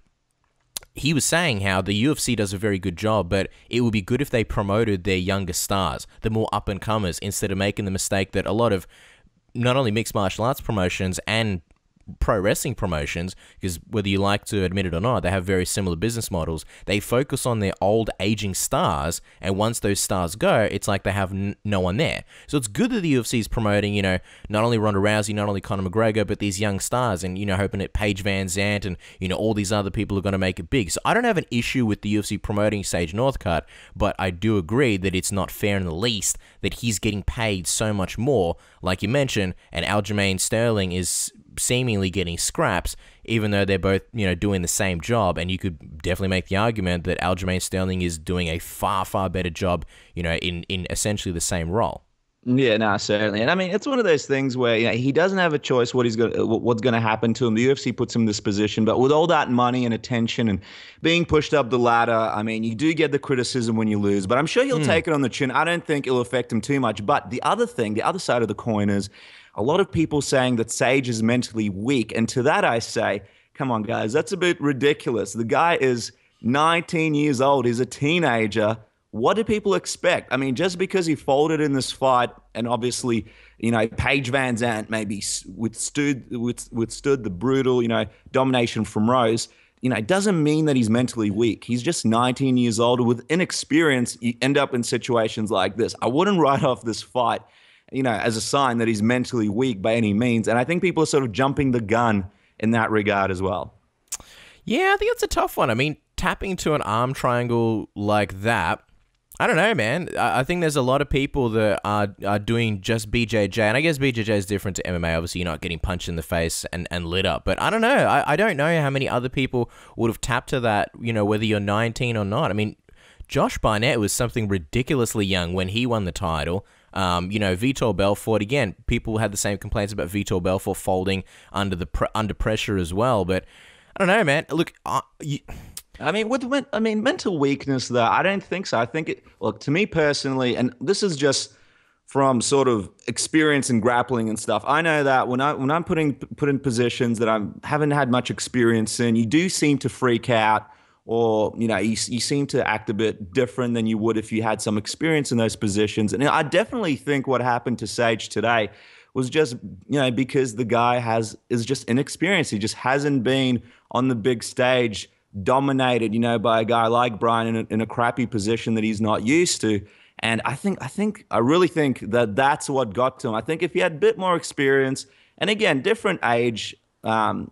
he was saying how the U F C does a very good job, but it would be good if they promoted their younger stars, the more up-and-comers, instead of making the mistake that a lot of not only mixed martial arts promotions and pro wrestling promotions, because whether you like to admit it or not, they have very similar business models. They focus on their old aging stars, and once those stars go, it's like they have n no one there. So it's good that the U F C is promoting, you know, not only Ronda Rousey, not only Conor McGregor, but these young stars, and, you know, hoping that Paige Van Zandt and, you know, all these other people are going to make it big. So I don't have an issue with the U F C promoting Sage Northcutt, but I do agree that it's not fair in the least that he's getting paid so much more, like you mentioned, and Aljamain Sterling is seemingly getting scraps, even though they're both, you know, doing the same job. And you could definitely make the argument that Aljamain Sterling is doing a far, far better job, you know, in, in essentially the same role. Yeah, no, certainly. And I mean, it's one of those things where, you know, he doesn't have a choice what he's gonna, what's going to happen to him. The U F C puts him in this position, but with all that money and attention and being pushed up the ladder, I mean, you do get the criticism when you lose, but I'm sure he'll mm. take it on the chin. I don't think it'll affect him too much. But the other thing, the other side of the coin is, a lot of people saying that Sage is mentally weak. And to that I say, come on, guys, that's a bit ridiculous. The guy is nineteen years old. He's a teenager. What do people expect? I mean, just because he folded in this fight, and obviously, you know, Paige Van Zandt maybe withstood, withstood the brutal, you know, domination from Rose, you know, it doesn't mean that he's mentally weak. He's just nineteen years old. With inexperience, you end up in situations like this. I wouldn't write off this fight, you know, as a sign that he's mentally weak by any means. And I think people are sort of jumping the gun in that regard as well. Yeah, I think it's a tough one. I mean, tapping to an arm triangle like that, I don't know, man. I think there's a lot of people that are, are doing just B J J, and I guess B J J is different to M M A. Obviously, you're not getting punched in the face and, and lit up, but I don't know. I, I don't know how many other people would have tapped to that, you know, whether you're nineteen or not. I mean, Josh Barnett was something ridiculously young when he won the title. Um, you know, Vitor Belfort, again, people had the same complaints about Vitor Belfort folding under the pr under pressure as well. But I don't know, man. Look, uh, you I mean, with I mean, mental weakness, though, I don't think so. I think it, look, to me personally, and this is just from sort of experience in grappling and stuff, I know that when I when I'm putting put in positions that I haven't had much experience in, you do seem to freak out. Or, you know, you, you seem to act a bit different than you would if you had some experience in those positions. And I definitely think what happened to Sage today was just, you know, because the guy has is just inexperienced. He just hasn't been on the big stage dominated, you know, by a guy like Brian in a, in a crappy position that he's not used to. And I think, I think, I really think that that's what got to him. I think if he had a bit more experience, and again, different age, um,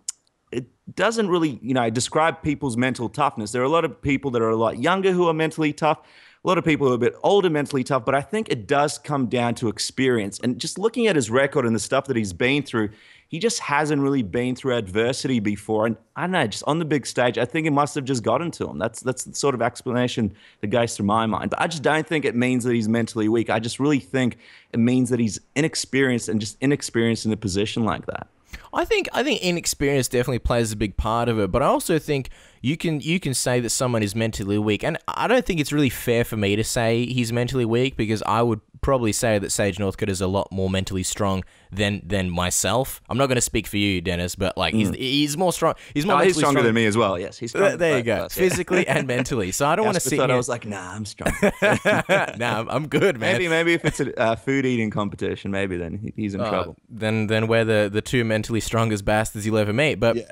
doesn't really, you know, describe people's mental toughness. There are a lot of people that are a lot younger who are mentally tough, a lot of people who are a bit older mentally tough, but I think it does come down to experience. And just looking at his record and the stuff that he's been through, he just hasn't really been through adversity before. And I don't know, just on the big stage, I think it must have just gotten to him. That's, that's the sort of explanation that goes through my mind. But I just don't think it means that he's mentally weak. I just really think it means that he's inexperienced and just inexperienced in a position like that. I think I think inexperience definitely plays a big part of it, but I also think you can you can say that someone is mentally weak, and I don't think it's really fair for me to say he's mentally weak, because I would probably say that Sage Northcutt is a lot more mentally strong than than myself. I'm not going to speak for you, Dennis, but like mm. he's he's more strong. He's more. No, he's stronger strong. than me as well. Yes, he's stronger. There you go, us, physically yeah. and mentally. So I don't yeah, want to sit here. I was like, nah, I'm strong. nah, I'm good, man. Maybe maybe if it's a uh, food eating competition, maybe then he's in uh, trouble. Then then we're the the two mentally strongest bastards you'll ever meet. But yeah.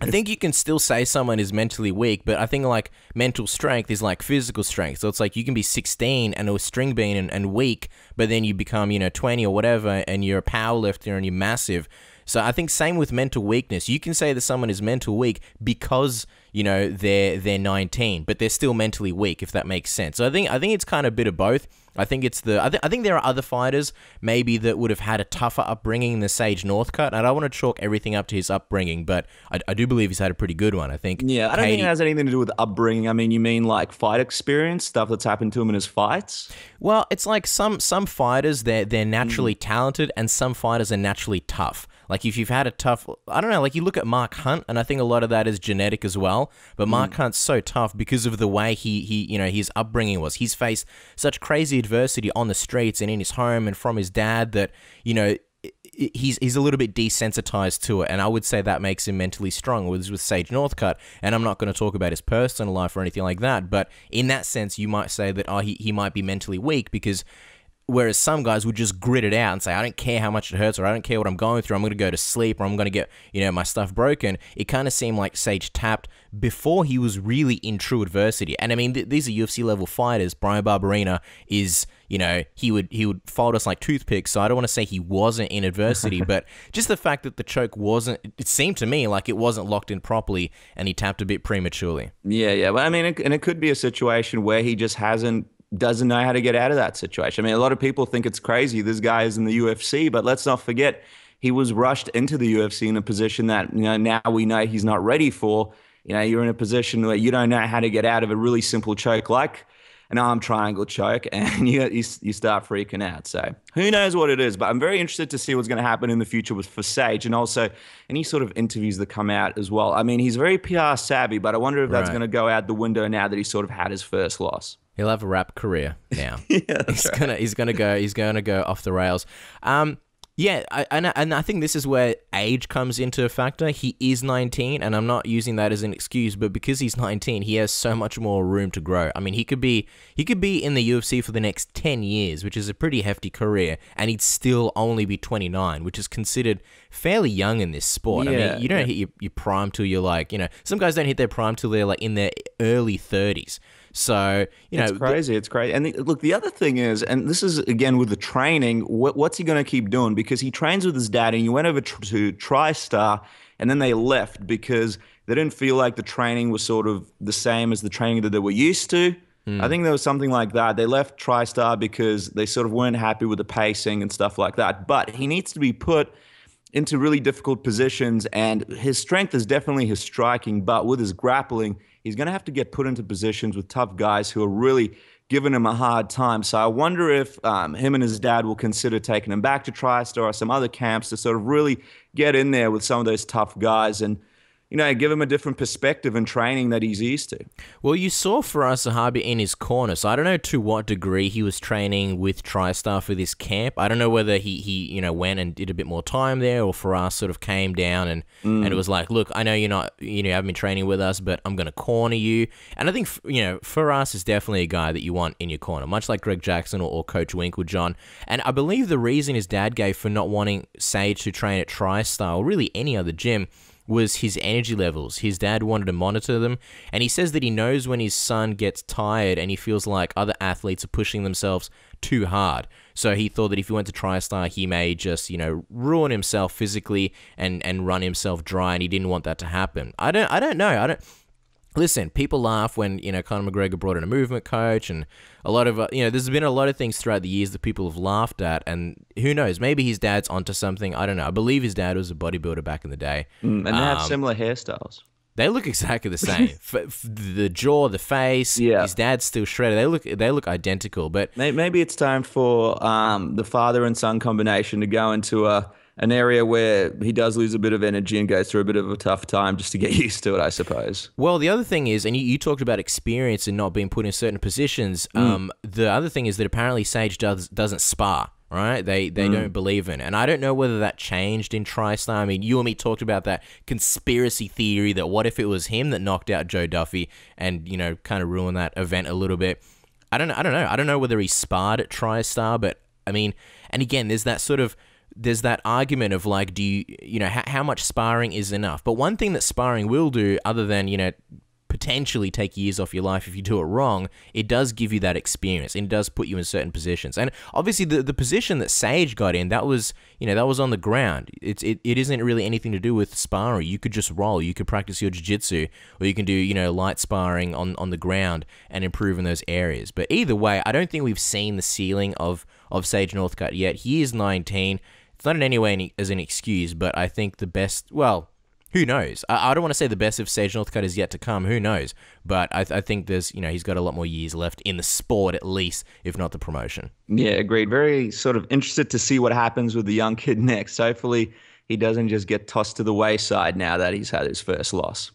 I think you can still say someone is mentally weak, but I think like mental strength is like physical strength. So it's like you can be sixteen and a string bean and, and weak, but then you become, you know, twenty or whatever, and you're a powerlifter and you're massive. So I think same with mental weakness. You can say that someone is mental weak because, you know, they're they're nineteen, but they're still mentally weak, if that makes sense. So I think I think it's kind of a bit of both. I think it's the I, th I think there are other fighters maybe that would have had a tougher upbringing than Sage Northcutt. I don't want to chalk everything up to his upbringing, but I, I do believe he's had a pretty good one. I think. Yeah, I don't Katie, think it has anything to do with upbringing. I mean, you mean like fight experience, stuff that's happened to him in his fights? Well, it's like some some fighters they're they're naturally mm. talented, and some fighters are naturally tough. Like if you've had a tough, I don't know, like you look at Mark Hunt, and I think a lot of that is genetic as well. But Mark mm. Hunt's so tough because of the way he he you know his upbringing was. He's faced such crazy adversity on the streets and in his home and from his dad that, you know, he's he's a little bit desensitized to it, and I would say that makes him mentally strong. With with Sage Northcutt, and I'm not going to talk about his personal life or anything like that, but in that sense, you might say that oh he he might be mentally weak because. Whereas some guys would just grit it out and say, I don't care how much it hurts, or I don't care what I'm going through, I'm going to go to sleep, or I'm going to get, you know, my stuff broken. It kind of seemed like Sage tapped before he was really in true adversity. And I mean, th these are U F C level fighters. Brian Barberina is, you know, he would he would fold us like toothpicks. So I don't want to say he wasn't in adversity, but just the fact that the choke wasn't, it seemed to me like it wasn't locked in properly, and he tapped a bit prematurely. Yeah, yeah. Well, I mean, it, and it could be a situation where he just hasn't, doesn't know how to get out of that situation. I mean, a lot of people think it's crazy this guy is in the U F C, but let's not forget he was rushed into the U F C in a position that, you know, now we know he's not ready for. You know, you're in a position where you don't know how to get out of a really simple choke like an arm triangle choke, and you you, you start freaking out. So who knows what it is, but I'm very interested to see what's going to happen in the future with for Sage, and also any sort of interviews that come out as well. I mean, he's very P R savvy, but I wonder if that's right. going to go out the window now that he's sort of had his first loss. He'll have a rap career now. yeah, he's right. gonna, he's gonna go, he's gonna go off the rails. Um, yeah, I, and and I think this is where age comes into a factor. He is nineteen, and I'm not using that as an excuse, but because he's nineteen, he has so much more room to grow. I mean, he could be, he could be in the U F C for the next ten years, which is a pretty hefty career, and he'd still only be twenty-nine, which is considered fairly young in this sport. Yeah, I mean, you don't yeah. hit your, your prime till you're like, you know, some guys don't hit their prime till they're like in their early thirties. So, you know, it's crazy. It's crazy. And the, look, the other thing is, and this is again with the training, what, what's he going to keep doing? Because he trains with his dad, and he went over tr to TriStar, and then they left because they didn't feel like the training was sort of the same as the training that they were used to. Mm. I think there was something like that. They left TriStar because they sort of weren't happy with the pacing and stuff like that. But he needs to be put into really difficult positions, and his strength is definitely his striking, but with his grappling, he's going to have to get put into positions with tough guys who are really giving him a hard time. So I wonder if um, him and his dad will consider taking him back to TriStar or some other camps to sort of really get in there with some of those tough guys and, you know, give him a different perspective and training that he's used to. Well, you saw Faraz Sahabi in his corner, so I don't know to what degree he was training with TriStar for this camp. I don't know whether he, he you know, went and did a bit more time there, or Faraz sort of came down and, mm. and it was like, look, I know you're not, you know, you haven't been training with us, but I'm going to corner you. And I think, you know, Faraz is definitely a guy that you want in your corner, much like Greg Jackson or, or Coach Winklejohn. And I believe the reason his dad gave for not wanting Sage to train at TriStar or really any other gym was his energy levels. His dad wanted to monitor them, and he says that he knows when his son gets tired and he feels like other athletes are pushing themselves too hard. So he thought that if he went to TriStar, he may just, you know, ruin himself physically and and run himself dry, and he didn't want that to happen. I don't I don't know. I don't Listen, people laugh when, you know, Conor McGregor brought in a movement coach, and a lot of, uh, you know, there's been a lot of things throughout the years that people have laughed at, and who knows, maybe his dad's onto something. I don't know. I believe his dad was a bodybuilder back in the day. Mm, and they um, have similar hairstyles. They look exactly the same. f f the jaw, the face, yeah. His dad's still shredded. They look they look identical. But maybe it's time for um, the father and son combination to go into a... an area where he does lose a bit of energy and goes through a bit of a tough time just to get used to it, I suppose. Well, the other thing is, and you, you talked about experience and not being put in certain positions. Mm. Um, the other thing is that apparently Sage does, doesn't spar, right? They they mm. don't believe in. And I don't know whether that changed in TriStar. I mean, you and me talked about that conspiracy theory that what if it was him that knocked out Joe Duffy and, you know, kind of ruined that event a little bit. I don't, I don't know. I don't know whether he sparred at TriStar, but I mean, and again, there's that sort of, there's that argument of like, do you, you know, how, how much sparring is enough? But one thing that sparring will do, other than, you know, potentially take years off your life if you do it wrong, it does give you that experience and it does put you in certain positions. And obviously the, the position that Sage got in, that was, you know, that was on the ground. It's, it, it isn't really anything to do with sparring. You could just roll, you could practice your jiu-jitsu, or you can do, you know, light sparring on, on the ground and improve in those areas. But either way, I don't think we've seen the ceiling of, of Sage Northcutt yet. He is nineteen. It's not in any way any, as an excuse, but I think the best, well, who knows? I, I don't want to say the best if Sage Northcutt is yet to come. Who knows? But I, th I think there's, you know, he's got a lot more years left in the sport, at least, if not the promotion. Yeah, agreed. Very sort of interested to see what happens with the young kid next. Hopefully he doesn't just get tossed to the wayside now that he's had his first loss.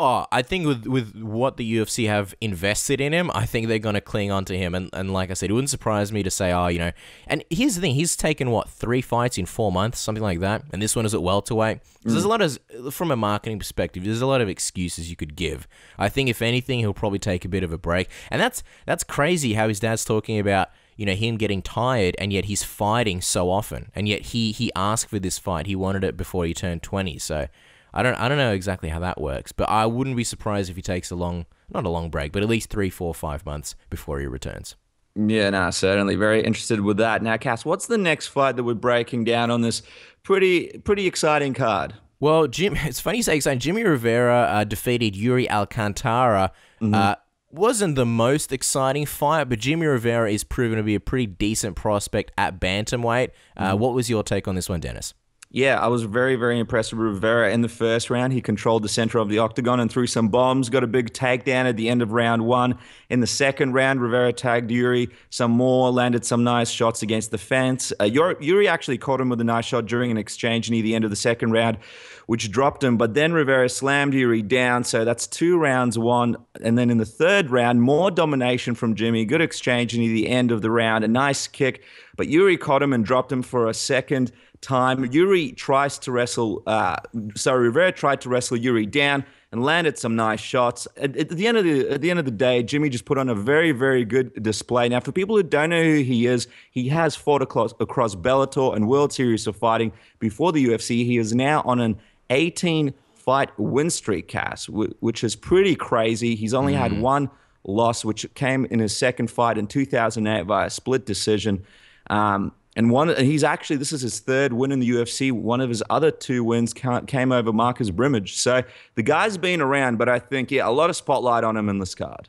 Oh, I think with, with what the U F C have invested in him, I think they're going to cling on to him. And, and like I said, it wouldn't surprise me to say, oh, you know. And here's the thing. He's taken, what, three fights in four months, something like that. And this one is at welterweight. So there's a lot of, from a marketing perspective, there's a lot of excuses you could give. I think, if anything, he'll probably take a bit of a break. And that's, that's crazy how his dad's talking about, you know, him getting tired, and yet he's fighting so often. And yet he, he asked for this fight. He wanted it before he turned twenty. So I don't, I don't know exactly how that works, but I wouldn't be surprised if he takes a long, not a long break, but at least three, four, five months before he returns. Yeah, no, certainly. Very interested with that. Now, Cass, what's the next fight that we're breaking down on this pretty, pretty exciting card? Well, Jim, it's funny you say exciting. Jimmy Rivera uh, defeated Yuri Alcantara. Mm-hmm. uh, wasn't the most exciting fight, but Jimmy Rivera is proven to be a pretty decent prospect at bantamweight. Uh, mm-hmm. What was your take on this one, Dennis? Yeah, I was very, very impressed with Rivera in the first round. He controlled the center of the octagon and threw some bombs, got a big takedown at the end of round one. In the second round, Rivera tagged Yuri some more, landed some nice shots against the fence. Uh, Yuri actually caught him with a nice shot during an exchange near the end of the second round, which dropped him. But then Rivera slammed Yuri down, so that's two rounds won. And then in the third round, more domination from Jimmy. Good exchange near the end of the round, a nice kick. But Yuri caught him and dropped him for a second time. Yuri tries to wrestle, uh, sorry, Rivera tried to wrestle Yuri down and landed some nice shots. At, at the end of the at the end of the day, Jimmy just put on a very, very good display. Now, for people who don't know who he is, he has fought across, across Bellator and World Series of Fighting before the U F C. He is now on an eighteen fight win streak, Cass, which is pretty crazy. He's only mm. had one loss, which came in his second fight in two thousand eight via split decision. Um, and one, he's actually, this is his third win in the U F C. One of his other two wins came over Marcus Brimage. So the guy's been around, but I think, yeah, a lot of spotlight on him in this card.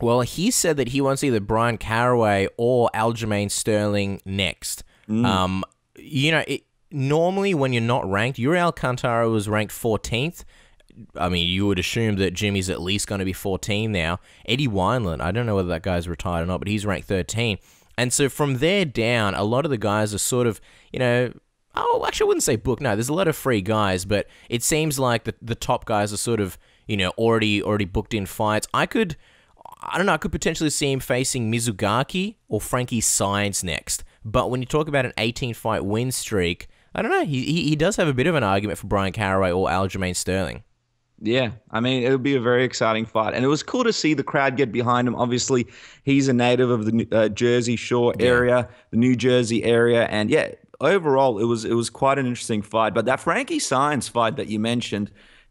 Well, he said that he wants either Brian Caraway or Aljamain Sterling next. Mm. Um, you know, it, normally when you're not ranked, Yuri Alcantara was ranked fourteenth. I mean, you would assume that Jimmy's at least going to be fourteen now. Eddie Wineland, I don't know whether that guy's retired or not, but he's ranked thirteen. And so from there down, a lot of the guys are sort of, you know, oh, actually I wouldn't say book. No, there's a lot of free guys, but it seems like the, the top guys are sort of, you know, already already booked in fights. I could, I don't know, I could potentially see him facing Mizugaki or Frankie Saenz next. But when you talk about an eighteen fight win streak, I don't know, he, he, he does have a bit of an argument for Brian Caraway or Aljamain Sterling. Yeah, I mean, it would be a very exciting fight. And it was cool to see the crowd get behind him. Obviously, he's a native of the uh, Jersey Shore area, yeah. the New Jersey area. And yeah, overall, it was it was quite an interesting fight. But that Frankie Saenz fight that you mentioned,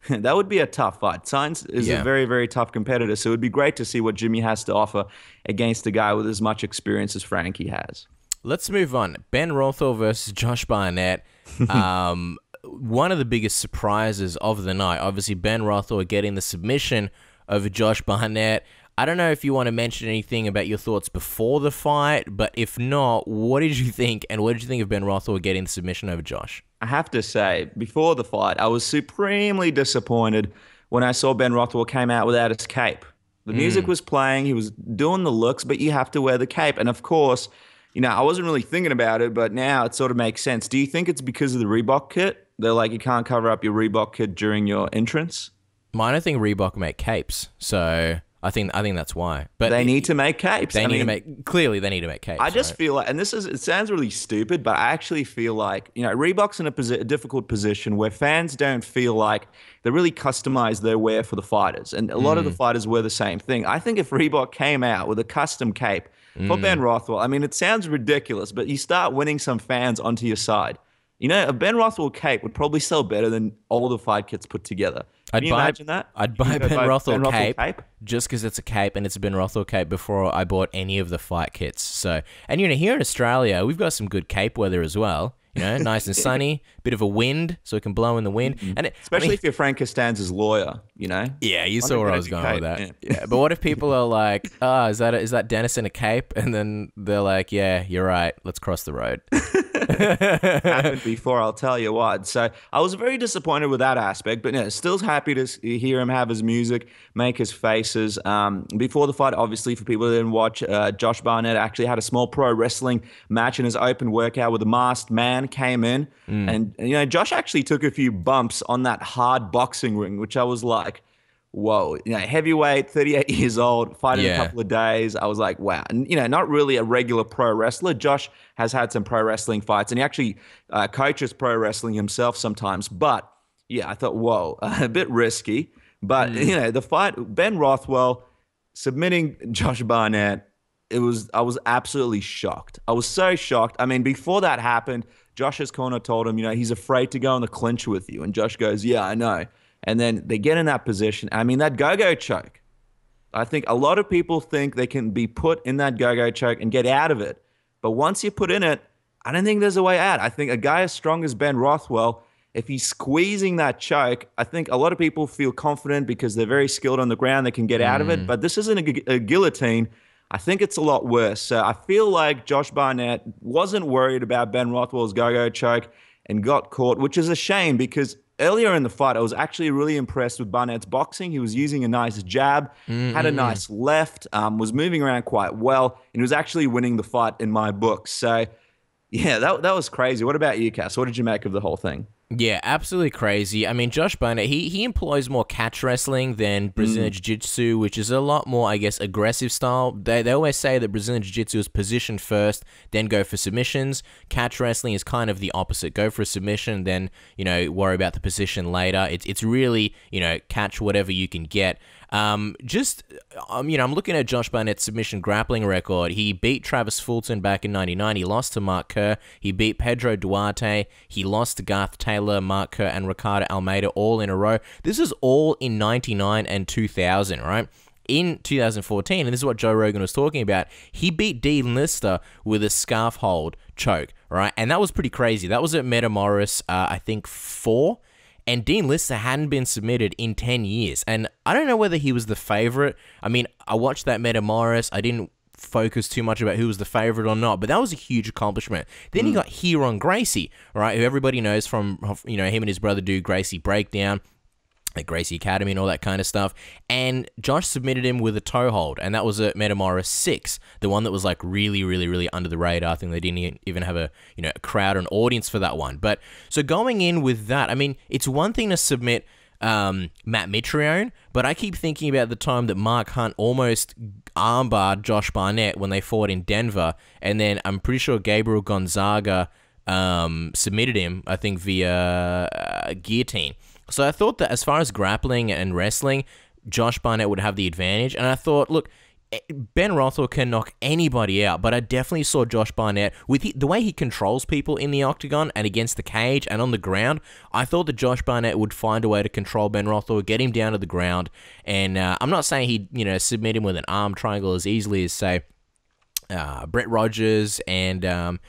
that would be a tough fight. Saenz is yeah. a very, very tough competitor. So it would be great to see what Jimmy has to offer against a guy with as much experience as Frankie has. Let's move on. Ben Rothwell versus Josh Barnett. Um... One of the biggest surprises of the night, obviously Ben Rothwell getting the submission over Josh Barnett. I don't know if you want to mention anything about your thoughts before the fight, but if not, what did you think, and what did you think of Ben Rothwell getting the submission over Josh? I have to say, before the fight, I was supremely disappointed when I saw Ben Rothwell came out without his cape. The mm. music was playing, he was doing the looks, but you have to wear the cape, and of course, you know, I wasn't really thinking about it, but now it sort of makes sense. Do you think it's because of the Reebok kit? They're like, you can't cover up your Reebok kit during your entrance. I don't think Reebok make capes, so I think I think that's why. But they need to make capes. They I need mean, to make clearly they need to make capes. I just right? feel like, and this is it sounds really stupid, but I actually feel like you know Reebok's in a, posi a difficult position where fans don't feel like they really customize their wear for the fighters, and a lot mm. of the fighters wear the same thing. I think if Reebok came out with a custom cape for mm. Ben Rothwell, I mean, it sounds ridiculous, but you start winning some fans onto your side. You know, a Ben Rothwell cape would probably sell better than all the fight kits put together. I'd Can you buy, imagine that? I'd buy a Ben, Ben Rothwell cape, cape just because it's a cape and it's a Ben Rothwell cape before I bought any of the fight kits. So, and you know, here in Australia, we've got some good cape weather as well. You know, nice and sunny, bit of a wind, so it can blow in the wind. And it, especially I mean, if you're Frank Costanza's lawyer, you know. Yeah, you saw where I was going cape. with that. Yeah. yeah, but what if people are like, "Ah, oh, is that a, is that Dennis in a cape?" And then they're like, "Yeah, you're right. Let's cross the road." Happened before, I'll tell you what. So I was very disappointed with that aspect, but no, still happy to hear him have his music, make his faces. Um, before the fight, obviously, for people that didn't watch, uh, Josh Barnett actually had a small pro wrestling match in his open workout with a masked man, came in. Mm. And, you know, Josh actually took a few bumps on that hard boxing ring, which I was like, whoa, you know, heavyweight, thirty-eight years old, fighting yeah. a couple of days. I was like, wow. And, you know, not really a regular pro wrestler. Josh has had some pro wrestling fights and he actually uh, coaches pro wrestling himself sometimes. But, yeah, I thought, whoa, a bit risky. But, mm. you know, the fight, Ben Rothwell submitting Josh Barnett, it was, I was absolutely shocked. I was so shocked. I mean, before that happened, Josh's corner told him, you know, he's afraid to go in the clinch with you. And Josh goes, yeah, I know. And then they get in that position. I mean, that go-go choke. I think a lot of people think they can be put in that go-go choke and get out of it. But once you're put in it, I don't think there's a way out. I think a guy as strong as Ben Rothwell, if he's squeezing that choke, I think a lot of people feel confident because they're very skilled on the ground. They can get out mm. of it. But this isn't a, gu a guillotine. I think it's a lot worse. So I feel like Josh Barnett wasn't worried about Ben Rothwell's go-go choke and got caught, which is a shame because earlier in the fight, I was actually really impressed with Barnett's boxing. He was using a nice jab, mm-hmm. had a nice left, um, was moving around quite well, and he was actually winning the fight in my book. So, yeah, that, that was crazy. What about you, Cass? What did you make of the whole thing? Yeah, absolutely crazy. I mean, Josh Barnett, he, he employs more catch wrestling than Brazilian mm. Jiu-Jitsu, which is a lot more, I guess, aggressive style. They, they always say that Brazilian Jiu-Jitsu is position first, then go for submissions. Catch wrestling is kind of the opposite. Go for a submission, then, you know, worry about the position later. It's, it's really, you know, catch whatever you can get. Um, just, um, you know, I'm looking at Josh Barnett's submission grappling record. He beat Travis Fulton back in ninety-nine. He lost to Mark Kerr. He beat Pedro Duarte. He lost to Garth Taylor, Mark Kerr, and Ricardo Almeida all in a row. This is all in ninety-nine and two thousand, right? In two thousand fourteen, and this is what Joe Rogan was talking about, he beat Dean Lister with a scarf hold choke, right? And that was pretty crazy. That was at Metamoris, uh, I think, four. And Dean Lister hadn't been submitted in ten years. And I don't know whether he was the favorite. I mean, I watched that Metamoris. I didn't focus too much about who was the favorite or not, but that was a huge accomplishment. Then mm. you got Heron Gracie, right, who everybody knows from, you know, him and his brother do Gracie Breakdown, the Gracie Academy and all that kind of stuff. And Josh submitted him with a toe hold, and that was at Metamoris six, the one that was like really, really, really under the radar. I think they didn't even have a, you know, a crowd or an audience for that one. But so going in with that, I mean, it's one thing to submit um, Matt Mitrione, but I keep thinking about the time that Mark Hunt almost armbarred Josh Barnett when they fought in Denver, and then I'm pretty sure Gabriel Gonzaga um, submitted him, I think, via uh, guillotine. So I thought that as far as grappling and wrestling, Josh Barnett would have the advantage. And I thought, look, Ben Rothwell can knock anybody out, but I definitely saw Josh Barnett, with he, the way he controls people in the octagon and against the cage and on the ground, I thought that Josh Barnett would find a way to control Ben Rothwell, get him down to the ground. And uh, I'm not saying he'd, you know, submit him with an arm triangle as easily as, say, uh, Brett Rogers and... Um,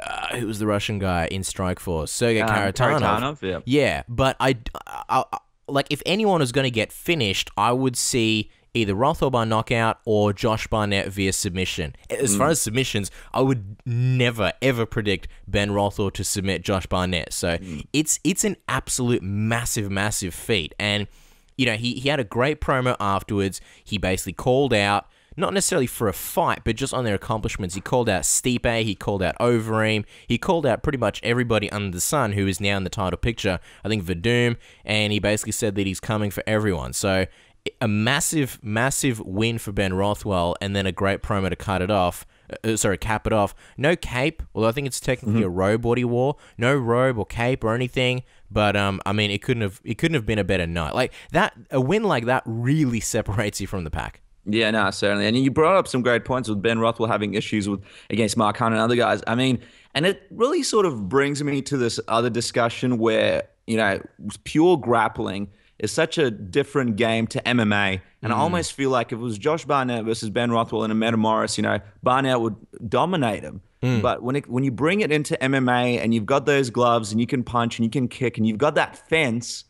Uh, who was the Russian guy in Strikeforce? Sergei um, Karatanov. Karatanov, yeah. Yeah, but I, I, I, like, if anyone was going to get finished, I would see either Rothwell by knockout or Josh Barnett via submission. As mm. far as submissions, I would never, ever predict Ben Rothwell to submit Josh Barnett. So mm. it's it's an absolute massive, massive feat. And, you know, he, he had a great promo afterwards. He basically called out, not necessarily for a fight, but just on their accomplishments. He called out Stipe, he called out Overeem, he called out pretty much everybody under the sun who is now in the title picture, I think Verdum, and he basically said that he's coming for everyone. So a massive, massive win for Ben Rothwell, and then a great promo to cut it off, uh, sorry, cap it off. No cape, although I think it's technically mm-hmm. a robe what he wore, no robe or cape or anything, but um, I mean, it couldn't have, it couldn't have been a better night. Like that, a win like that really separates you from the pack. Yeah, no, certainly. And you brought up some great points with Ben Rothwell having issues with against Mark Hunt and other guys. I mean, and it really sort of brings me to this other discussion where, you know, pure grappling is such a different game to M M A. And mm. I almost feel like if it was Josh Barnett versus Ben Rothwell in a Meta Morris, you know, Barnett would dominate him. Mm. But when it, when you bring it into M M A and you've got those gloves and you can punch and you can kick and you've got that fence,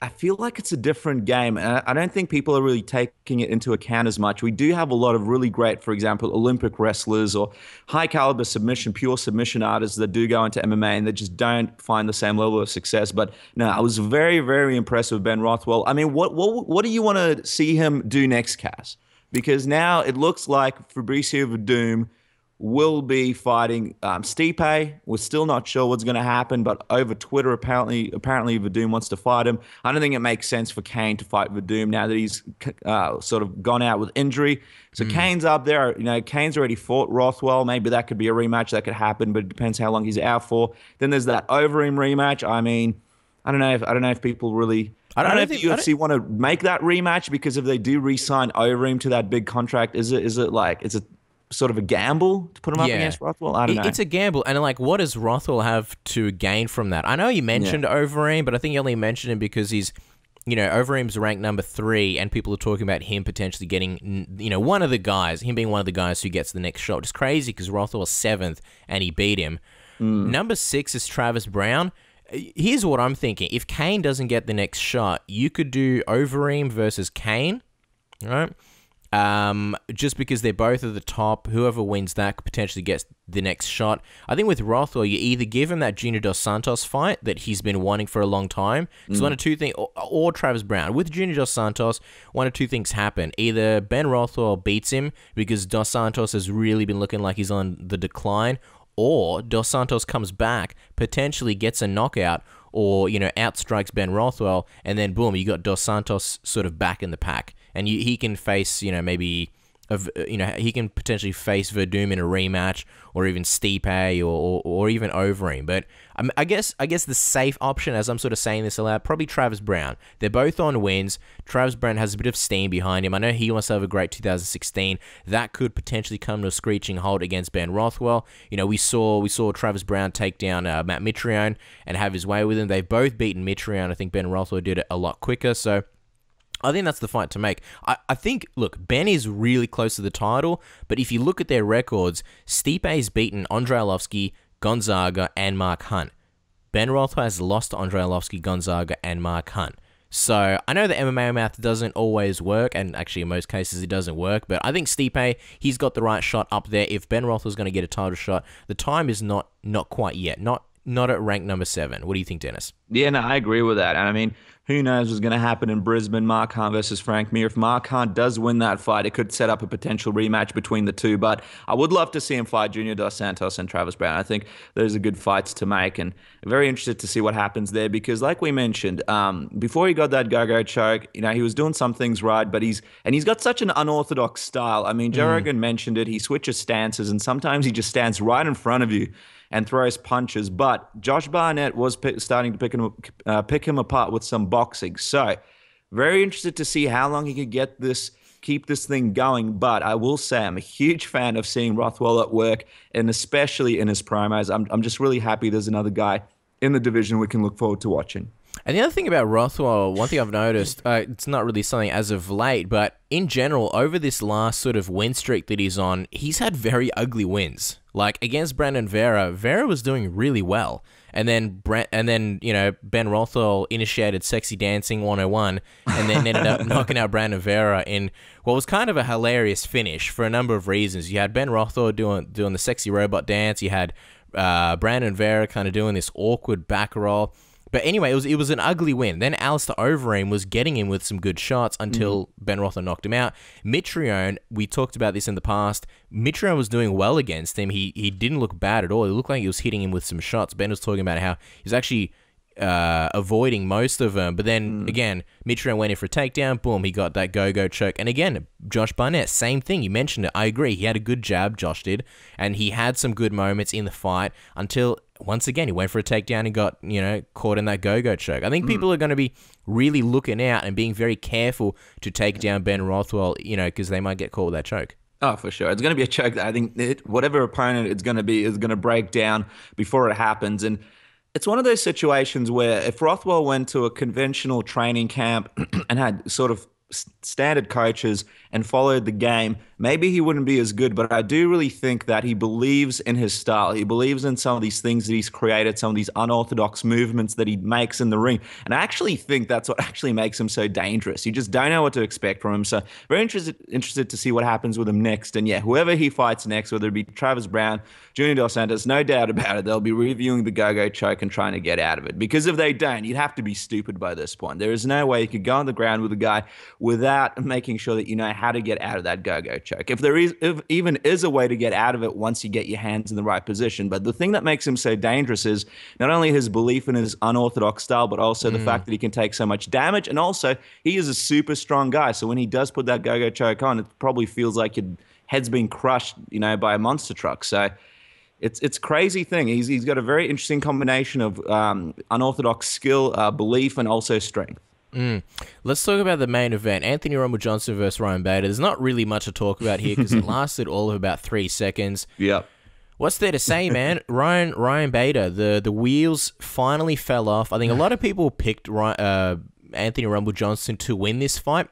I feel like it's a different game. And I don't think people are really taking it into account as much. We do have a lot of really great, for example, Olympic wrestlers or high caliber submission, pure submission artists that do go into M M A and they just don't find the same level of success. But no, I was very, very impressed with Ben Rothwell. I mean, what what what do you want to see him do next, Cass? Because now it looks like Fabricio Werdum will be fighting um, Stipe. We're still not sure what's going to happen, but over Twitter, apparently apparently Werdum wants to fight him. I don't think it makes sense for Kane to fight Werdum now that he's uh, sort of gone out with injury. So mm. Kane's up there. You know, Kane's already fought Rothwell. Maybe that could be a rematch. That could happen, but it depends how long he's out for. Then there's that Overeem rematch. I mean, I don't know if I don't know if people really... I don't, I don't know think, if the U F C want to make that rematch, because if they do re-sign Overeem to that big contract, is it is it like... it's a sort of a gamble to put him yeah. up against Rothwell? I don't know. It's a gamble. And, like, what does Rothwell have to gain from that? I know he mentioned yeah. Overeem, but I think he only mentioned him because he's, you know, Overeem's ranked number three, and people are talking about him potentially getting, you know, one of the guys, him being one of the guys who gets the next shot. It's crazy because Rothwell's seventh, and he beat him. Mm. Number six is Travis Brown. Here's what I'm thinking. If Kane doesn't get the next shot, you could do Overeem versus Kane, right? Um, just because they're both at the top, whoever wins that potentially gets the next shot. I think with Rothwell, you either give him that Junior Dos Santos fight that he's been wanting for a long time, because mm. one of two things, or, or Travis Brown. With Junior Dos Santos, one of two things happen. Either Ben Rothwell beats him because Dos Santos has really been looking like he's on the decline, or Dos Santos comes back, potentially gets a knockout, or, you know, outstrikes Ben Rothwell, and then boom, you got Dos Santos sort of back in the pack. And you, he can face, you know, maybe, you know, he can potentially face Werdum in a rematch, or even Stipe, or, or, or even Overeem. But um, I guess I guess the safe option, as I'm sort of saying this aloud, probably Travis Brown. They're both on wins. Travis Brown has a bit of steam behind him. I know he wants to have a great two thousand sixteen. That could potentially come to a screeching halt against Ben Rothwell. You know, we saw we saw Travis Brown take down uh, Matt Mitrione and have his way with him. They've both beaten Mitrione. I think Ben Rothwell did it a lot quicker, so... I think that's the fight to make. I, I think, look, Ben is really close to the title, but if you look at their records, Stipe's beaten Andrei Arlovsky, Gonzaga, and Mark Hunt. Ben Rothwell has lost to Andrei Arlovsky, Gonzaga, and Mark Hunt. So I know the M M A math doesn't always work, and actually in most cases it doesn't work, but I think Stipe, he's got the right shot up there. If Ben Rothwell's going to get a title shot, the time is not not quite yet, not Not at rank number seven. What do you think, Dennis? Yeah, no, I agree with that. And I mean, who knows what's going to happen in Brisbane, Mark Hunt versus Frank Mir. If Mark Hunt does win that fight, it could set up a potential rematch between the two. But I would love to see him fight Junior Dos Santos and Travis Brown. I think those are good fights to make. And I'm very interested to see what happens there, because like we mentioned, um, before he got that go-go choke, you know, he was doing some things right, but he's, and he's got such an unorthodox style. I mean, Joe mm. Rogan mentioned it. He switches stances, and sometimes he just stands right in front of you and throws punches. But Josh Barnett was pick, starting to pick him, uh, pick him apart with some boxing. So very interested to see how long he could get this, keep this thing going. But I will say I'm a huge fan of seeing Rothwell at work, and especially in his promos. I'm, I'm just really happy there's another guy in the division we can look forward to watching. And the other thing about Rothwell, one thing I've noticed, uh, it's not really something as of late, but in general, over this last sort of win streak that he's on, he's had very ugly wins. Like against Brandon Vera, Vera was doing really well. And then, and then you know, Ben Rothwell initiated Sexy Dancing one oh one and then ended up knocking out Brandon Vera in what was kind of a hilarious finish for a number of reasons. You had Ben Rothwell doing, doing the sexy robot dance. You had uh, Brandon Vera kind of doing this awkward back roll. But anyway, it was it was an ugly win. Then Alistair Overeem was getting him with some good shots until mm. Ben Rothwell knocked him out. Mitrione, we talked about this in the past. Mitrione was doing well against him. He he didn't look bad at all. It looked like he was hitting him with some shots. Ben was talking about how he's actually uh, avoiding most of them. But then, mm. again, Mitrione went in for a takedown. Boom, he got that go-go choke. And again, Josh Barnett, same thing. You mentioned it. I agree. He had a good jab, Josh did. And he had some good moments in the fight until... once again, he went for a takedown and got, you know, caught in that go-go choke. I think people mm. are going to be really looking out and being very careful to take down Ben Rothwell, you know, because they might get caught with that choke. Oh, for sure. It's going to be a choke that I think it, whatever opponent it's going to be is going to break down before it happens. And it's one of those situations where if Rothwell went to a conventional training camp and had sort of standard coaches and followed the game, maybe he wouldn't be as good. But I do really think that he believes in his style. He believes in some of these things that he's created, some of these unorthodox movements that he makes in the ring. And I actually think that's what actually makes him so dangerous. You just don't know what to expect from him. So very interested interested to see what happens with him next. And yeah, whoever he fights next, whether it be Travis Brown, Junior Dos Santos, no doubt about it, they'll be reviewing the go-go choke and trying to get out of it. Because if they don't, you'd have to be stupid by this point. There is no way you could go on the ground with a guy without making sure that you know how to get out of that go-go choke. If there is, if even is a way to get out of it once you get your hands in the right position. But the thing that makes him so dangerous is not only his belief in his unorthodox style, but also mm. the fact that he can take so much damage. And also, he is a super strong guy. So when he does put that go-go choke on, it probably feels like your head's been crushed, you know, by a monster truck. So It's it's crazy thing. He's he's got a very interesting combination of um, unorthodox skill, uh, belief, and also strength. Mm. Let's talk about the main event: Anthony Rumble Johnson versus Ryan Bader. There's not really much to talk about here because it lasted all of about three seconds. Yeah. What's there to say, man? Ryan Ryan Bader, the the wheels finally fell off. I think a lot of people picked Ryan, uh, Anthony Rumble Johnson to win this fight,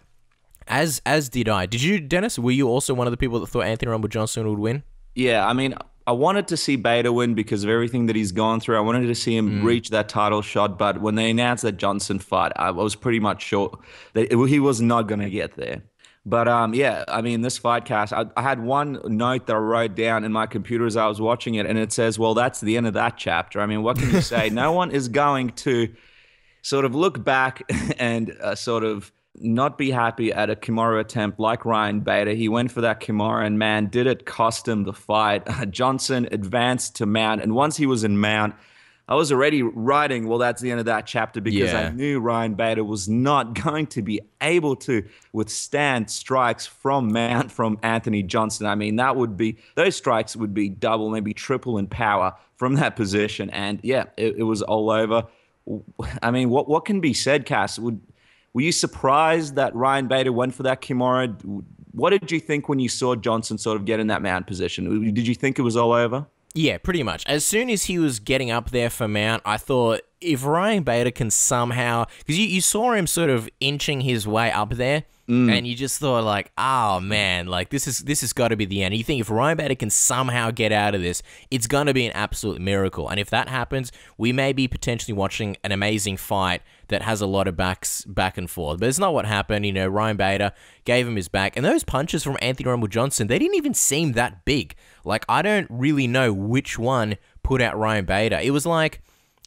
as as did I. Did you, Dennis? Were you also one of the people that thought Anthony Rumble Johnson would win? Yeah, I mean, I wanted to see Bader win because of everything that he's gone through. I wanted to see him mm. reach that title shot, but when they announced that Johnson fight, I was pretty much sure that it, he was not going to get there. But um, yeah, I mean, this fight, Cass, I, I had one note that I wrote down in my computer as I was watching it, and it says, well, that's the end of that chapter. I mean, what can you say? No one is going to sort of look back and uh, sort of not be happy at a Kimura attempt like Ryan Bader. He went for that Kimura, and man, did it cost him the fight. Uh, Johnson advanced to mount, and once he was in mount, I was already writing, well, that's the end of that chapter, because yeah. I knew Ryan Bader was not going to be able to withstand strikes from mount from Anthony Johnson. I mean, that would be, those strikes would be double, maybe triple in power from that position, and yeah, it, it was all over. I mean, what what can be said, Cass? Would Were you surprised that Ryan Bader went for that Kimura? What did you think when you saw Johnson sort of get in that mount position? Did you think it was all over? Yeah, pretty much. As soon as he was getting up there for mount, I thought, if Ryan Bader can somehow, because you, you saw him sort of inching his way up there, mm. and you just thought like, oh man, like this is this has got to be the end. You think if Ryan Bader can somehow get out of this, it's going to be an absolute miracle. And if that happens, we may be potentially watching an amazing fight that has a lot of backs back and forth. But it's not what happened. You know, Ryan Bader gave him his back, and those punches from Anthony Rumble Johnson, they didn't even seem that big. Like, I don't really know which one put out Ryan Bader. It was like,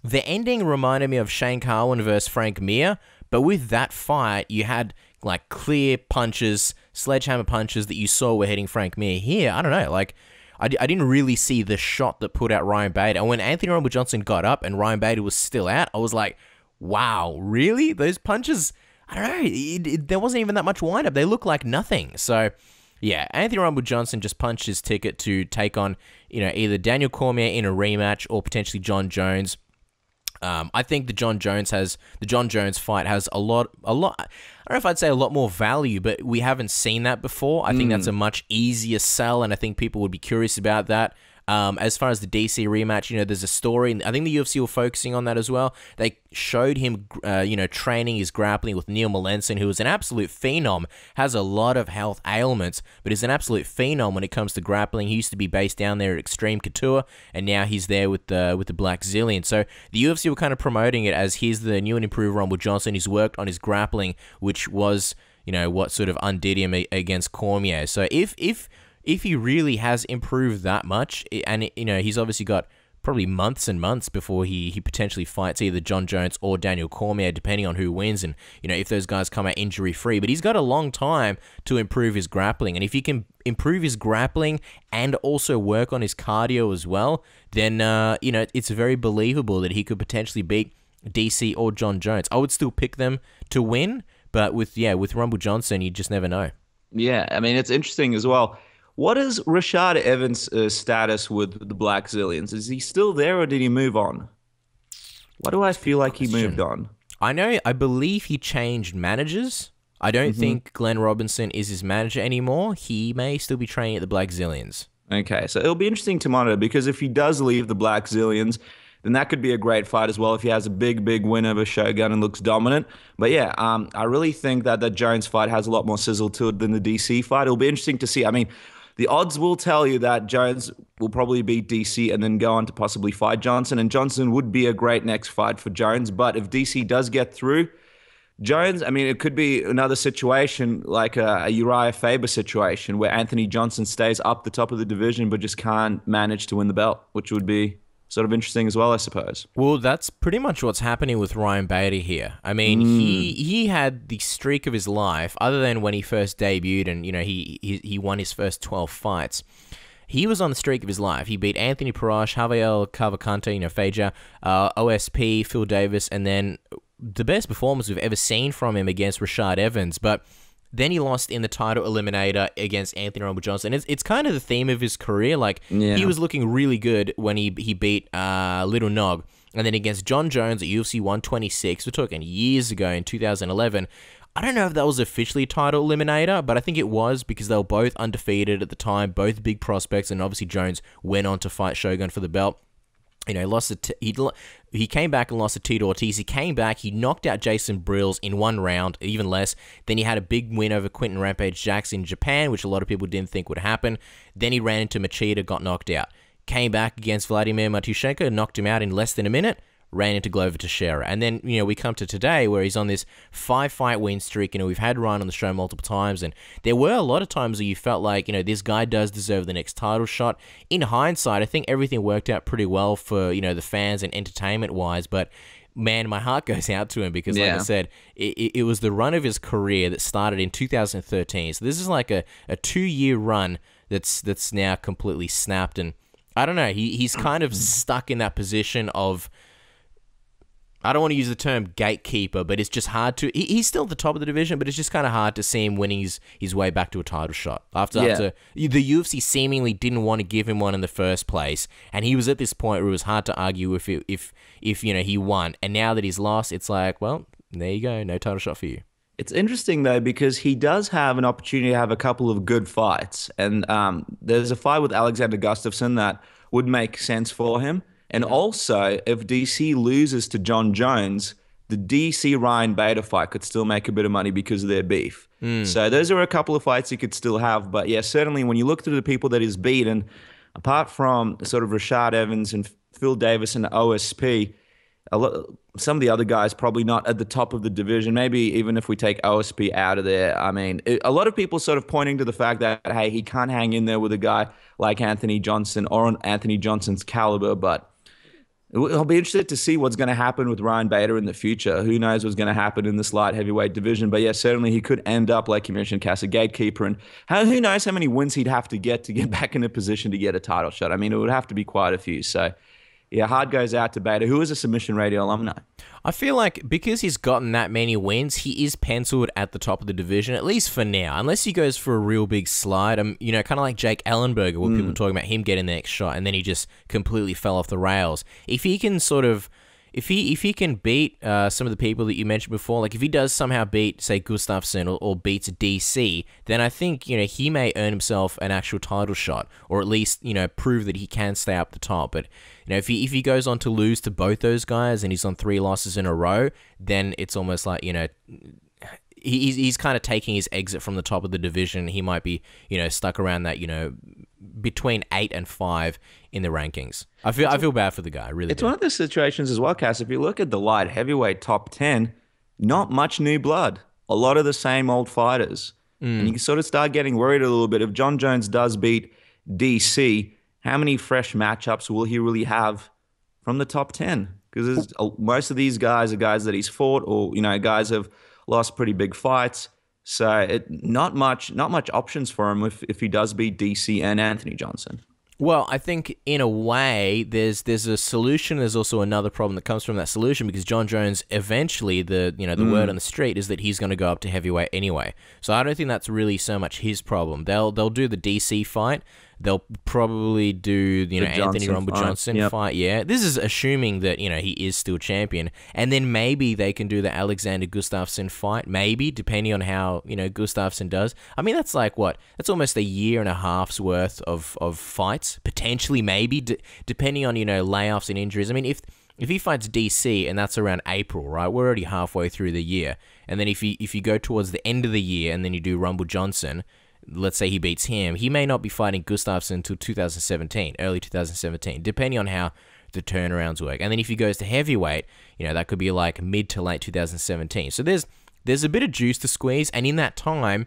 the ending reminded me of Shane Carwin versus Frank Mir, but with that fight, you had like clear punches, sledgehammer punches that you saw were hitting Frank Mir. Here, I don't know, like, I, I didn't really see the shot that put out Ryan Bader. And when Anthony Rumble Johnson got up and Ryan Bader was still out, I was like, wow, really? Those punches, I don't know, it, it, there wasn't even that much wind-up. They looked like nothing. So yeah, Anthony Rumble Johnson just punched his ticket to take on, you know, either Daniel Cormier in a rematch or potentially John Jones. Um, I think the John Jones has the John Jones fight has a lot, a lot. I don't know if I'd say a lot more value, but we haven't seen that before. I mm. think that's a much easier sell, and I think people would be curious about that. Um, as far as the D C rematch, you know, there's a story, and I think the U F C were focusing on that as well. They showed him, uh, you know, training his grappling with Neil Melanson, who is an absolute phenom, has a lot of health ailments, but is an absolute phenom when it comes to grappling. He used to be based down there at Extreme Couture, and now he's there with the with the Black Zillion. So the U F C were kind of promoting it as, here's the new and improved Rumble Johnson. He's worked on his grappling, which was, you know, what sort of undid him against Cormier. So if if If he really has improved that much, and, you know, he's obviously got probably months and months before he, he potentially fights either John Jones or Daniel Cormier, depending on who wins and, you know, if those guys come out injury-free. But he's got a long time to improve his grappling. And if he can improve his grappling and also work on his cardio as well, then, uh, you know, it's very believable that he could potentially beat D C or John Jones. I would still pick them to win, but with, yeah, with Rumble Johnson, you just never know. Yeah, I mean, it's interesting as well. What is Rashad Evans' uh, status with the Black Zillions? Is he still there, or did he move on? Why do I feel like he moved on? I know, I believe he changed managers. I don't mm-hmm. think Glenn Robinson is his manager anymore. He may still be training at the Black Zillions. Okay, so it'll be interesting to monitor, because if he does leave the Black Zillions, then that could be a great fight as well if he has a big, big win over Shogun and looks dominant. But yeah, um, I really think that the Jones fight has a lot more sizzle to it than the D C fight. It'll be interesting to see. I mean, the odds will tell you that Jones will probably beat D C and then go on to possibly fight Johnson, and Johnson would be a great next fight for Jones. But if D C does get through, Jones, I mean, it could be another situation like a, a Uriah Faber situation where Anthony Johnson stays up the top of the division but just can't manage to win the belt, which would be sort of interesting as well, I suppose. Well, that's pretty much what's happening with Ryan Bader here. I mean, mm. he he had the streak of his life, other than when he first debuted and, you know, he, he, he won his first twelve fights. He was on the streak of his life. He beat Anthony Parash, Javier Cavalcante, you know, Faja, uh, O S P, Phil Davis, and then the best performance we've ever seen from him against Rashad Evans, but then he lost in the title eliminator against Anthony Rumble Johnson. It's, it's kind of the theme of his career. Like, yeah. he was looking really good when he, he beat uh, Little Nog, and then against John Jones at U F C one twenty-six, we're talking years ago in two thousand eleven, I don't know if that was officially title eliminator, but I think it was because they were both undefeated at the time, both big prospects, and obviously Jones went on to fight Shogun for the belt. You know, he lost the he he came back and lost to Tito Ortiz. He came back, he knocked out Jason Brills in one round, even less. Then he had a big win over Quentin Rampage Jackson in Japan, which a lot of people didn't think would happen. Then he ran into Machida, got knocked out. Came back against Vladimir Matyushenko, knocked him out in less than a minute. Ran into Glover Teixeira. And then, you know, we come to today where he's on this five-fight win streak. You know, we've had Ryan on the show multiple times, and there were a lot of times where you felt like, you know, this guy does deserve the next title shot. In hindsight, I think everything worked out pretty well for, you know, the fans and entertainment-wise, but man, my heart goes out to him because, like yeah. I said, it, it was the run of his career that started in two thousand thirteen. So this is like a, a two-year run that's, that's now completely snapped, and I don't know, he, he's kind of stuck in that position of, I don't want to use the term gatekeeper, but it's just hard to... He, he's still at the top of the division, but it's just kind of hard to see him winning his, his way back to a title shot. After, yeah. after the U F C seemingly didn't want to give him one in the first place, and he was at this point where it was hard to argue if, it, if, if you know, he won. And now that he's lost, it's like, well, there you go, no title shot for you. It's interesting, though, because he does have an opportunity to have a couple of good fights. And um, there's a fight with Alexander Gustafsson that would make sense for him. And also, if D C loses to John Jones, the D C Ryan Bader fight could still make a bit of money because of their beef. Mm. So those are a couple of fights he could still have. But yeah, certainly when you look through the people that he's beaten, apart from sort of Rashad Evans and Phil Davis and O S P, a lot, some of the other guys probably not at the top of the division. Maybe even if we take O S P out of there, I mean, it, a lot of people sort of pointing to the fact that, hey, he can't hang in there with a guy like Anthony Johnson or on Anthony Johnson's caliber, but I'll be interested to see what's going to happen with Ryan Bader in the future. Who knows what's going to happen in this light heavyweight division. But yeah, certainly he could end up, like you mentioned, Cass, a gatekeeper. And how, who knows how many wins he'd have to get to get back in a position to get a title shot. I mean, it would have to be quite a few. So yeah, hard goes out to Bader, who is a Submission Radio alumni. I feel like because he's gotten that many wins, he is penciled at the top of the division, at least for now, unless he goes for a real big slide. Um, you know, kind of like Jake Ellenberger, where mm. people were talking about him getting the next shot, and then he just completely fell off the rails. If he can sort of, if he if he can beat uh, some of the people that you mentioned before, like if he does somehow beat, say, Gustafsson or, or beats D C, then I think, you know, he may earn himself an actual title shot, or at least, you know, prove that he can stay up the top. But you know, if he if he goes on to lose to both those guys and he's on three losses in a row, then it's almost like, you know, he's he's kind of taking his exit from the top of the division. He might be, you know, stuck around that, you know, between eight and five in the rankings. I feel it's I feel bad for the guy. I really, it's do. One of the situations as well, Cass. If you look at the light heavyweight top ten, not much new blood. A lot of the same old fighters, mm. and you can sort of start getting worried a little bit if John Jones does beat D C. How many fresh matchups will he really have from the top ten? Because most of these guys are guys that he's fought, or, you know, guys have lost pretty big fights. So it, not much, not much options for him if if he does beat D C and Anthony Johnson. Well, I think in a way there's there's a solution. There's also another problem that comes from that solution, because John Jones eventually, the you know the mm. word on the street is that he's going to go up to heavyweight anyway. So I don't think that's really so much his problem. They'll they'll do the D C fight. They'll probably do, you know, the Anthony Johnson Rumble fight. Johnson yep. fight. Yeah, this is assuming that, you know, he is still champion. And then maybe they can do the Alexander Gustafsson fight, maybe, depending on how, you know, Gustafsson does. I mean, that's like what? That's almost a year and a half's worth of, of fights, potentially, maybe, d depending on, you know, layoffs and injuries. I mean, if... If he fights D C, and that's around April, right? We're already halfway through the year. And then if you if you go towards the end of the year and then you do Rumble Johnson, let's say he beats him, he may not be fighting Gustafsson until two thousand seventeen, early two thousand seventeen, depending on how the turnarounds work. And then if he goes to heavyweight, you know, that could be like mid to late two thousand seventeen. So there's there's a bit of juice to squeeze, and in that time,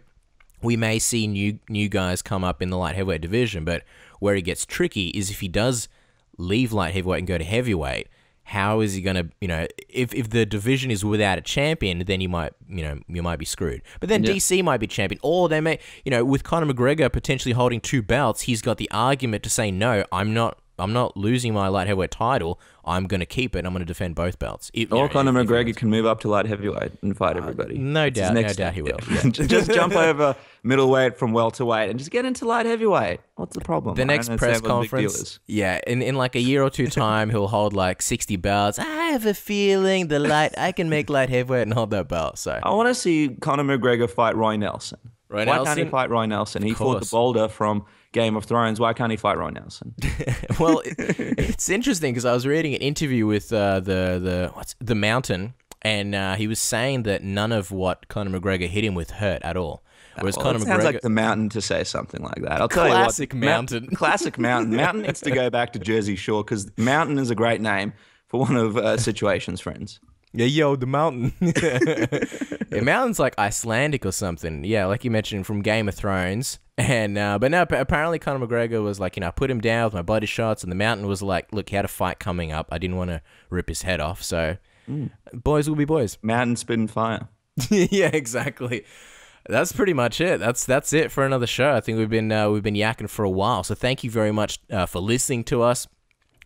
we may see new new guys come up in the light heavyweight division. But where it gets tricky is if he does leave light heavyweight and go to heavyweight. How is he going to, you know, if, if the division is without a champion, then you might, you know, you might be screwed. But then yeah. D C might be champion, or they may, you know, with Conor McGregor potentially holding two belts, he's got the argument to say, no, I'm not, I'm not losing my light heavyweight title. I'm going to keep it. And I'm going to defend both belts. If, or you know, Conor if, McGregor if can move up to light heavyweight and fight everybody. Uh, no That's doubt, no doubt time. he will. Yeah. Just jump over middleweight from welterweight and just get into light heavyweight. What's the problem? The next press conference, yeah, in, in like a year or two time, he'll hold like sixty belts. I have a feeling the light, I can make light heavyweight and hold that belt. So I want to see Conor McGregor fight Roy Nelson. Roy Why Nelson? can't he fight Roy Nelson? Of he course. fought the boulder from Game of Thrones. Why can't he fight Roy Nelson? Well, it, it's interesting because I was reading an interview with uh, the the what's the Mountain, and uh, he was saying that none of what Conor McGregor hit him with hurt at all. Whereas well, Conor McGregor sounds like the Mountain to say something like that. I'll tell classic you what, Mountain, Ma classic Mountain. Mountain needs to go back to Jersey Shore because Mountain is a great name for one of uh, Situation's friends. Yeah, yo, the Mountain. Yeah, Mountain's like Icelandic or something. Yeah, like you mentioned from Game of Thrones. And uh, but no, apparently Conor McGregor was like, you know, I put him down with my body shots, and the Mountain was like, look, he had a fight coming up. I didn't want to rip his head off. So mm. boys will be boys. Mountain spitting fire. Yeah, exactly. That's pretty much it. That's that's it for another show. I think we've been uh, we've been yakking for a while. So thank you very much uh, for listening to us.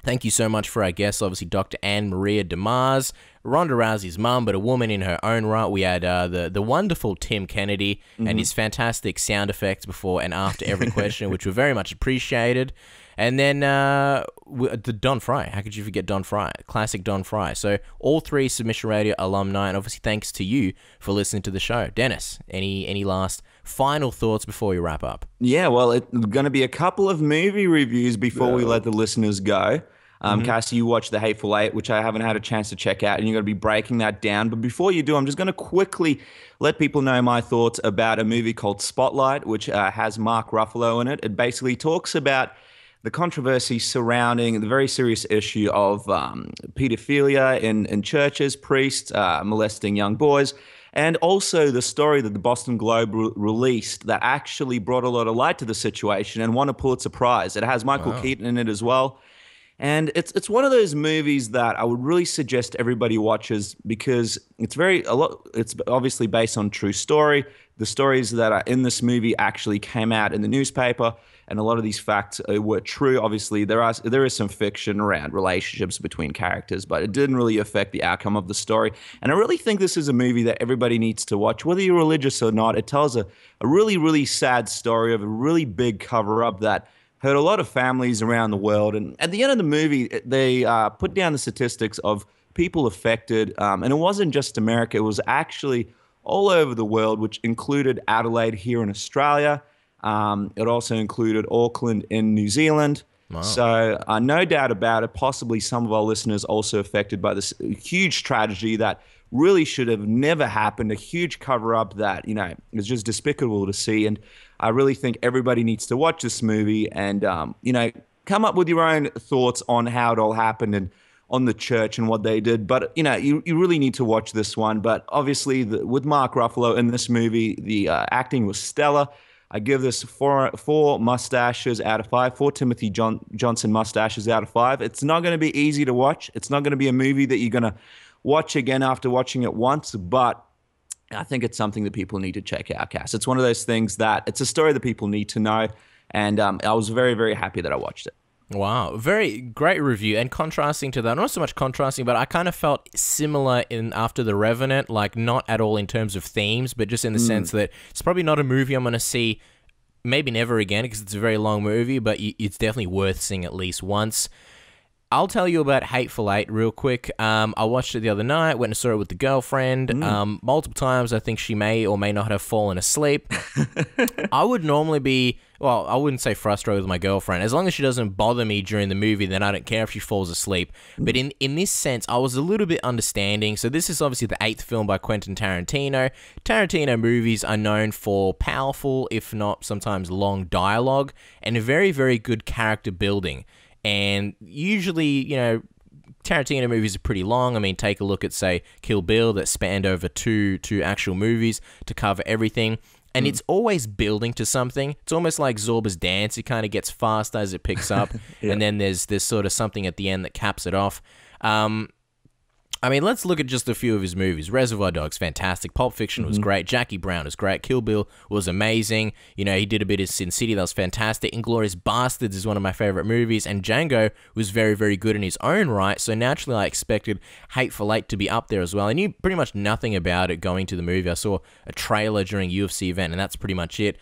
Thank you so much for our guests, obviously Doctor AnnMaria De Mars, Ronda Rousey's mum, but a woman in her own right. We had uh, the, the wonderful Tim Kennedy mm-hmm. and his fantastic sound effects before and after every question, which were very much appreciated. And then uh, we, the Don Frye. How could you forget Don Frye? Classic Don Frye. So all three Submission Radio alumni, and obviously thanks to you for listening to the show. Dennis, any, any last final thoughts before we wrap up? Yeah, well, it's going to be a couple of movie reviews before yeah. we let the listeners go. Um, mm-hmm. Cassie, you watched The Hateful Eight, which I haven't had a chance to check out, and you're going to be breaking that down. But before you do, I'm just going to quickly let people know my thoughts about a movie called Spotlight, which uh, has Mark Ruffalo in it. It basically talks about the controversy surrounding the very serious issue of um, pedophilia in, in churches, priests uh, molesting young boys, and also the story that the Boston Globe re released that actually brought a lot of light to the situation and won a Pulitzer Prize. It has Michael wow. Keaton in it as well. And it's it's one of those movies that I would really suggest everybody watches because it's very a lot. It's obviously based on true story. The stories that are in this movie actually came out in the newspaper, and a lot of these facts were true. Obviously, there are there is some fiction around relationships between characters, but it didn't really affect the outcome of the story. And I really think this is a movie that everybody needs to watch, whether you're religious or not. It tells a a really really sad story of a really big cover up that hurt a lot of families around the world. And at the end of the movie, they uh, put down the statistics of people affected. Um, and it wasn't just America. It was actually all over the world, which included Adelaide here in Australia. Um, it also included Auckland in New Zealand. Wow. So uh, no doubt about it, possibly some of our listeners also affected by this huge tragedy that really should have never happened, a huge cover-up that, you know, is just despicable to see. And I really think everybody needs to watch this movie and, um, you know, come up with your own thoughts on how it all happened and on the church and what they did. But, you know, you, you really need to watch this one. But obviously, the, with Mark Ruffalo in this movie, the uh, acting was stellar. I give this four, four mustaches out of five, four Timothy John, Johnson mustaches out of five. It's not going to be easy to watch. It's not going to be a movie that you're going to watch again after watching it once, but I think it's something that people need to check out, Cass. It's one of those things that it's a story that people need to know, and um, I was very, very happy that I watched it. Wow, very great review, and contrasting to that, not so much contrasting, but I kind of felt similar in After the Revenant, like not at all in terms of themes, but just in the mm. sense that it's probably not a movie I'm going to see maybe never again because it's a very long movie, but it's definitely worth seeing at least once. I'll tell you about Hateful Eight real quick. Um, I watched it the other night, went and saw it with the girlfriend. Mm. Um, multiple times, I think she may or may not have fallen asleep. I would normally be, well, I wouldn't say frustrated with my girlfriend. As long as she doesn't bother me during the movie, then I don't care if she falls asleep. But in, in this sense, I was a little bit understanding. So this is obviously the eighth film by Quentin Tarantino. Tarantino movies are known for powerful, if not sometimes long dialogue, and very, very good character building. And usually, you know, Tarantino movies are pretty long. I mean, take a look at, say, Kill Bill that spanned over two, two actual movies to cover everything. And mm. it's always building to something. It's almost like Zorba's Dance. It kind of gets faster as it picks up. yeah. And then there's this sort of something at the end that caps it off. Um, I mean, let's look at just a few of his movies. Reservoir Dogs, fantastic. Pulp Fiction mm-hmm. was great. Jackie Brown was great. Kill Bill was amazing. You know, he did a bit of Sin City. That was fantastic. Inglourious Bastards is one of my favorite movies. And Django was very, very good in his own right. So naturally, I expected Hateful Eight to be up there as well. I knew pretty much nothing about it going to the movie. I saw a trailer during a U F C event, and that's pretty much it.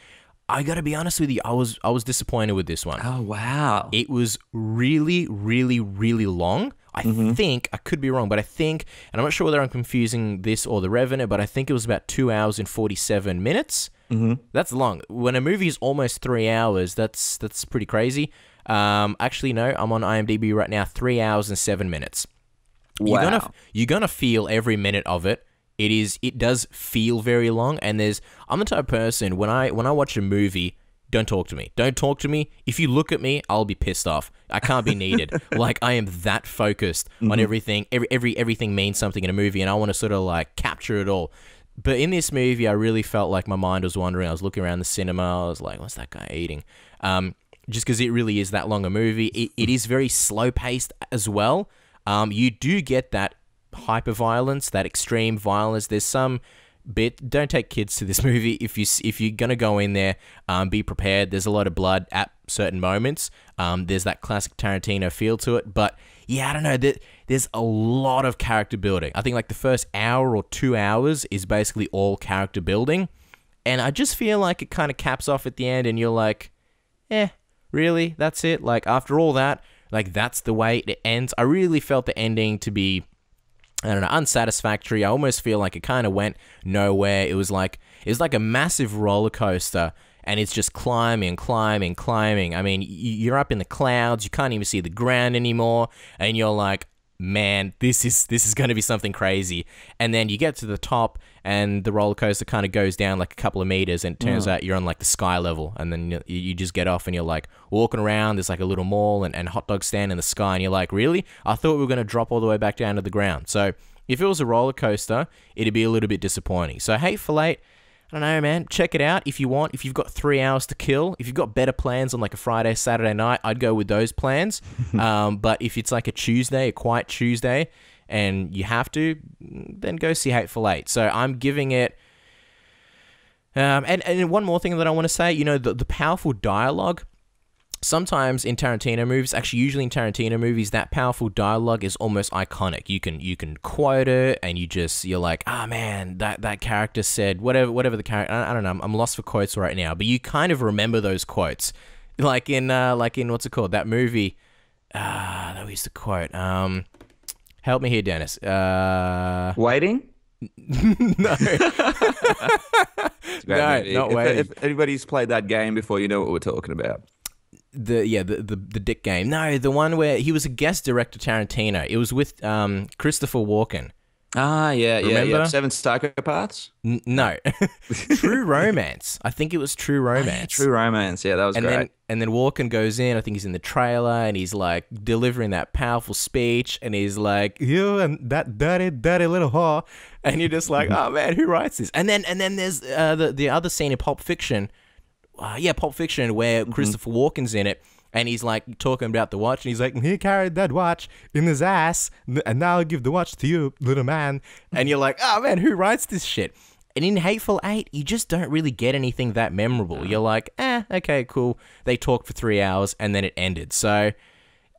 I gotta be honest with you, I was I was disappointed with this one. Oh, wow. It was really, really, really long. I mm-hmm. think, I could be wrong, but I think, and I'm not sure whether I'm confusing this or The Revenant, but I think it was about two hours and forty-seven minutes. Mm-hmm. That's long. When a movie is almost three hours, that's that's pretty crazy. Um, actually, no, I'm on IMDb right now, three hours and seven minutes. Wow. You're gonna, you're gonna feel every minute of it. It is. It does feel very long, and there's. I'm the type of person when I when I watch a movie, don't talk to me. Don't talk to me. If you look at me, I'll be pissed off. I can't be needed. Like I am that focused mm-hmm. on everything. Every every everything means something in a movie, and I want to sort of like capture it all. But in this movie, I really felt like my mind was wandering. I was looking around the cinema. I was like, "What's that guy eating?" Um, just because it really is that long a movie. It it is very slow paced as well. Um, you do get that hyper violence, that extreme violence. There's some bit. Don't take kids to this movie. If you if you're gonna go in there, um, be prepared. There's a lot of blood at certain moments. Um, there's that classic Tarantino feel to it. But yeah, I don't know. There, there's a lot of character building. I think like the first hour or two hours is basically all character building, and I just feel like it kind of caps off at the end, and you're like, eh, really? That's it? Like after all that, like that's the way it ends. I really felt the ending to be, I don't know, unsatisfactory. I almost feel like it kind of went nowhere. It was like it was like a massive roller coaster, and it's just climbing, climbing, climbing. I mean, you're up in the clouds. You can't even see the ground anymore, and you're like, man, this is this is going to be something crazy. And then you get to the top, and the roller coaster kind of goes down like a couple of meters, and it turns mm. out you're on like the sky level. And then you just get off, and you're like walking around. There's like a little mall and, and hot dog stand in the sky, and you're like, really? I thought we were going to drop all the way back down to the ground. So if it was a roller coaster, it'd be a little bit disappointing. So Hateful Eight, I don't know, man. Check it out if you want. If you've got three hours to kill, if you've got better plans on like a Friday, Saturday night, I'd go with those plans. um, but if it's like a Tuesday, a quiet Tuesday, and you have to, then go see Hateful Eight. So I'm giving it... Um, and, and one more thing that I want to say, you know, the, the powerful dialogue, sometimes in Tarantino movies, actually usually in Tarantino movies, that powerful dialogue is almost iconic. You can you can quote it, and you just, you're like, ah, oh, man, that, that character said, whatever whatever the character, I, I don't know, I'm, I'm lost for quotes right now, but you kind of remember those quotes. Like in, uh, like in what's it called, that movie, ah, uh, that was the quote, um... help me here, Dennis. Uh, Waiting? No. No, movie. Not Waiting. If, if anybody's played that game before, you know what we're talking about. The yeah, the, the the dick game. No, the one where he was a guest director, Tarantino. It was with um, Christopher Walken. Ah, yeah, yeah, yeah. Seven Psychopaths? N no. True Romance. I think it was True Romance. True Romance, yeah, that was and great. Then, and then Walken goes in, I think he's in the trailer, and he's like delivering that powerful speech, and he's like, you and that dirty, dirty little whore. And you're just like, oh man, who writes this? And then and then there's uh, the, the other scene in Pulp Fiction. Uh, yeah, Pulp Fiction, where mm-hmm. Christopher Walken's in it. And he's like talking about the watch, and he's like, he carried that watch in his ass, and now I'll give the watch to you, little man. And you're like, oh man, who writes this shit? And in Hateful Eight, you just don't really get anything that memorable. You're like, eh, okay, cool. They talked for three hours, and then it ended. So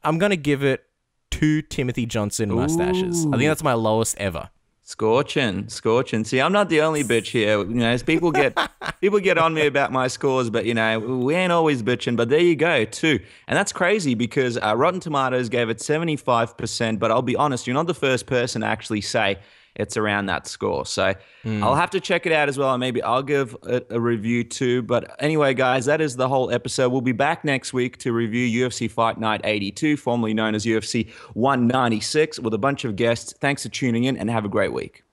I'm going to give it two Timothy Johnson mustaches. Ooh. I think that's my lowest ever. Scorching, scorching. See, I'm not the only bitch here. You know, as people get people get on me about my scores, but you know, we ain't always bitching. But there you go, too. And that's crazy because uh, Rotten Tomatoes gave it seventy-five percent. But I'll be honest, you're not the first person to actually say it's around that score. So mm. I'll have to check it out as well, and maybe I'll give it a review too. But anyway, guys, that is the whole episode. We'll be back next week to review U F C Fight Night eighty-two, formerly known as U F C one ninety-six, with a bunch of guests. Thanks for tuning in and have a great week.